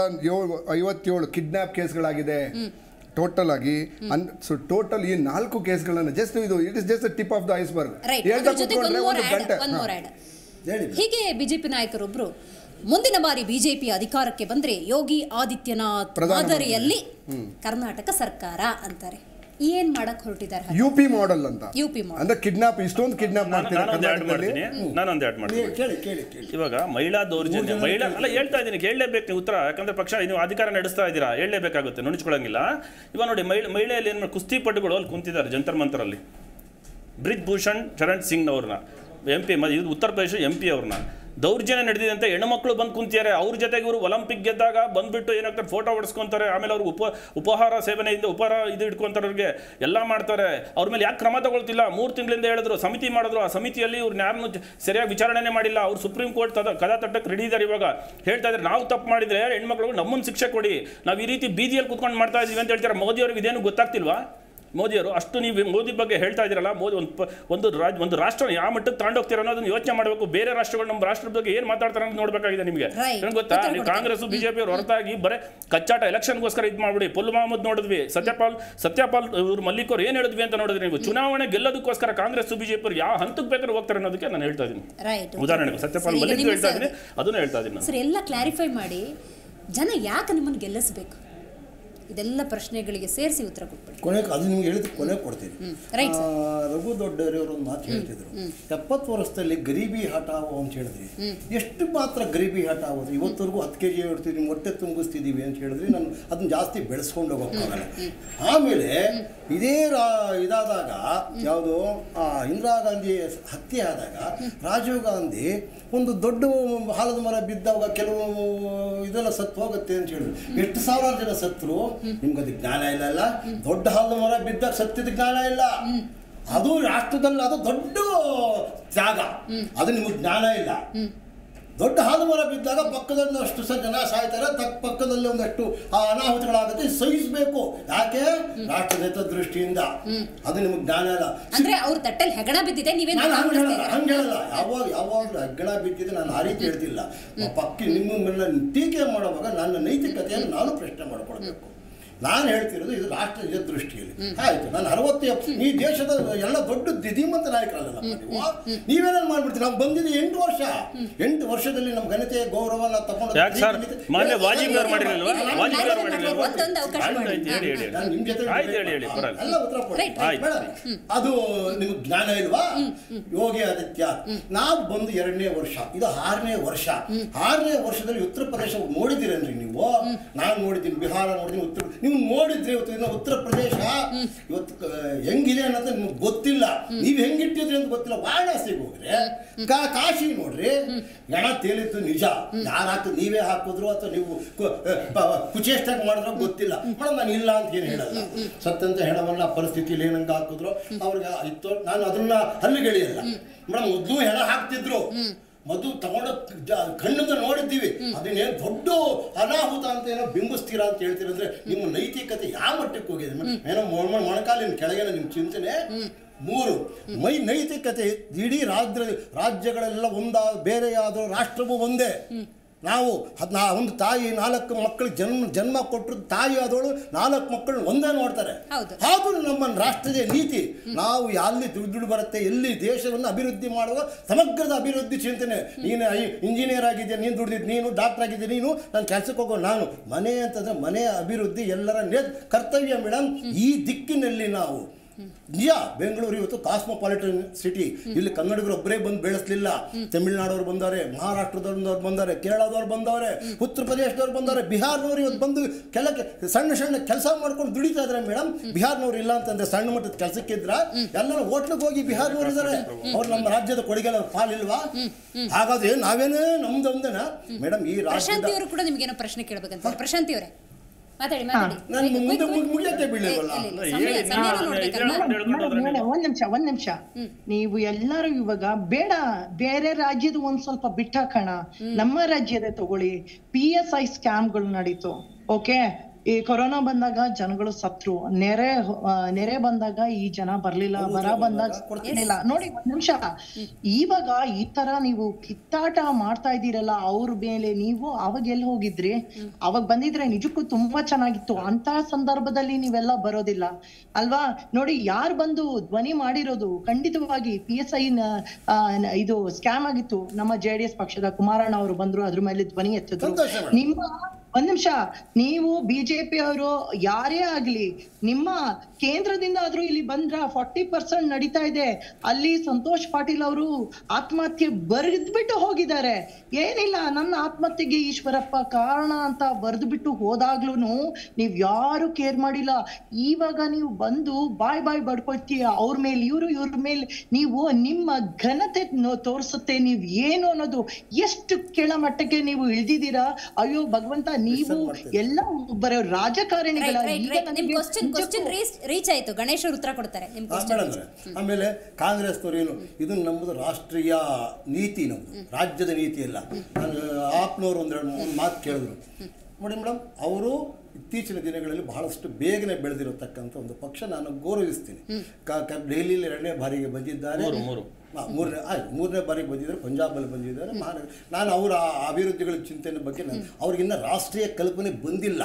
ಐವತ್ತೇಳು ಕಿಡ್ನಾಪ್ ಕೇಸ್ಗಳಾಗಿದೆ. ಟೋಟಲ್ ಆಗಿ ಟೋಟಲ್ ಈ ನಾಲ್ಕು ಕೇಸ್ಗಳನ್ನು ಜಸ್ಟ್ ಇದು it is just tip of the iceberg ಹೇಳ್ತಾ ಕೂತ್ಕೊಂಡ್ರೆ ಒಂದು ಗಂಟೆ. ಹೀಗೆ ಬಿಜೆಪಿ ನಾಯಕರೊಬ್ರು ಮುಂದಿನ ಬಾರಿ ಬಿಜೆಪಿ ಅಧಿಕಾರಕ್ಕೆ ಬಂದ್ರೆ ಯೋಗಿ ಆದಿತ್ಯನಾಥ್ ಮಾದರಿಯಲ್ಲಿ ಕರ್ನಾಟಕ ಸರ್ಕಾರ ಅಂತಾರೆ. ಏನ್ ಮಾಡಕ್ ಹೊರಟಿದ್ದಾರೆ? ಯುಪಿ ಮಾಡೆಲ್ ಅಂತ ಯುಪಿ ಅಂದ್ರೆ ಕಿಡ್ನಾಪ್ ಇಷ್ಟೊಂದು ಕಿಡ್ನಾಪ್ ಮಾಡ್ತೀನಿ ನಾನು ಒಂದು ಆ್ಯಡ್ ಮಾಡ್ತೀನಿ. ಇವಾಗ ಮಹಿಳಾ ದೌರ್ಜನ್ಯ ಮಹಿಳಾ ಅಲ್ಲ ಹೇಳ್ತಾ ಇದ್ದೀನಿ, ಹೇಳಲೇಬೇಕು ನೀವು ಉತ್ತರ, ಯಾಕಂದ್ರೆ ಪಕ್ಷ ನೀವು ಅಧಿಕಾರ ನಡೆಸ್ತಾ ಇದ್ದೀರಾ, ಹೇಳಲೇಬೇಕಾಗುತ್ತೆ, ನುಣಿಸ್ಕೊಳ್ಳಂಗಿಲ್ಲ. ಇವಾಗ ನೋಡಿ ಮಹಿಳೆ ಮಹಿಳೆಯಲ್ಲಿ ಏನು ಮಾಡಿ ಕುಸ್ತಿ ಪಟುಗಳು ಅಲ್ಲಿ ಕುಂತಿದ್ದಾರೆ ಜಂತರ್ ಮಂತರಲ್ಲಿ, ಬ್ರಿಜ್ ಭೂಷಣ್ ಚರಣ್ ಸಿಂಗ್ ಅವ್ರನ್ನ ಎಂ ಪಿ ಇದು ಉತ್ತರ ಪ್ರದೇಶ ಎಂ ಪಿ ಅವ್ರನ್ನ ದೌರ್ಜನ್ಯ ನಡೆದಿದಂತೆ ಹೆಣ್ಮಕ್ಳು ಬಂದು ಕುಂತಿದ್ದಾರೆ. ಅವ್ರ ಜೊತೆಗೆ ಇವರು ಒಲಿಂಪಿಕ್ ಗೆದ್ದಾಗ ಬಂದ್ಬಿಟ್ಟು ಏನಾಗ್ತಾರೆ ಫೋಟೋ ಹೊಡ್ಸ್ಕೊಂತಾರೆ, ಆಮೇಲೆ ಅವ್ರು ಉಪ ಉಪಹಾರ ಸೇವನೆಯಿಂದ ಉಪಹಾರ ಇದು ಇಟ್ಕೊಂತಾರೆ, ಅವ್ರಿಗೆ ಎಲ್ಲ ಮಾಡ್ತಾರೆ. ಅವ್ರ ಮೇಲೆ ಯಾಕೆ ಕ್ರಮ ತಗೊಳ್ತಿಲ್ಲ? ಮೂರು ತಿಂಗಳಿಂದ ಹೇಳಿದ್ರು, ಸಮಿತಿ ಮಾಡಿದ್ರು, ಆ ಸಮಿತಿಯಲ್ಲಿ ಇವ್ರನ್ನ ಯಾರನ್ನೂ ಸರಿಯಾಗಿ ವಿಚಾರಣೆನೇ ಮಾಡಿಲ್ಲ. ಅವ್ರು ಸುಪ್ರೀಂ ಕೋರ್ಟ್ ತದ ಕದಾ ತಟ್ಟಕ್ಕೆ ರೆಡಿ ಇದ್ದಾರೆ. ಇವಾಗ ಹೇಳ್ತಾ ಇದ್ದಾರೆ ನಾವು ತಪ್ಪು ಮಾಡಿದರೆ ಹೆಣ್ಮಕ್ಳು ನಮ್ಮನ್ನು ಶಿಕ್ಷೆ ಕೊಡಿ, ನಾವು ಈ ರೀತಿ ಬೀದಿಯಲ್ಲಿ ಕುತ್ಕೊಂಡು ಮಾಡ್ತಾ ಇದ್ದೀವಿ ಅಂತ ಹೇಳ್ತಾರೆ. ಮೋದಿ ಅವ್ರಿಗೆ ಇದೇನು ಗೊತ್ತಾಗ್ತಿಲ್ವಾ? ಮೋದಿಯವರು ಅಷ್ಟು ನೀವು ಮೋದಿ ಬಗ್ಗೆ ಹೇಳ್ತಾ ಇದ್ದೀರಲ್ಲ, ಮೋದಿ ಒಂದು ಒಂದು ರಾಜ್ ಒಂದು ರಾಷ್ಟ್ರ ಯಾವ ಮಟ್ಟಕ್ಕೆ ತಗೊಂಡೋಗ್ತೀರ ಅನ್ನೋದನ್ನು ಯೋಚನೆ ಮಾಡಬೇಕು. ಬೇರೆ ರಾಷ್ಟ್ರಗಳು ನಮ್ಮ ರಾಷ್ಟ್ರದ ಬಗ್ಗೆ ಏನು ಮಾತಾಡ್ತಾರೆ ಅಂತ ನೋಡಬೇಕಾಗಿದೆ ನಿಮಗೆ. ನನಗೆ ಗೊತ್ತಾ ನೀವು ಕಾಂಗ್ರೆಸ್ ಬಿಜೆಪಿ ಅವರು ಹೊರತಾಗಿ ಬರೀ ಕಚ್ಚಾಟ ಎಲೆಕ್ಷನ್ಗೋಸ್ಕರ ಇದು ಮಾಡಿಬಿಡಿ. ಪುಲ್ ಮಹಮ್ಮದ್ ನೋಡಿದ್ವಿ, ಸತ್ಯಪಾಲ್ ಸತ್ಯಪಾಲ್ ಇವರು ಮಲ್ಲಿಕ್ ಅವ್ರು ಏನು ಹೇಳಿದ್ವಿ ಅಂತ ನೋಡಿದ್ರಿ ನೀವು. ಚುನಾವಣೆ ಗೆಲ್ಲೋದಕ್ಕೋಸ್ಕರ ಕಾಂಗ್ರೆಸ್ ಬಿಜೆಪಿ ಅವರು ಯಾವ ಹಂತಕ್ಕೆ ಬೇಕಾದ್ರೂ ಹೋಗ್ತಾರೆ ಅನ್ನೋದಕ್ಕೆ ನಾನು ಹೇಳ್ತಾ ಇದ್ದೀನಿ. ಉದಾಹರಣೆಗೆ ಸತ್ಯಪಾಲ್ ಮಲ್ಲಿಕ್ ಹೇಳ್ತಾ ಇದ್ದೀನಿ, ಅದನ್ನು ಹೇಳ್ತಾ ಇದ್ದೀನಿ. ಸರ್ ಎಲ್ಲ ಕ್ಲಾರಿಫೈ ಮಾಡಿ, ಜನ ಯಾಕೆ ನಿಮ್ಮನ್ನು ಗೆಲ್ಲಿಸಬೇಕು? ಇದೆಲ್ಲ ಪ್ರಶ್ನೆಗಳಿಗೆ ಸೇರಿಸಿ ಉತ್ತರ ಕೊಡ್ಬಿಡಿ. ಕೊನೆಗೆ ಅದು ನಿಮಗೆ ಹೇಳಿದ ಕೊನೆ ಕೊಡ್ತೀನಿ. ರಘು ದೊಡ್ಡೇರ ಅವರು ಒಂದು ಮಾತು ಹೇಳ್ತಿದ್ರು, ಎಪ್ಪತ್ತು ವರ್ಷದಲ್ಲಿ ಗರೀಬಿ ಹಟಾವೋ ಅಂತ ಹೇಳಿದ್ರಿ. ಎಷ್ಟು ಮಾತ್ರ ಗರೀಬಿ ಹಟಾವೋ, ಇವತ್ತರೆಗೂ ಹತ್ತು ಕೆಜಿ ಇಡ್ತೀವಿ, ಹೊಟ್ಟೆ ತುಂಬಿಸ್ತಿದ್ದೀವಿ ಅಂತ ಹೇಳಿದ್ರಿ. ನಾನು ಅದನ್ನ ಜಾಸ್ತಿ ಬೆಳೆಸ್ಕೊಂಡು ಹೋಗೋಕ್ಕಾಗಲ್ಲ. ಆಮೇಲೆ ಇದೇ ಇದಾದಾಗ ಯಾವುದು ಇಂದಿರಾ ಗಾಂಧಿ ಹತ್ಯೆ ಆದಾಗ ರಾಜೀವ್ ಗಾಂಧಿ ಒಂದು ದೊಡ್ಡ ಹಾಲದ ಮರ ಬಿದ್ದಾಗ ಕೆಲವು ಇದೆಲ್ಲ ಸತ್ತು ಹೋಗುತ್ತೆ ಅಂತ ಹೇಳಿದ್ರು. ಎಷ್ಟು ಸಾವಿರಾರು ಜನ ಸತ್ರು, ನಿಮ್ಗೆ ಅದು ಜ್ಞಾನ ಇಲ್ಲ ಅಲ್ಲ. ದೊಡ್ಡ ಹಾಲದ ಮರ ಬಿದ್ದಾಗ ಸತ್ತಿದ ಜ್ಞಾನ ಇಲ್ಲ, ಅದು ರಾಷ್ಟ್ರದಲ್ಲಿ ಅದು ದೊಡ್ಡ ಜಾಗ, ಅದು ನಿಮ್ಗೆ ಜ್ಞಾನ ಇಲ್ಲ. ದೊಡ್ಡ ಹಾಲು ಮರ ಬಿದ್ದಾಗ ಪಕ್ಕದಲ್ಲಿ ಅಷ್ಟು ಸಹ ಜನ ಸಾಯ್ತಾರೆ, ತಕ್ಕ ಪಕ್ಕದಲ್ಲಿ ಒಂದಷ್ಟು ಆ ಅನಾಹುತಗಳಾಗುತ್ತೆ, ಸಹಿಸಬೇಕು. ಯಾಕೆ? ರಾಷ್ಟ್ರದ ದೃಷ್ಟಿಯಿಂದ ಅದು ನಿಮ್ಗೆ ಜ್ಞಾನ ಇಲ್ಲ. ಅಂದ್ರೆ ಅವ್ರ ತಟ್ಟಲ್ಲಿ ಹೆಗಣ ಬಿದ್ದಿದೆ, ನೀವೇನು ಹಂಗೆ ಹೇಳಲ್ಲ. ಯಾವಾಗ ಯಾವಾಗ ಹೆಗಣ ಬಿದ್ದಿದೆ ನಾನು ಆ ರೀತಿ ಹೇಳ್ತಿಲ್ಲ. ಪಕ್ಕ ನಿಮ್ಮ ಮೇಲೆ ಟೀಕೆ ಮಾಡುವಾಗ ನನ್ನ ನೈತಿಕತೆಯನ್ನು ನಾನು ಪ್ರಶ್ನೆ ಮಾಡಿಕೊಳ್ಬೇಕು. ನಾನು ಹೇಳ್ತಿರೋದು ಇದು ರಾಷ್ಟ್ರದ ದೃಷ್ಟಿಯಲ್ಲಿ. ಆಯಿತು, ನಾನು ಅರವತ್ತು ಈ ದೇಶದ ಎಲ್ಲ ದೊಡ್ಡ ದಿಧಿಮಂತ ನಾಯಕರಲ್ಲ ನೀವು, ನೀವೇನೇನು ಮಾಡ್ಬಿಡ್ತೀರಿ? ನಾವು ಬಂದಿದ್ದು ಎಂಟು ವರ್ಷ, ಎಂಟು ವರ್ಷದಲ್ಲಿ ನಮ್ಮ ಘನತೆ ಗೌರವ ನಾವು ತಗೊಂಡು ನಾನು ನಿಮ್ಮ ಜೊತೆ ಎಲ್ಲ ಉತ್ತರ ಕೊಡ್ತೀನಿ. ಅದು ನಿಮ್ಗೆ ಜ್ಞಾನ ಇಲ್ವಾ? ಯೋಗಿ ಆದಿತ್ಯನಾಥ್ ನಾವು ಬಂದು ಎರಡನೇ ವರ್ಷ, ಇದು ಆರನೇ ವರ್ಷ. ಆರನೇ ವರ್ಷದಲ್ಲಿ ಉತ್ತರ ಪ್ರದೇಶ ನೋಡಿದಿರನ್ರಿ ನೀವು? ನಾನು ನೋಡಿದ್ದೀನಿ, ಬಿಹಾರ ನೋಡಿದ್ದೀನಿ, ಉತ್ತರ ನೀವು ನೋಡಿದ್ರೆ ಇವತ್ತು ಇನ್ನು ಉತ್ತರ ಪ್ರದೇಶ ಇವತ್ತು ಹೆಂಗಿದೆ ಅನ್ನೋದು ನಿಮ್ಗೆ ಗೊತ್ತಿಲ್ಲ. ನೀವು ಹೆಂಗಿಟ್ಟಿದ್ರಿ ಅಂತ ಗೊತ್ತಿಲ್ಲ. ವಾರಣಾಸಿಗೆ ಹೋಗ್ರೆ, ಕಾಶಿ ನೋಡ್ರಿ, ಗಣ ತೇಲಿದ್ದು ನಿಜ. ಯಾರು ಹಾಕಿದ್ರು, ನೀವೇ ಹಾಕಿದ್ರು ಅಥವಾ ನೀವು ಕುಚೇಷ್ಟಾಗಿ ಮಾಡಿದ್ರು ಗೊತ್ತಿಲ್ಲ. ಮೇಡಮ್ ನಾನು ಇಲ್ಲ ಅಂತ ಏನು ಹೇಳಲ್ಲ. ಸತ್ತಂತ ಹೆಣವನ್ನ ಪರಿಸ್ಥಿತಿಯಲ್ಲಿ ಏನಂಗೆ ಹಾಕಿದ್ರು ಅವ್ರಿಗೆ ಇತ್ತು, ನಾನು ಅದನ್ನ ಹಲ್ಲುಗಳಿಯಲ್ಲ. ಮೇಡಮ್ ಮೊದಲು ಹೆಣ ಹಾಕ್ತಿದ್ರು, ಮದ್ದು ತಗೊಂಡು ಕಣ್ಣಿಂದ ನೋಡಿದ್ದೀವಿ. ಅದನ್ನೇನು ದೊಡ್ಡ ಅನಾಹುತ ಅಂತ ಏನೋ ಬಿಂಬಿಸ್ತೀರಾ ಅಂತ ಹೇಳ್ತೀರಂದ್ರೆ ನಿಮ್ಮ ನೈತಿಕತೆ ಯಾವ ಮಟ್ಟಕ್ಕೆ ಹೋಗಿದೆ? ಏನೋ ಮೊಣಕಾಲಿನ ಕೆಳಗೇನ ನಿಮ್ಮ ಚಿಂತನೆ. ಮೂರು, ಮೈ ನೈತಿಕತೆ. ಇಡೀ ರಾಜ್ಯ ರಾಜ್ಯಗಳೆಲ್ಲ ಒಂದಾ ಬೇರೆಯಾದರೂ ರಾಷ್ಟ್ರವೂ ಒಂದೇ. ನಾವು ಅದನ್ನ ಒಂದು ತಾಯಿ ನಾಲ್ಕು ಮಕ್ಕಳು ಜನ್ಮ ಜನ್ಮ ಕೊಟ್ಟರು, ತಾಯಿ ಆದವಳು ನಾಲ್ಕು ಮಕ್ಕಳನ್ನ ಒಂದೇ ನೋಡ್ತಾರೆ. ಹಾಗೂ ನಮ್ಮ ರಾಷ್ಟ್ರದ ನೀತಿ, ನಾವು ಎಲ್ಲಿ ದುಡ್ಡು ದುಡ್ಡು ಬರುತ್ತೆ, ಎಲ್ಲಿ ದೇಶವನ್ನು ಅಭಿವೃದ್ಧಿ ಮಾಡುವ ಸಮಗ್ರದ ಅಭಿವೃದ್ಧಿ ಚಿಂತನೆ. ನೀನು ಇಂಜಿನಿಯರ್ ಆಗಿದ್ದೆ, ನೀನು ದುಡ್ದಿದ್ದು, ನೀನು ಡಾಕ್ಟರ್ ಆಗಿದ್ದೆ, ನೀನು ನಾನು ಕೆಲಸಕ್ಕೆ ಹೋಗೋ, ನಾನು ಮನೆ ಅಂತಂದರೆ ಮನೆಯ ಅಭಿವೃದ್ಧಿ ಎಲ್ಲರ ನೇ ಕರ್ತವ್ಯ. ಮೇಡಮ್, ಈ ದಿಕ್ಕಿನಲ್ಲಿ ನಾವು ನಿಜ. ಬೆಂಗಳೂರು ಇವತ್ತು ಕಾಸ್ಮೋಪಾಲಿಟನ್ ಸಿಟಿ. ಇಲ್ಲಿ ಕನ್ನಡಿಗರು ಒಬ್ಬರೇ ಬಂದು ಬೆಳೆಸಲಿಲ್ಲ. ತಮಿಳುನಾಡವ್ರು ಬಂದವರೆ, ಮಹಾರಾಷ್ಟ್ರದವ್ರು ಬಂದವರೆ, ಕೇರಳದವ್ರು ಬಂದವರೆ, ಉತ್ತರ ಪ್ರದೇಶದವ್ರು ಬಂದವರೆ, ಬಿಹಾರ್ನವ್ರು ಇವತ್ತು ಬಂದು ಕೆಲ ಸಣ್ಣ ಸಣ್ಣ ಕೆಲಸ ಮಾಡ್ಕೊಂಡು ದುಡಿತಾ ಇದಾರೆ. ಮೇಡಮ್, ಬಿಹಾರ್ನವ್ರು ಇಲ್ಲ ಅಂತಂದ್ರೆ ಸಣ್ಣ ಮಟ್ಟದ ಕೆಲಸಕ್ಕಿದ್ರ ಎಲ್ಲರೂ ಹೋಟ್ಲಿಗೆ ಹೋಗಿ ಬಿಹಾರ್ನವ್ರು ಇದ್ದಾರೆ. ಅವ್ರು ನಮ್ಮ ರಾಜ್ಯದ ಕೊಡುಗೆಲ್ಲ ಪಾಲಿಲ್ವಾ? ಹಾಗಾದ್ರೆ ನಾವೇನೇ ನಮ್ದೊಂದೇನಾ? ಮೇಡಮ್, ಈ ರಾಜ್ಯದ ಪ್ರಶ್ನೆ ಕೇಳಬೇಕಂತ ಪ್ರಶಾಂತಿ ಅವರೇ ಒಂದ್ ನಿಮಿಷ ಒಂದ್ ನಿಮಿಷ ನೀವು ಎಲ್ಲಾರು ಇವಾಗ ಬೇಡ, ಬೇರೆ ರಾಜ್ಯದ ಒಂದ್ ಸ್ವಲ್ಪ ಬಿಟ್ಟಾಕಣ, ನಮ್ಮ ರಾಜ್ಯದ ತಗೊಳ್ಳಿ. ಪಿ ಎಸ್ ಐ ಸ್ಕ್ಯಾಮ್ಗಳು ನಡೀತು. ಓಕೆ, ಈ ಕೊರೋನಾ ಬಂದಾಗ ಜನಗಳು ಸತ್ರು, ನೆರೆ ನೆರೆ ಬಂದಾಗ ಈ ಜನ ಬರ್ಲಿಲ್ಲ, ಬರ ಬಂದಾಗ ಕೊಡ್ತಿರ್ಲಿಲ್ಲ. ನೋಡಿ ಒಂದ್ ನಿಮಿಷ, ಇವಾಗ ಈ ತರ ನೀವು ಕಿತ್ತಾಟ ಮಾಡ್ತಾ ಇದ್ದೀರಲ್ಲ ಅವ್ರ ಮೇಲೆ. ನೀವು ಅವಾಗ ಎಲ್ಲಿ ಹೋಗಿದ್ರಿ? ಅವಾಗ ಬಂದಿದ್ರೆ ನಿಜಕ್ಕೂ ತುಂಬಾ ಚೆನ್ನಾಗಿತ್ತು. ಅಂತಹ ಸಂದರ್ಭದಲ್ಲಿ ನೀವೆಲ್ಲ ಬರೋದಿಲ್ಲ ಅಲ್ವಾ? ನೋಡಿ ಯಾರು ಬಂದು ಧ್ವನಿ ಮಾಡಿರೋದು, ಖಂಡಿತವಾಗಿ ಪಿ ಎಸ್ ಐ ಇದು ಸ್ಕ್ಯಾಮ್ ಆಗಿತ್ತು. ನಮ್ಮ ಜೆ ಡಿ ಎಸ್ ಪಕ್ಷದ ಕುಮಾರಣ್ಣ ಅವರು ಬಂದ್ರು, ಅದ್ರ ಮೇಲೆ ಧ್ವನಿ ಎತ್ತಿದ್ರು. ನಿಮ್ಮ ಒಂದ್ ನಿಮಿಷ, ನೀವು ಬಿಜೆಪಿ ಅವರು ಯಾರೇ ಆಗ್ಲಿ, ನಿಮ್ಮ ಕೇಂದ್ರದಿಂದ ಆದ್ರೂ ಇಲ್ಲಿ ಬಂದ್ರ ಫಾರ್ಟಿ ಪರ್ಸೆಂಟ್ ನಡೀತಾ ಇದೆ. ಅಲ್ಲಿ ಸಂತೋಷ್ ಪಾಟೀಲ್ ಅವರು ಆತ್ಮಹತ್ಯೆ ಬರೆದ್ಬಿಟ್ಟು ಹೋಗಿದ್ದಾರೆ. ಏನಿಲ್ಲ ನನ್ನ ಆತ್ಮಹತ್ಯೆಗೆ ಈಶ್ವರಪ್ಪ ಕಾರಣ ಅಂತ ಬರೆದ್ಬಿಟ್ಟು ಹೋದಾಗ್ಲೂ ನೀವ್ ಯಾರು ಕೇರ್ ಮಾಡಿಲ್ಲ. ಇವಾಗ ನೀವು ಬಂದು ಬಾಯ್ ಬಾಯ್ ಬಡ್ಕೊಳ್ತೀಯ ಅವ್ರ ಮೇಲೆ, ಇವ್ರು ಇವ್ರ ಮೇಲೆ. ನೀವು ನಿಮ್ಮ ಘನತೆ ತೋರಿಸುತ್ತೆ ನೀವ್ ಏನು ಅನ್ನೋದು. ಎಷ್ಟು ಕೆಳಮಟ್ಟಕ್ಕೆ ನೀವು ಇಳಿದಿದ್ದೀರಾ! ಅಯ್ಯೋ ಭಗವಂತ, ನೀವು ಎಲ್ಲ ಒಬ್ಬರ ರಾಜಕಾರಣಿಗಳ. ಆಮೇಲೆ ಕಾಂಗ್ರೆಸ್ ತೋರೇನು, ಇದು ನಮ್ಮದು ರಾಷ್ಟ್ರೀಯ ನೀತಿ, ನಮ್ಮದು ರಾಜ್ಯದ ನೀತಿ ಅಲ್ಲ. ಆಪ್ನವ್ರು ಒಂದೆರಡು ಮಾತು ಕೇಳಿದ್ರು. ನೋಡಿ ಮೇಡಮ್, ಅವರು ಇತ್ತೀಚಿನ ದಿನಗಳಲ್ಲಿ ಬಹಳಷ್ಟು ಬೇಗನೆ ಬೆಳೆದಿರತಕ್ಕಂಥ ಒಂದು ಪಕ್ಷ, ನಾನು ಗೌರವಿಸ್ತೀನಿ. ಡೆಹಲಿಯಲ್ಲಿ ಎರಡನೇ ಬಾರಿಗೆ ಬಂದಿದ್ದಾರೆ, ಮೂರನೇ ಆಯ್ತು ಮೂರನೇ ಬಾರಿಗೆ ಬಂದಿದ್ದಾರೆ, ಪಂಜಾಬಲ್ಲಿ ಬಂದಿದ್ದಾರೆ, ಮಹಾರಾಷ್ಟ್ರ. ನಾನು ಅವರ ಅಭಿವೃದ್ಧಿಗಳ ಚಿಂತನೆ ಬಗ್ಗೆ ನಾನು ಅವ್ರಿಗಿನ್ನ ರಾಷ್ಟ್ರೀಯ ಕಲ್ಪನೆ ಬಂದಿಲ್ಲ.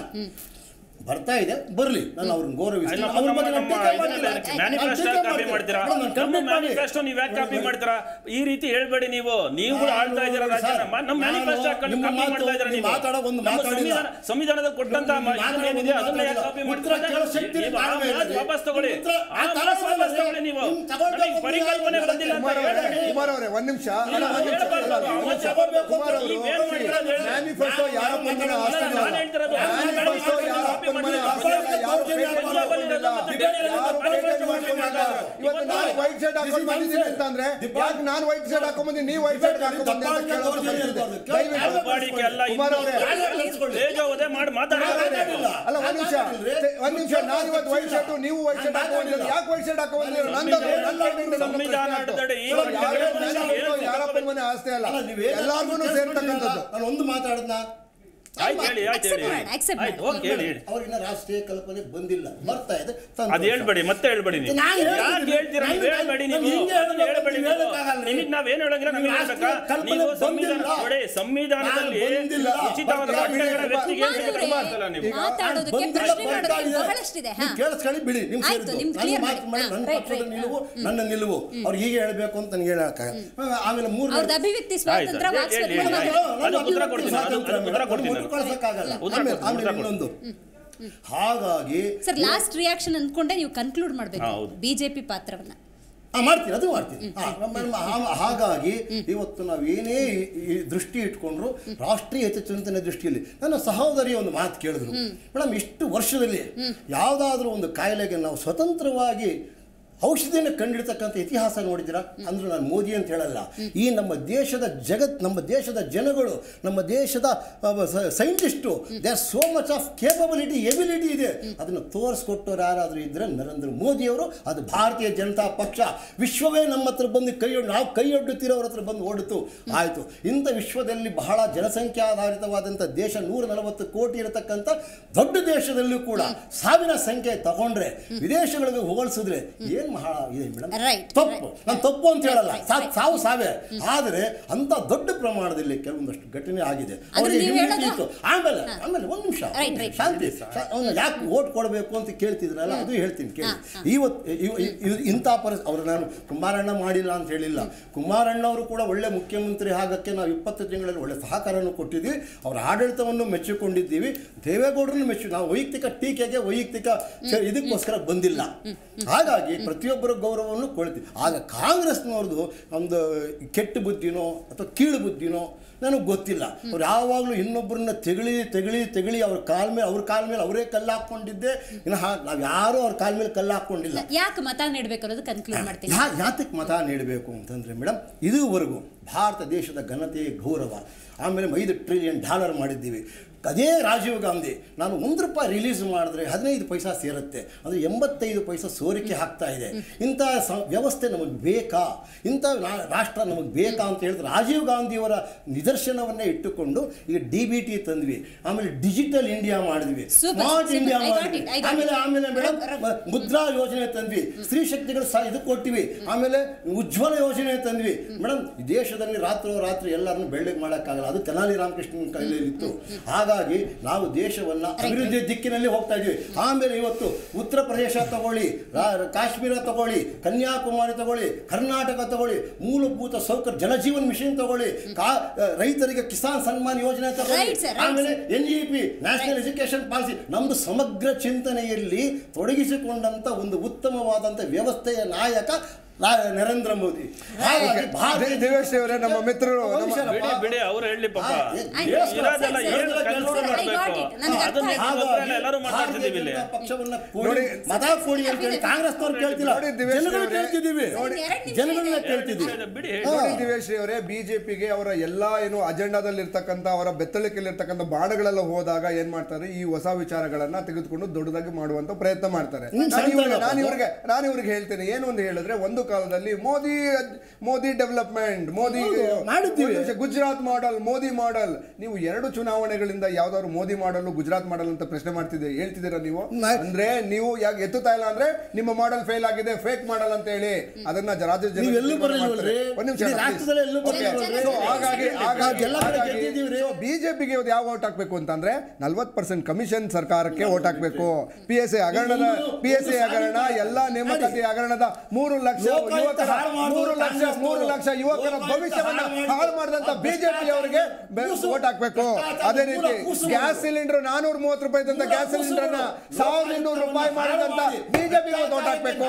ಬರ್ತಾ ಇದೆ ಬರಲಿ ನಾನು ಅವರನ್ನು ಗೌರವಿಸ್ತೀನಿ ಅವರ ಬಗ್ಗೆ ನಾನು ಟೇಕ್ ಮಾಡ್ತೀನಿ ಮ್ಯಾನಿಫೆಸ್ಟೋ ಕಾಪಿ ಮಾಡ್ತೀರಾ ನಮ್ಮ ಮ್ಯಾನಿಫೆಸ್ಟೋ ನೀವು ಯಾಕೆ ಕಾಪಿ ಮಾಡ್ತೀರಾ ಈ ರೀತಿ ಹೇಳಬೇಡಿ ನೀವು ನೀವು ಕೂಡ ಆಳ್ತಾ ಇದ್ದೀರಾ ರಾಜ್ಯನ ನಮ್ಮ ಮ್ಯಾನಿಫೆಸ್ಟೋ ಕಾಪಿ ಮಾಡ್ತಾ ಇದ್ದೀರಾ ನೀವು ಮಾತಾಡೋ ಒಂದು ಮಾತಾಡಿಲ್ಲ ಸಂವಿಧಾನದ ಕೊಟ್ಟಂತ ಮಾಹಿತಿ ಏನಿದೆ ಅದನ್ನ ಯಾಕೆ ಕಾಪಿ ಮಾಡ್ತೀರಾ ಕೇಳ ಶಕ್ತಿ ತಾಳ್ಮೆ ವಾಪಸ್ ತಗೊಳ್ಳಿ ಆ ತರ ವಾಪಸ್ ತಗೊಳ್ಳಿ ನೀವು ತಗೊಳ್ಳೋಕೆ ಪರಿಕಲ್ಪನೆ ಬಂದಿಲ್ಲ ಅಂತ ಹೇಳಬೇಡಿ ಕುಮಾರ್ ಅವರೇ ಒಂದು ನಿಮಿಷ ಅವನು ಜವಾಬ್ದಾರಿ ಕುಮಾರ್ ಅವರು ಏನು ಮಾಡ್ತಿರೋದು ಮ್ಯಾನಿಫೆಸ್ಟೋ ಯಾರ ಮುಂದೆ ಆಸ್ತನ ನಾನು ಹೇಳ್ತಿರೋದು ಮ್ಯಾನಿಫೆಸ್ಟೋ ಯಾರ ಆಸ್ತಿ ಅಲ್ಲ ಎಲ್ಲಾರ್ಗು ಸೇರ್ತಕ್ಕಂಥದ್ದು ರಾಷ್ಟ್ರೀಯ ಕಲ್ಪನೆ ಬಂದಿಲ್ಲ ಬರ್ತಾ ಇದೆ ಅದ್ ಹೇಳ್ಬೇಡಿ ಮತ್ತೆ ಹೇಳ್ಬೇಡಿ ಸಂವಿಧಾನದಲ್ಲಿ ಕೇಳಿಸ್ಕೊಳ್ಳಿ ಬಿಡಿ ನಿಲುವು ನನ್ನ ನಿಲುವು ಅವ್ರು ಹೀಗೆ ಹೇಳ್ಬೇಕು ಅಂತ ನನಗೆ ಹೇಳಕ್ಕ ಆಮೇಲೆ ಮೂರು ಹಾಗಾಗಿ ಸರ್ ಲಾಸ್ಟ್ ರಿಯಾಕ್ಷನ್ ಅಂದ್ಕೊಂಡೆ ನೀವು ಕನ್ಕ್ಲೂಡ್ ಮಾಡಬೇಕು ಬಿಜೆಪಿ ಪಾತ್ರವನ್ನ ಮಾಡ್ತೀರಿ ಅದು ಮಾಡ್ತೀವಿ ಹಾಗಾಗಿ ಇವತ್ತು ನಾವೇನೇ ದೃಷ್ಟಿ ಇಟ್ಕೊಂಡ್ರು ರಾಷ್ಟ್ರೀಯ ಹಿತಚಿಂತನೆ ದೃಷ್ಟಿಯಲ್ಲಿ ನನ್ನ ಸಹೋದರಿ ಒಂದು ಮಾತು ಕೇಳಿದ್ರು ಮೇಡಮ್ ಇಷ್ಟು ವರ್ಷದಲ್ಲಿ ಯಾವುದಾದ್ರೂ ಒಂದು ಕಾಯಿಲೆಗೆ ನಾವು ಸ್ವತಂತ್ರವಾಗಿ ಔಷಧಿಯನ್ನು ಕಂಡಿಡ್ತಕ್ಕಂಥ ಇತಿಹಾಸ ನೋಡಿದ್ದೀರಾ ಅಂದ್ರೆ ನಾನು ಮೋದಿ ಅಂತ ಹೇಳಲ್ಲ ಈ ನಮ್ಮ ದೇಶದ ಜಗತ್ ನಮ್ಮ ದೇಶದ ಜನಗಳು ನಮ್ಮ ದೇಶದ scientist they are so much of capability ability ಇದೆ ಅದನ್ನು ತೋರಿಸ್ಕೊಟ್ಟವ್ರು ಯಾರಾದರೂ ಇದ್ದರೆ ನರೇಂದ್ರ ಮೋದಿಯವರು ಅದು ಭಾರತೀಯ ಜನತಾ ಪಕ್ಷ ವಿಶ್ವವೇ ನಮ್ಮ ಹತ್ರ ಬಂದು ಕೈ ನಾವು ಕೈ ಒಡ್ಡುತ್ತಿರೋರ ಹತ್ರ ಬಂದು ಓಡಿತು ಆಯಿತು ಇಂಥ ವಿಶ್ವದಲ್ಲಿ ಬಹಳ ಜನಸಂಖ್ಯಾ ಆಧಾರಿತವಾದಂಥ ದೇಶ ನೂರ ನಲವತ್ತು ಕೋಟಿ ಇರತಕ್ಕಂಥ ದೊಡ್ಡ ದೇಶದಲ್ಲೂ ಕೂಡ ಸಾವಿನ ಸಂಖ್ಯೆ ತಗೊಂಡ್ರೆ ವಿದೇಶಗಳಿಗೆ ಹೋಲಿಸಿದ್ರೆ ಏನು ಮಹಾ ಇದೆ ಮೇಡಮ್ ತಪ್ಪು ನಾನು ತಪ್ಪು ಅಂತ ಹೇಳಲ್ಲ ಸಾವು ಸಾವೇ ಆದರೆ ಅಂತ ದೊಡ್ಡ ಪ್ರಮಾಣದಲ್ಲಿ ಕೆಲವೊಂದಷ್ಟು ಘಟನೆ ಆಗಿದೆ ಆಮೇಲೆ ಆಮೇಲೆ ಒಂದು ನಿಮಿಷ ಶಾಂತಿ ಅವನು ಯಾಕೆ ಓಟ್ ಕೊಡಬೇಕು ಅಂತ ಕೇಳ್ತಿದ್ರಲ್ಲ ಅದು ಹೇಳ್ತೀನಿ ಕೇಳಿ ಇವತ್ತು ಇಂಥ ಪರಿಸ್ಥಿತಿ ಅವರು ನಾನು ಕುಮಾರಣ್ಣ ಮಾಡಿಲ್ಲ ಅಂತ ಹೇಳಿಲ್ಲ ಕುಮಾರಣ್ಣ ಅವರು ಕೂಡ ಒಳ್ಳೆ ಮುಖ್ಯಮಂತ್ರಿ ಆಗಕ್ಕೆ ನಾವು ಇಪ್ಪತ್ತು ತಿಂಗಳಲ್ಲಿ ಒಳ್ಳೆ ಸಹಕಾರವನ್ನು ಕೊಟ್ಟಿದ್ದೀವಿ ಅವರ ಆಡಳಿತವನ್ನು ಮೆಚ್ಚಿಕೊಂಡಿದ್ದೀವಿ ದೇವೇಗೌಡರನ್ನು ಮೆಚ್ಚು ನಾವು ವೈಯಕ್ತಿಕ ಟೀಕೆಗೆ ವೈಯಕ್ತಿಕ ಇದಕ್ಕೋಸ್ಕರ ಬಂದಿಲ್ಲ ಹಾಗಾಗಿ ಪ್ರತಿಯೊಬ್ಬರ ಗೌರವವನ್ನು ಕೊಡ್ತೀವಿ ಆಗ ಕಾಂಗ್ರೆಸ್ನವ್ರದ್ದು ಒಂದು ಕೆಟ್ಟ ಬುದ್ಧಿನೋ ಅಥವಾ ಕೀಳು ಬುದ್ಧಿನೋ ನನಗೆ ಗೊತ್ತಿಲ್ಲ ಅವ್ರು ಯಾವಾಗಲೂ ಇನ್ನೊಬ್ಬರನ್ನ ತೆಗಳಿ ತೆಗಳಿ ತೆಗಳಿ ಅವ್ರ ಕಾಲ ಮೇಲೆ ಅವ್ರ ಕಾಲ ಮೇಲೆ ಅವರೇ ಕಲ್ಲು ಹಾಕ್ಕೊಂಡಿದ್ದೆ ಇನ್ನು ನಾವು ಯಾರೂ ಅವ್ರ ಕಾಲ ಮೇಲೆ ಕಲ್ಲು ಹಾಕ್ಕೊಂಡಿಲ್ಲ ಯಾಕೆ ಮತ ನೀಡಬೇಕು ಅನ್ನೋದು ಕನ್ಕ್ಲೂಡ್ ಮಾಡ್ತೀನಿ ಯಾತಕ್ಕೆ ಮತ ನೀಡಬೇಕು ಅಂತಂದರೆ ಮೇಡಮ್ ಇದುವರೆಗೂ ಭಾರತ ದೇಶದ ಘನತೆಯ ಗೌರವ ಆಮೇಲೆ ಐದು ಟ್ರಿಲಿಯನ್ ಡಾಲರ್ ಮಾಡಿದ್ದೀವಿ ಅದೇ ರಾಜೀವ್ ಗಾಂಧಿ ನಾನು ಒಂದು ರೂಪಾಯಿ ರಿಲೀಸ್ ಮಾಡಿದ್ರೆ ಹದಿನೈದು ಪೈಸಾ ಸೇರುತ್ತೆ ಅಂದರೆ ಎಂಬತ್ತೈದು ಪೈಸಾ ಸೋರಿಕೆ ಹಾಕ್ತಾ ಇದೆ ಇಂಥ ವ್ಯವಸ್ಥೆ ನಮಗೆ ಬೇಕಾ ಇಂಥ ರಾಷ್ಟ್ರ ನಮಗೆ ಬೇಕಾ ಅಂತ ಹೇಳಿದ್ರೆ ರಾಜೀವ್ ಗಾಂಧಿಯವರ ನಿದರ್ಶನವನ್ನೇ ಇಟ್ಟುಕೊಂಡು ಈಗ ಡಿ ಬಿ ಟಿ ತಂದ್ವಿ ಆಮೇಲೆ ಡಿಜಿಟಲ್ ಇಂಡಿಯಾ ಮಾಡಿದ್ವಿ ಸ್ಮಾರ್ಟ್ ಇಂಡಿಯಾ ಮಾಡಿದ್ವಿ ಆಮೇಲೆ ಆಮೇಲೆ ಮೇಡಮ್ ಮುದ್ರಾ ಯೋಜನೆ ತಂದ್ವಿ ಸ್ತ್ರೀ ಶಕ್ತಿಗಳು ಸಹ ಇದು ಕೊಟ್ಟಿವಿ ಆಮೇಲೆ ಉಜ್ವಲ ಯೋಜನೆ ತಂದ್ವಿ ಮೇಡಮ್ ದೇಶದಲ್ಲಿ ರಾತ್ರೋ ರಾತ್ರಿ ಎಲ್ಲರನ್ನು ಬೆಳ್ಳಗೆ ಮಾಡೋಕ್ಕಾಗಲ್ಲ ಅದು ತೆನಾಲಿ ರಾಮಕೃಷ್ಣನ ಕೈಲಿತ್ತು ಆಗ ನಾವು ದೇಶವನ್ನ ಅಭಿವೃದ್ಧಿ ದಿಕ್ಕಿನಲ್ಲಿ ಹೋಗ್ತಾ ಇದೀವಿ ಆಮೇಲೆ ಇವತ್ತು ಉತ್ತರ ಪ್ರದೇಶ ತಗೊಳ್ಳಿ ಕಾಶ್ಮೀರ ತಗೊಳ್ಳಿ ಕನ್ಯಾಕುಮಾರಿ ತಗೊಳ್ಳಿ ಕರ್ನಾಟಕ ತಗೊಳ್ಳಿ ಮೂಲಭೂತ ಸೌಕರ್ಯ ಜಲಜೀವನ್ ಮಿಷನ್ ತಗೊಳ್ಳಿ ರೈತರಿಗೆ ಕಿಸಾನ್ ಸನ್ಮಾನ್ ಯೋಜನೆ ತಗೊಳ್ಳಿ ಆಮೇಲೆ ಎನ್ಇಪಿ ನ್ಯಾಷನಲ್ ಎಜುಕೇಶನ್ ಪಾಲಿಸಿ ನಮ್ದು ಸಮಗ್ರ ಚಿಂತನೆಯಲ್ಲಿ ತೊಡಗಿಸಿಕೊಂಡಂತ ಒಂದು ಉತ್ತಮವಾದಂತ ವ್ಯವಸ್ಥೆಯ ನಾಯಕ ನರೇಂದ್ರ ಮೋದಿ ದೇವೇಶ್ ಅವರೇ ನಮ್ಮ ಮಿತ್ರರು ದಿವೇಶ್ ಅವರೇ ಬಿಜೆಪಿಗೆ ಅವರ ಎಲ್ಲಾ ಏನು ಅಜೆಂಡಾದಲ್ಲಿ ಇರ್ತಕ್ಕಂಥ ಅವರ ಬೆತ್ತಳಿಕೆಯಲ್ಲಿ ಇರ್ತಕ್ಕಂಥ ಬಾಣಗಳೆಲ್ಲ ಹೋದಾಗ ಏನ್ ಮಾಡ್ತಾರೆ ಈ ಹೊಸ ವಿಚಾರಗಳನ್ನ ತೆಗೆದುಕೊಂಡು ದೊಡ್ಡದಾಗಿ ಮಾಡುವಂತ ಪ್ರಯತ್ನ ಮಾಡ್ತಾರೆ ನಾನು ಇವ್ರಿಗೆ ನಾನು ಇವ್ರಿಗೆ ಹೇಳ್ತೇನೆ ಏನು ಒಂದು ಹೇಳಿದ್ರೆ ಒಂದು ಕಾಲದಲ್ಲಿ Modi Modi development Modi Gujarat model Modi model ನೀವು ಎರಡು ಚುನಾವಣೆಗಳಿಂದ ಯಾವ್ದಾದ್ರು ಮೋದಿ ಮಾಡಲು ಗುಜರಾತ್ ಮಾಡಲು ಅಂತ ಪ್ರಶ್ನೆ ಮಾಡ್ತಿದೆ ಹೇಳ್ತಿದ್ದೀರಾ ನೀವು. ಅಂದ್ರೆ ನೀವು ಯಾಕೆ ಎತ್ತುತ್ತಾ ಇಲ್ಲ ಅಂದ್ರೆ ನಿಮ್ಮ ಮಾಡೆಲ್ ಫೇಲ್ ಆಗಿದೆ, ಫೇಕ್ ಮಾಡೆಲ್ ಅಂತ ಹೇಳಿ ಅದನ್ನ ರಾಜ್ಯ ಜನ ನೀವು ಎಲ್ಲೂ ಬರಲಿಲ್ಲವಲ್ರಿ. ಒಂದು ನಿಮಿಷ, ರಾಷ್ಟ್ರದಲ್ಲಿ ಎಲ್ಲೂ ಬರಲಿಲ್ಲವಲ್ರಿ. ಸೋ ಹಾಗಾಗಿ ಹಾಗಾಗಿ ಎಲ್ಲ ಕಡೆ ಗೆದ್ದಿದ್ದೀವಿ. ಸೋ ಬಿಜೆಪಿಗೆ ಯಾವಾಗ ವೋಟ್ ಹಾಕಬೇಕು ಅಂತಂದ್ರೆ ನಲವತ್ತು ಪರ್ಸೆಂಟ್ ಕಮಿಷನ್ ಸರ್ಕಾರಕ್ಕೆ ವೋಟ್ ಹಾಕಬೇಕು. ಪಿಎಸ್ಎ ಹಗರಣದ ಪಿಎಸ್ಎ ಹಗರಣ ಎಲ್ಲ ನೇಮಕಾತಿ ಹಗರಣದ ಮೂರು ಲಕ್ಷ ಯುವಕರ ಮೂರು ಲಕ್ಷ ಮೂರು ಲಕ್ಷ ಯುವಕರ ಭವಿಷ್ಯವನ್ನು ಹಾಳು ಮಾಡಿದಂತ ಬಿಜೆಪಿ ಅವರಿಗೆ ವೋಟ್ ಹಾಕಬೇಕು. ಅದೇ ರೀತಿ ಗ್ಯಾಸ್ ಸಿಲಿಂಡರ್ ನಾನೂರ ಮೂವತ್ತು ರೂಪಾಯಿ ಇದ್ದಂತ ಗ್ಯಾಸ್ ಸಿಲಿಂಡರ್ ಅನ್ನ ಸಾವಿರದ ಇನ್ನೂರು ರೂಪಾಯಿ ಮಾಡಿದಂತ ಬಿಜೆಪಿಗೆ ವೋಟ್ ಹಾಕಬೇಕು.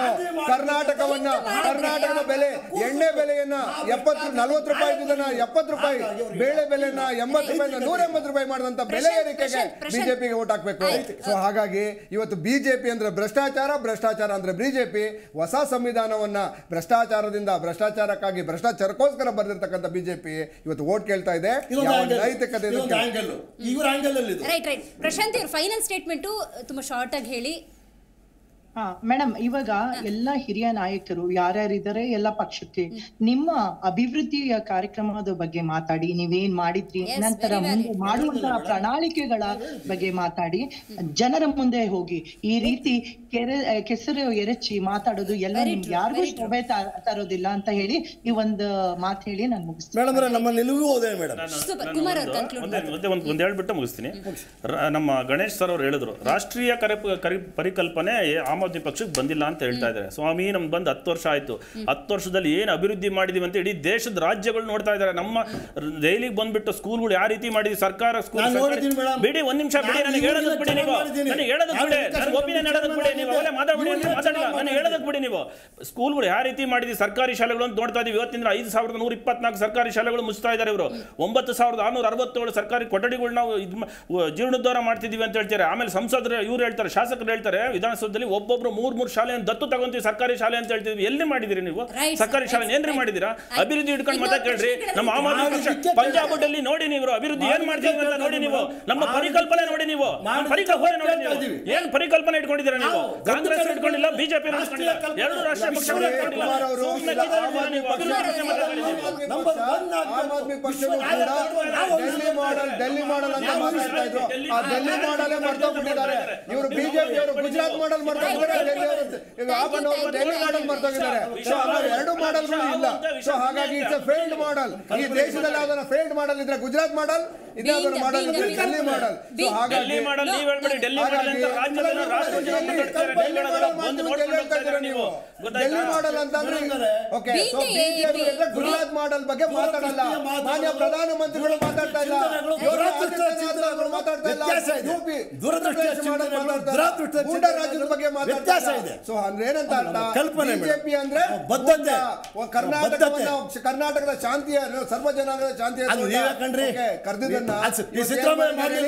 ಕರ್ನಾಟಕವನ್ನ ಕರ್ನಾಟಕದ ಬೆಲೆ ಎಣ್ಣೆ ಬೆಲೆಯನ್ನ ಎಪ್ಪತ್ತು ನಲವತ್ತು ರೂಪಾಯಿ ಇದ್ದದನ್ನ ಎಪ್ಪತ್ತು ರೂಪಾಯಿ, ಬೇಳೆ ಬೆಲೆಯನ್ನ ಎಂಬತ್ತು ರೂಪಾಯಿ ನೂರ ಎಂಬತ್ತು ರೂಪಾಯಿ ಮಾಡಿದಂತ ಬೆಲೆ ಏರಿಕೆಗೆ ಬಿಜೆಪಿಗೆ ವೋಟ್ ಹಾಕಬೇಕು. ಸೊ ಹಾಗಾಗಿ ಇವತ್ತು ಬಿಜೆಪಿ ಅಂದ್ರೆ ಭ್ರಷ್ಟಾಚಾರ, ಭ್ರಷ್ಟಾಚಾರ ಅಂದ್ರೆ ಬಿಜೆಪಿ. ಹೊಸ ಸಂವಿಧಾನವನ್ನ ಭ್ರಷ್ಟಾಚಾರದಿಂದ ಭ್ರಷ್ಟಾಚಾರಕ್ಕಾಗಿ ಭ್ರಷ್ಟಾಚಾರಕ್ಕೋಸ್ಕರ ಬರೆದಿರ್ತಕ್ಕಂಥ ಬಿಜೆಪಿ ಇವತ್ತು ವೋಟ್ ಕೇಳ್ತಾ ಇದೆ. ನೈತಿಕತೆ ರೈಟ್ ರೈಟ್ ಪ್ರಶಾಂತ್ ಅವರ ಫೈನಲ್ ಸ್ಟೇಟ್ಮೆಂಟ್ ತುಂಬಾ ಶಾರ್ಟ್ ಆಗಿ ಹೇಳಿ. ಹಾ ಮೇಡಮ್, ಇವಾಗ ಎಲ್ಲ ಹಿರಿಯ ನಾಯಕರು ಯಾರ್ಯಾರಿದ್ದಾರೆ ಎಲ್ಲ ಪಕ್ಷಕ್ಕೆ ನಿಮ್ಮ ಅಭಿವೃದ್ಧಿಯ ಕಾರ್ಯಕ್ರಮದ ಬಗ್ಗೆ ಮಾತಾಡಿ, ನೀವೇನ್ ಮಾಡಿದ್ರಿ, ನಂತರ ಮುಂದೆ ಮಾಡುವಂತಹ ಪ್ರಣಾಳಿಕೆಗಳ ಬಗ್ಗೆ ಮಾತಾಡಿ, ಜನರ ಮುಂದೆ ಹೋಗಿ. ಈ ರೀತಿ ಕೆರೆ ಕೆಸರು ಎರಚಿ ಮಾತಾಡೋದು ಎಲ್ಲ ನಿಮ್ಗೆ ಯಾರಿಗೂ ಶೋಭೆ ತರೋದಿಲ್ಲ ಅಂತ ಹೇಳಿ ಈ ಒಂದು ಮಾತು ಹೇಳಿ ನಾನು ಮುಗಿಸ್ತೀನಿ. ಒಂದ್ ಹೇಳ್ಬಿಟ್ಟು ಮುಗಿಸ್ತೀನಿ. ನಮ್ಮ ಗಣೇಶ್ ಸರ್ ಅವ್ರು ಹೇಳಿದ್ರು ರಾಷ್ಟ್ರೀಯ ಪರಿಕಲ್ಪನೆ ಆಮ್ ಆದ್ಮಿ ಪಕ್ಷಕ್ಕೆ ಬಂದಿಲ್ಲ ಅಂತ ಹೇಳ್ತಾ ಇದ್ದಾರೆ. ಸ್ವಾಮಿ ನಮ್ಗೆ ಬಂದು ಹತ್ತು ವರ್ಷ ಆಯ್ತು, ಹತ್ತು ವರ್ಷದಲ್ಲಿ ಏನು ಅಭಿವೃದ್ಧಿ ಮಾಡಿದೀವಿ ಅಂತ ಇಡೀ ದೇಶದ ರಾಜ್ಯಗಳು ನೋಡ್ತಾ ಇದ್ದಾರೆ. ನಮ್ಮ ದೆಹಲಿಗೆ ಬಂದ್ಬಿಟ್ಟು ಸ್ಕೂಲ್ಗಳು ಯಾವ ರೀತಿ ಮಾಡಿದ್ವಿ ಸರ್ಕಾರ ಸ್ಕೂಲ್ ಬಿಡಿ, ಒಂದ್ ನಿಮಿಷ ಬಿಡಿ, ನನಗೆ ಹೇಳೋದಕ್ಕೆ ಬಿಡಿ, ನೀವು ನನಗೆ ಹೇಳೋದಕ್ಕೆ ಬಿಡಿ, ನನಗೆ ಒಪಿನಿಯನ್ ಹೇಳೋದಕ್ಕೆ ಬಿಡಿ, ನೀವು ಅವಲೇ ಮಾತಾಡ್ಬಿಡಿ, ನನಗೆ ಹೇಳೋದಕ್ಕೆ ಬಿಡಿ. ನೀವು ಸ್ಕೂಲ್ಗಳು ಯಾವ ರೀತಿ ಮಾಡಿದ್ವಿ, ಸರ್ಕಾರಿ ಶಾಲೆಗಳು ಅಂತ ನೋಡ್ತಾ ಇದೀವಿ. ಇವತ್ತಿನ ಐದು ಸಾವಿರದ ನೂರ ಇಪ್ಪತ್ನಾಲ್ಕು ಸರ್ಕಾರಿ ಶಾಲೆಗಳು ಮುಚ್ತಾ ಇದ್ದಾರೆ ಇವರು. ಒಂಬತ್ತು ಸಾವಿರದ ಆರ್ನೂರ ಅರವತ್ತೇಳು ಸರ್ಕಾರಿ ಕೊಠಡಿಗಳು ನಾವು ಜೀರ್ಣೋದ್ಧಾರ ಮಾಡ್ತಿದೀವಿ ಅಂತ ಹೇಳ್ತಾರೆ. ಆಮೇಲೆ ಸಂಸದರು ಇವ್ರು ಹೇಳ್ತಾರೆ, ಶಾಸಕರು ಹೇಳ್ತಾರೆ ವಿಧಾನಸೌಧದಲ್ಲಿ ಒಬ್ಬೊಬ್ರು ಮೂರ್ ಮೂರ್ ಶಾಲೆಯನ್ನು ದತ್ತು ತಗೊಂತೀವಿ ಸರ್ಕಾರಿ ಶಾಲೆ ಅಂತ ಹೇಳ್ತೀವಿ. ಎಲ್ಲಿ ಮಾಡಿದಿರಿ ನೀವು ಸರ್ಕಾರಿ ಶಾಲೆ? ಏನ್ರಿ ಮಾಡಿದಿರಾ? ಅಭಿವೃದ್ಧಿ ಇಟ್ಕೊಂಡು ಮತ ಕೇಳ್ರಿ. ನಮ್ಮ ಆಮ್ ಆದ್ಮಿ ಪಕ್ಷ ಪಂಜಾಬ್ ದಲ್ಲಿ ನೋಡಿ ನೀವು ಅಭಿವೃದ್ಧಿ ಏನ್ ಮಾಡ್ತೀವಿ ಅಂತ ನೋಡಿ, ನೀವು ನಮ್ಮ ಪರಿಕಲ್ಪನೆ ನೋಡಿ, ನೀವು ಪರಿಕಲ್ಪನೆ ನೋಡಿ, ನೀವು ಏನ್ ಪರಿಕಲ್ಪನೆ ಇಟ್ಕೊಂಡಿದ್ದೀರಾ ನೀವು? ಕಾಂಗ್ರೆಸ್ ಇಟ್ಕೊಂಡಿಲ್ಲ, ಬಿಜೆಪಿ ಇಟ್ಕೊಂಡಿಲ್ಲ, ಎರಡು ರಾಷ್ಟ್ರೀಯ ಪಕ್ಷಗಳು ಇಟ್ಕೊಂಡಿಲ್ಲ. ಆಮ್ ಆದ್ಮಿ ಪಕ್ಷಗಳು ಕೂಡ ಡೆಲ್ಲಿ ಮಾಡೆಲ್ ಡೆಲ್ಲಿ ಮಾಡೆಲ್ ಅಂತ ಮಾತಾಡ್ತಾ ಇದ್ರು, ಆ ಡೆಲ್ಲಿ ಮಾಡೆಲ್ ಮಾಡ್ತಾ ಬಿಟ್ಟಿದ್ದಾರೆ ಇವರು. ಬಿಜೆಪಿ ಅವರು ಗುಜರಾತ್ ಮಾಡೆಲ್ ಮಾಡ್ತಾರೆ, ಎರಡು ಮಾಡೆಲ್ ಇಲ್ಲ. ಸೊ ಹಾಗಾಗಿ ಇಟ್ಸ್ ಅ ಫೇಲ್ಡ್ ಮಾಡೆಲ್. ಈ ದೇಶದಲ್ಲಿ ಅದನ್ನ ಫೇಲ್ಡ್ ಮಾಡೆಲ್ ಇದ್ರೆ ಗುಜರಾತ್ ಮಾಡೆಲ್, ಇದಾದರ ಮಾಡೆಲ್ ಇದ್ರೆ ಡೆಲ್ಲಿ ಮಾಡೆಲ್. ಸೊ ಹಾಗಾಗಿ ಮಾಡೆಲ್ ನೀವು ಹೇಳ್ಬಿಡಿ, ಡೆಲ್ಲಿ ಮಾಡೆಲ್ ಅಂತ ರಾಜ್ಯದ ರಾಷ್ಟ್ರೀಯ ಕಟ್ಟಡಗಳ ಒಂದು ನೋಡ್ಬಿಡ್ತಾರೆ ನೀವು, ಡೆಲ್ಲಿ ಮಾಡೆಲ್ ಅಂತಂದ್ರೆ. ಓಕೆ, ಸೊ ಬಿಜೆಪಿ ಅಂದ್ರೆ ಗುಜರಾತ್ ಮಾಡೆಲ್ ಬಗ್ಗೆ ಮಾತಾಡಲ್ಲ, ಮಾನ್ಯ ಪ್ರಧಾನಮಂತ್ರಿಗಳು ಮಾತಾಡ್ತಾ ಇಲ್ಲ, ಯೋರಾಚಿತನಾದವರು ಮಾತಾಡ್ತಾ ಇಲ್ಲ, ಯುಪಿ ದುರದೃಷ್ಟದ ಮಾಡೆಲ್ ಮಾತಾಡ್ತಾರೆ, ಗುಂಡ ರಾಜ್ಯದ ಬಗ್ಗೆ ವ್ಯತ್ಯಾಸ ಇದೆ. ಸೊ ಅಂದ್ರೆ ಏನಂತ ಅರ್ಥ, ಬಿಜೆಪಿ ಅಂದ್ರೆ ಬದ್ಧತೆ, ಕರ್ನಾಟಕವನ್ನ ಕರ್ನಾಟಕದ ಶಾಂತಿಯ ಸರ್ವ ಜನಾಂಗದ ಶಾಂತಿಯ ಕರೆದಿದ್ದನ್ನ ಮನೆಗೆ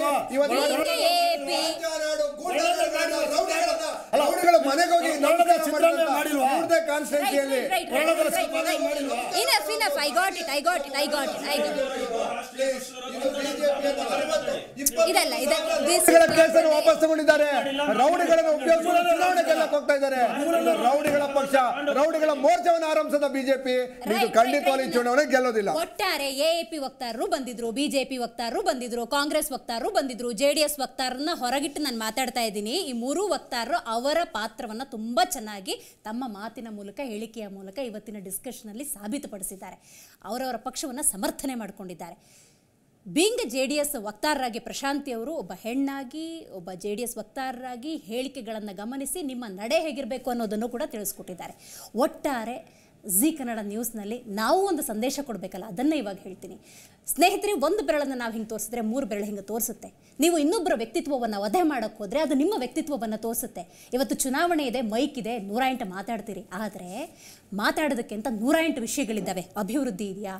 ಹೋಗಿ ಕಾನ್ಸ್ಟಿಟ್ಯೂನ್ಸಿಯಲ್ಲಿ ಕೇಸನ್ನು ವಾಪಸ್ ತಗೊಂಡಿದ್ದಾರೆ. ರೌಡಿಗಳನ್ನು ಉಪಯೋಗಿಸಿಕೊಂಡು ಹೋಗ್ತಾ ಇದ್ದಾರೆ. ರೌಡಿಗಳ ಪಕ್ಷ, ರೌಡಿಗಳ ಮೋರ್ಚಾವನ್ನು ಆರಂಭಿಸಿದ ಬಿಜೆಪಿ ನೀವು ಖಂಡಿತವಾಗಿ ಚುನಾವಣೆ ಗೆಲ್ಲೋದಿಲ್ಲ. ಒಟ್ಟಾರೆ ಎಎಪಿ ವಕ್ತಾರರು ಬಂದಿದ್ರು, ಬಿಜೆಪಿ ವಕ್ತಾರರು ಬಂದಿದ್ರು, ಕಾಂಗ್ರೆಸ್ ವಕ್ತಾರರು ಬಂದಿದ್ರು, ಜೆಡಿಎಸ್ ವಕ್ತಾರರನ್ನ ಹೊರಗಿಟ್ಟು ನಾನು ಮಾತಾಡ್ತಾ ಇದ್ದೀನಿ. ಈ ಮೂರು ವಕ್ತಾರರು ಅವರ ಪಾತ್ರವನ್ನ ತುಂಬಾ ಚೆನ್ನಾಗಿ ತಮ್ಮ ಮಾತಿನ ಮೂಲಕ, ಹೇಳಿಕೆಯ ಮೂಲಕ ಇವತ್ತಿನ ಡಿಸ್ಕಷನ್ ಅಲ್ಲಿ ಸಾಬೀತುಪಡಿಸಿದ್ದಾರೆ. ಅವರವರ ಪಕ್ಷವನ್ನ ಸಮರ್ಥನೆ ಮಾಡಿಕೊಂಡಿದ್ದಾರೆ. ಬೀಂಗ್ ಜೆ ಡಿ ಎಸ್ ವಕ್ತಾರರಾಗಿ ಪ್ರಶಾಂತಿ ಅವರು ಒಬ್ಬ ಹೆಣ್ಣಾಗಿ, ಒಬ್ಬ ಜೆ ಡಿ ಎಸ್ ವಕ್ತಾರರಾಗಿ ಹೇಳಿಕೆಗಳನ್ನು ಗಮನಿಸಿ ನಿಮ್ಮ ನಡೆ ಹೇಗಿರಬೇಕು ಅನ್ನೋದನ್ನು ಕೂಡ ತಿಳಿಸ್ಕೊಟ್ಟಿದ್ದಾರೆ. ಒಟ್ಟಾರೆ ಝೀ ಕನ್ನಡ ನ್ಯೂಸ್ನಲ್ಲಿ ನಾವು ಒಂದು ಸಂದೇಶ ಕೊಡಬೇಕಲ್ಲ, ಅದನ್ನು ಇವಾಗ ಹೇಳ್ತೀನಿ. ಸ್ನೇಹಿತರೆ, ಒಂದು ಬೆರಳನ್ನು ನಾವು ಹಿಂಗೆ ತೋರಿಸಿದ್ರೆ ಮೂರು ಬೆರಳು ಹಿಂಗೆ ತೋರಿಸುತ್ತೆ. ನೀವು ಇನ್ನೊಬ್ಬರ ವ್ಯಕ್ತಿತ್ವವನ್ನು ವಧೆ ಮಾಡೋಕ್ಕೆ ಹೋದರೆ ಅದು ನಿಮ್ಮ ವ್ಯಕ್ತಿತ್ವವನ್ನು ತೋರಿಸುತ್ತೆ. ಇವತ್ತು ಚುನಾವಣೆ ಇದೆ, ಮೈಕ್ ಇದೆ, ನೂರ ಎಂಟು ಮಾತಾಡ್ತೀರಿ, ಆದರೆ ಮಾತಾಡೋದಕ್ಕೆ ಅಂತ ನೂರ ಎಂಟು ವಿಷಯಗಳಿದ್ದಾವೆ. ಅಭಿವೃದ್ಧಿ ಇದೆಯಾ,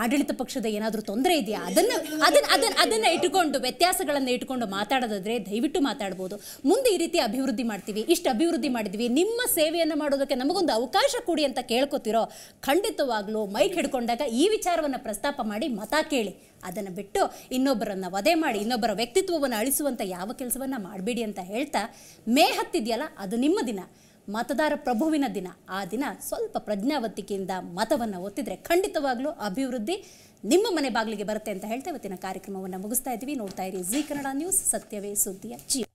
ಆಡಳಿತ ಪಕ್ಷದ ಏನಾದರೂ ತೊಂದರೆ ಇದೆಯಾ, ಅದನ್ನು ಅದನ್ನು ಅದನ್ನು ಅದನ್ನು ಇಟ್ಕೊಂಡು, ವ್ಯತ್ಯಾಸಗಳನ್ನು ಇಟ್ಕೊಂಡು ಮಾತಾಡೋದಾದರೆ ದಯವಿಟ್ಟು ಮಾತಾಡ್ಬೋದು. ಮುಂದೆ ಈ ರೀತಿ ಅಭಿವೃದ್ಧಿ ಮಾಡ್ತೀವಿ, ಇಷ್ಟು ಅಭಿವೃದ್ಧಿ ಮಾಡಿದ್ವಿ, ನಿಮ್ಮ ಸೇವೆಯನ್ನು ಮಾಡೋದಕ್ಕೆ ನಮಗೊಂದು ಅವಕಾಶ ಕೊಡಿ ಅಂತ ಕೇಳ್ಕೊತಿರೋ, ಖಂಡಿತವಾಗ್ಲೂ ಮೈಕ್ ಹಿಡ್ಕೊಂಡಾಗ ಈ ವಿಚಾರವನ್ನು ಪ್ರಸ್ತಾಪ ಮಾಡಿ ಮತ ಕೇಳಿ. ಅದನ್ನು ಬಿಟ್ಟು ಇನ್ನೊಬ್ಬರನ್ನು ವಧೆ ಮಾಡಿ, ಇನ್ನೊಬ್ಬರ ವ್ಯಕ್ತಿತ್ವವನ್ನು ಅಳಿಸುವಂಥ ಯಾವ ಕೆಲಸವನ್ನು ಮಾಡಬೇಡಿ ಅಂತ ಹೇಳ್ತಾ, ಮೇ ಹತ್ತಿದೆಯಲ್ಲ ಅದು ನಿಮ್ಮ ದಿನ. ಮತದಾರ ಪ್ರಭುವಿನ ದಿನ ಆ ದಿನ ಸ್ವಲ್ಪ ಪ್ರಜ್ಞಾವತಿಕೆಯಿಂದ ಮತವನ್ನು ಒತ್ತಿದ್ರೆ ಖಂಡಿತವಾಗ್ಲೂ ಅಭಿವೃದ್ಧಿ ನಿಮ್ಮ ಮನೆ ಬಾಗಿಲಿಗೆ ಬರುತ್ತೆ ಅಂತ ಹೇಳ್ತಾ ಇವತ್ತಿನ ಕಾರ್ಯಕ್ರಮವನ್ನು ಮುಗಿಸ್ತಾ ಇದ್ದೀವಿ. ನೋಡ್ತಾ ಇರಿ ಜೀ ಕನ್ನಡ ನ್ಯೂಸ್, ಸತ್ಯವೇ ಸುದ್ದಿಯ ಜೀವ.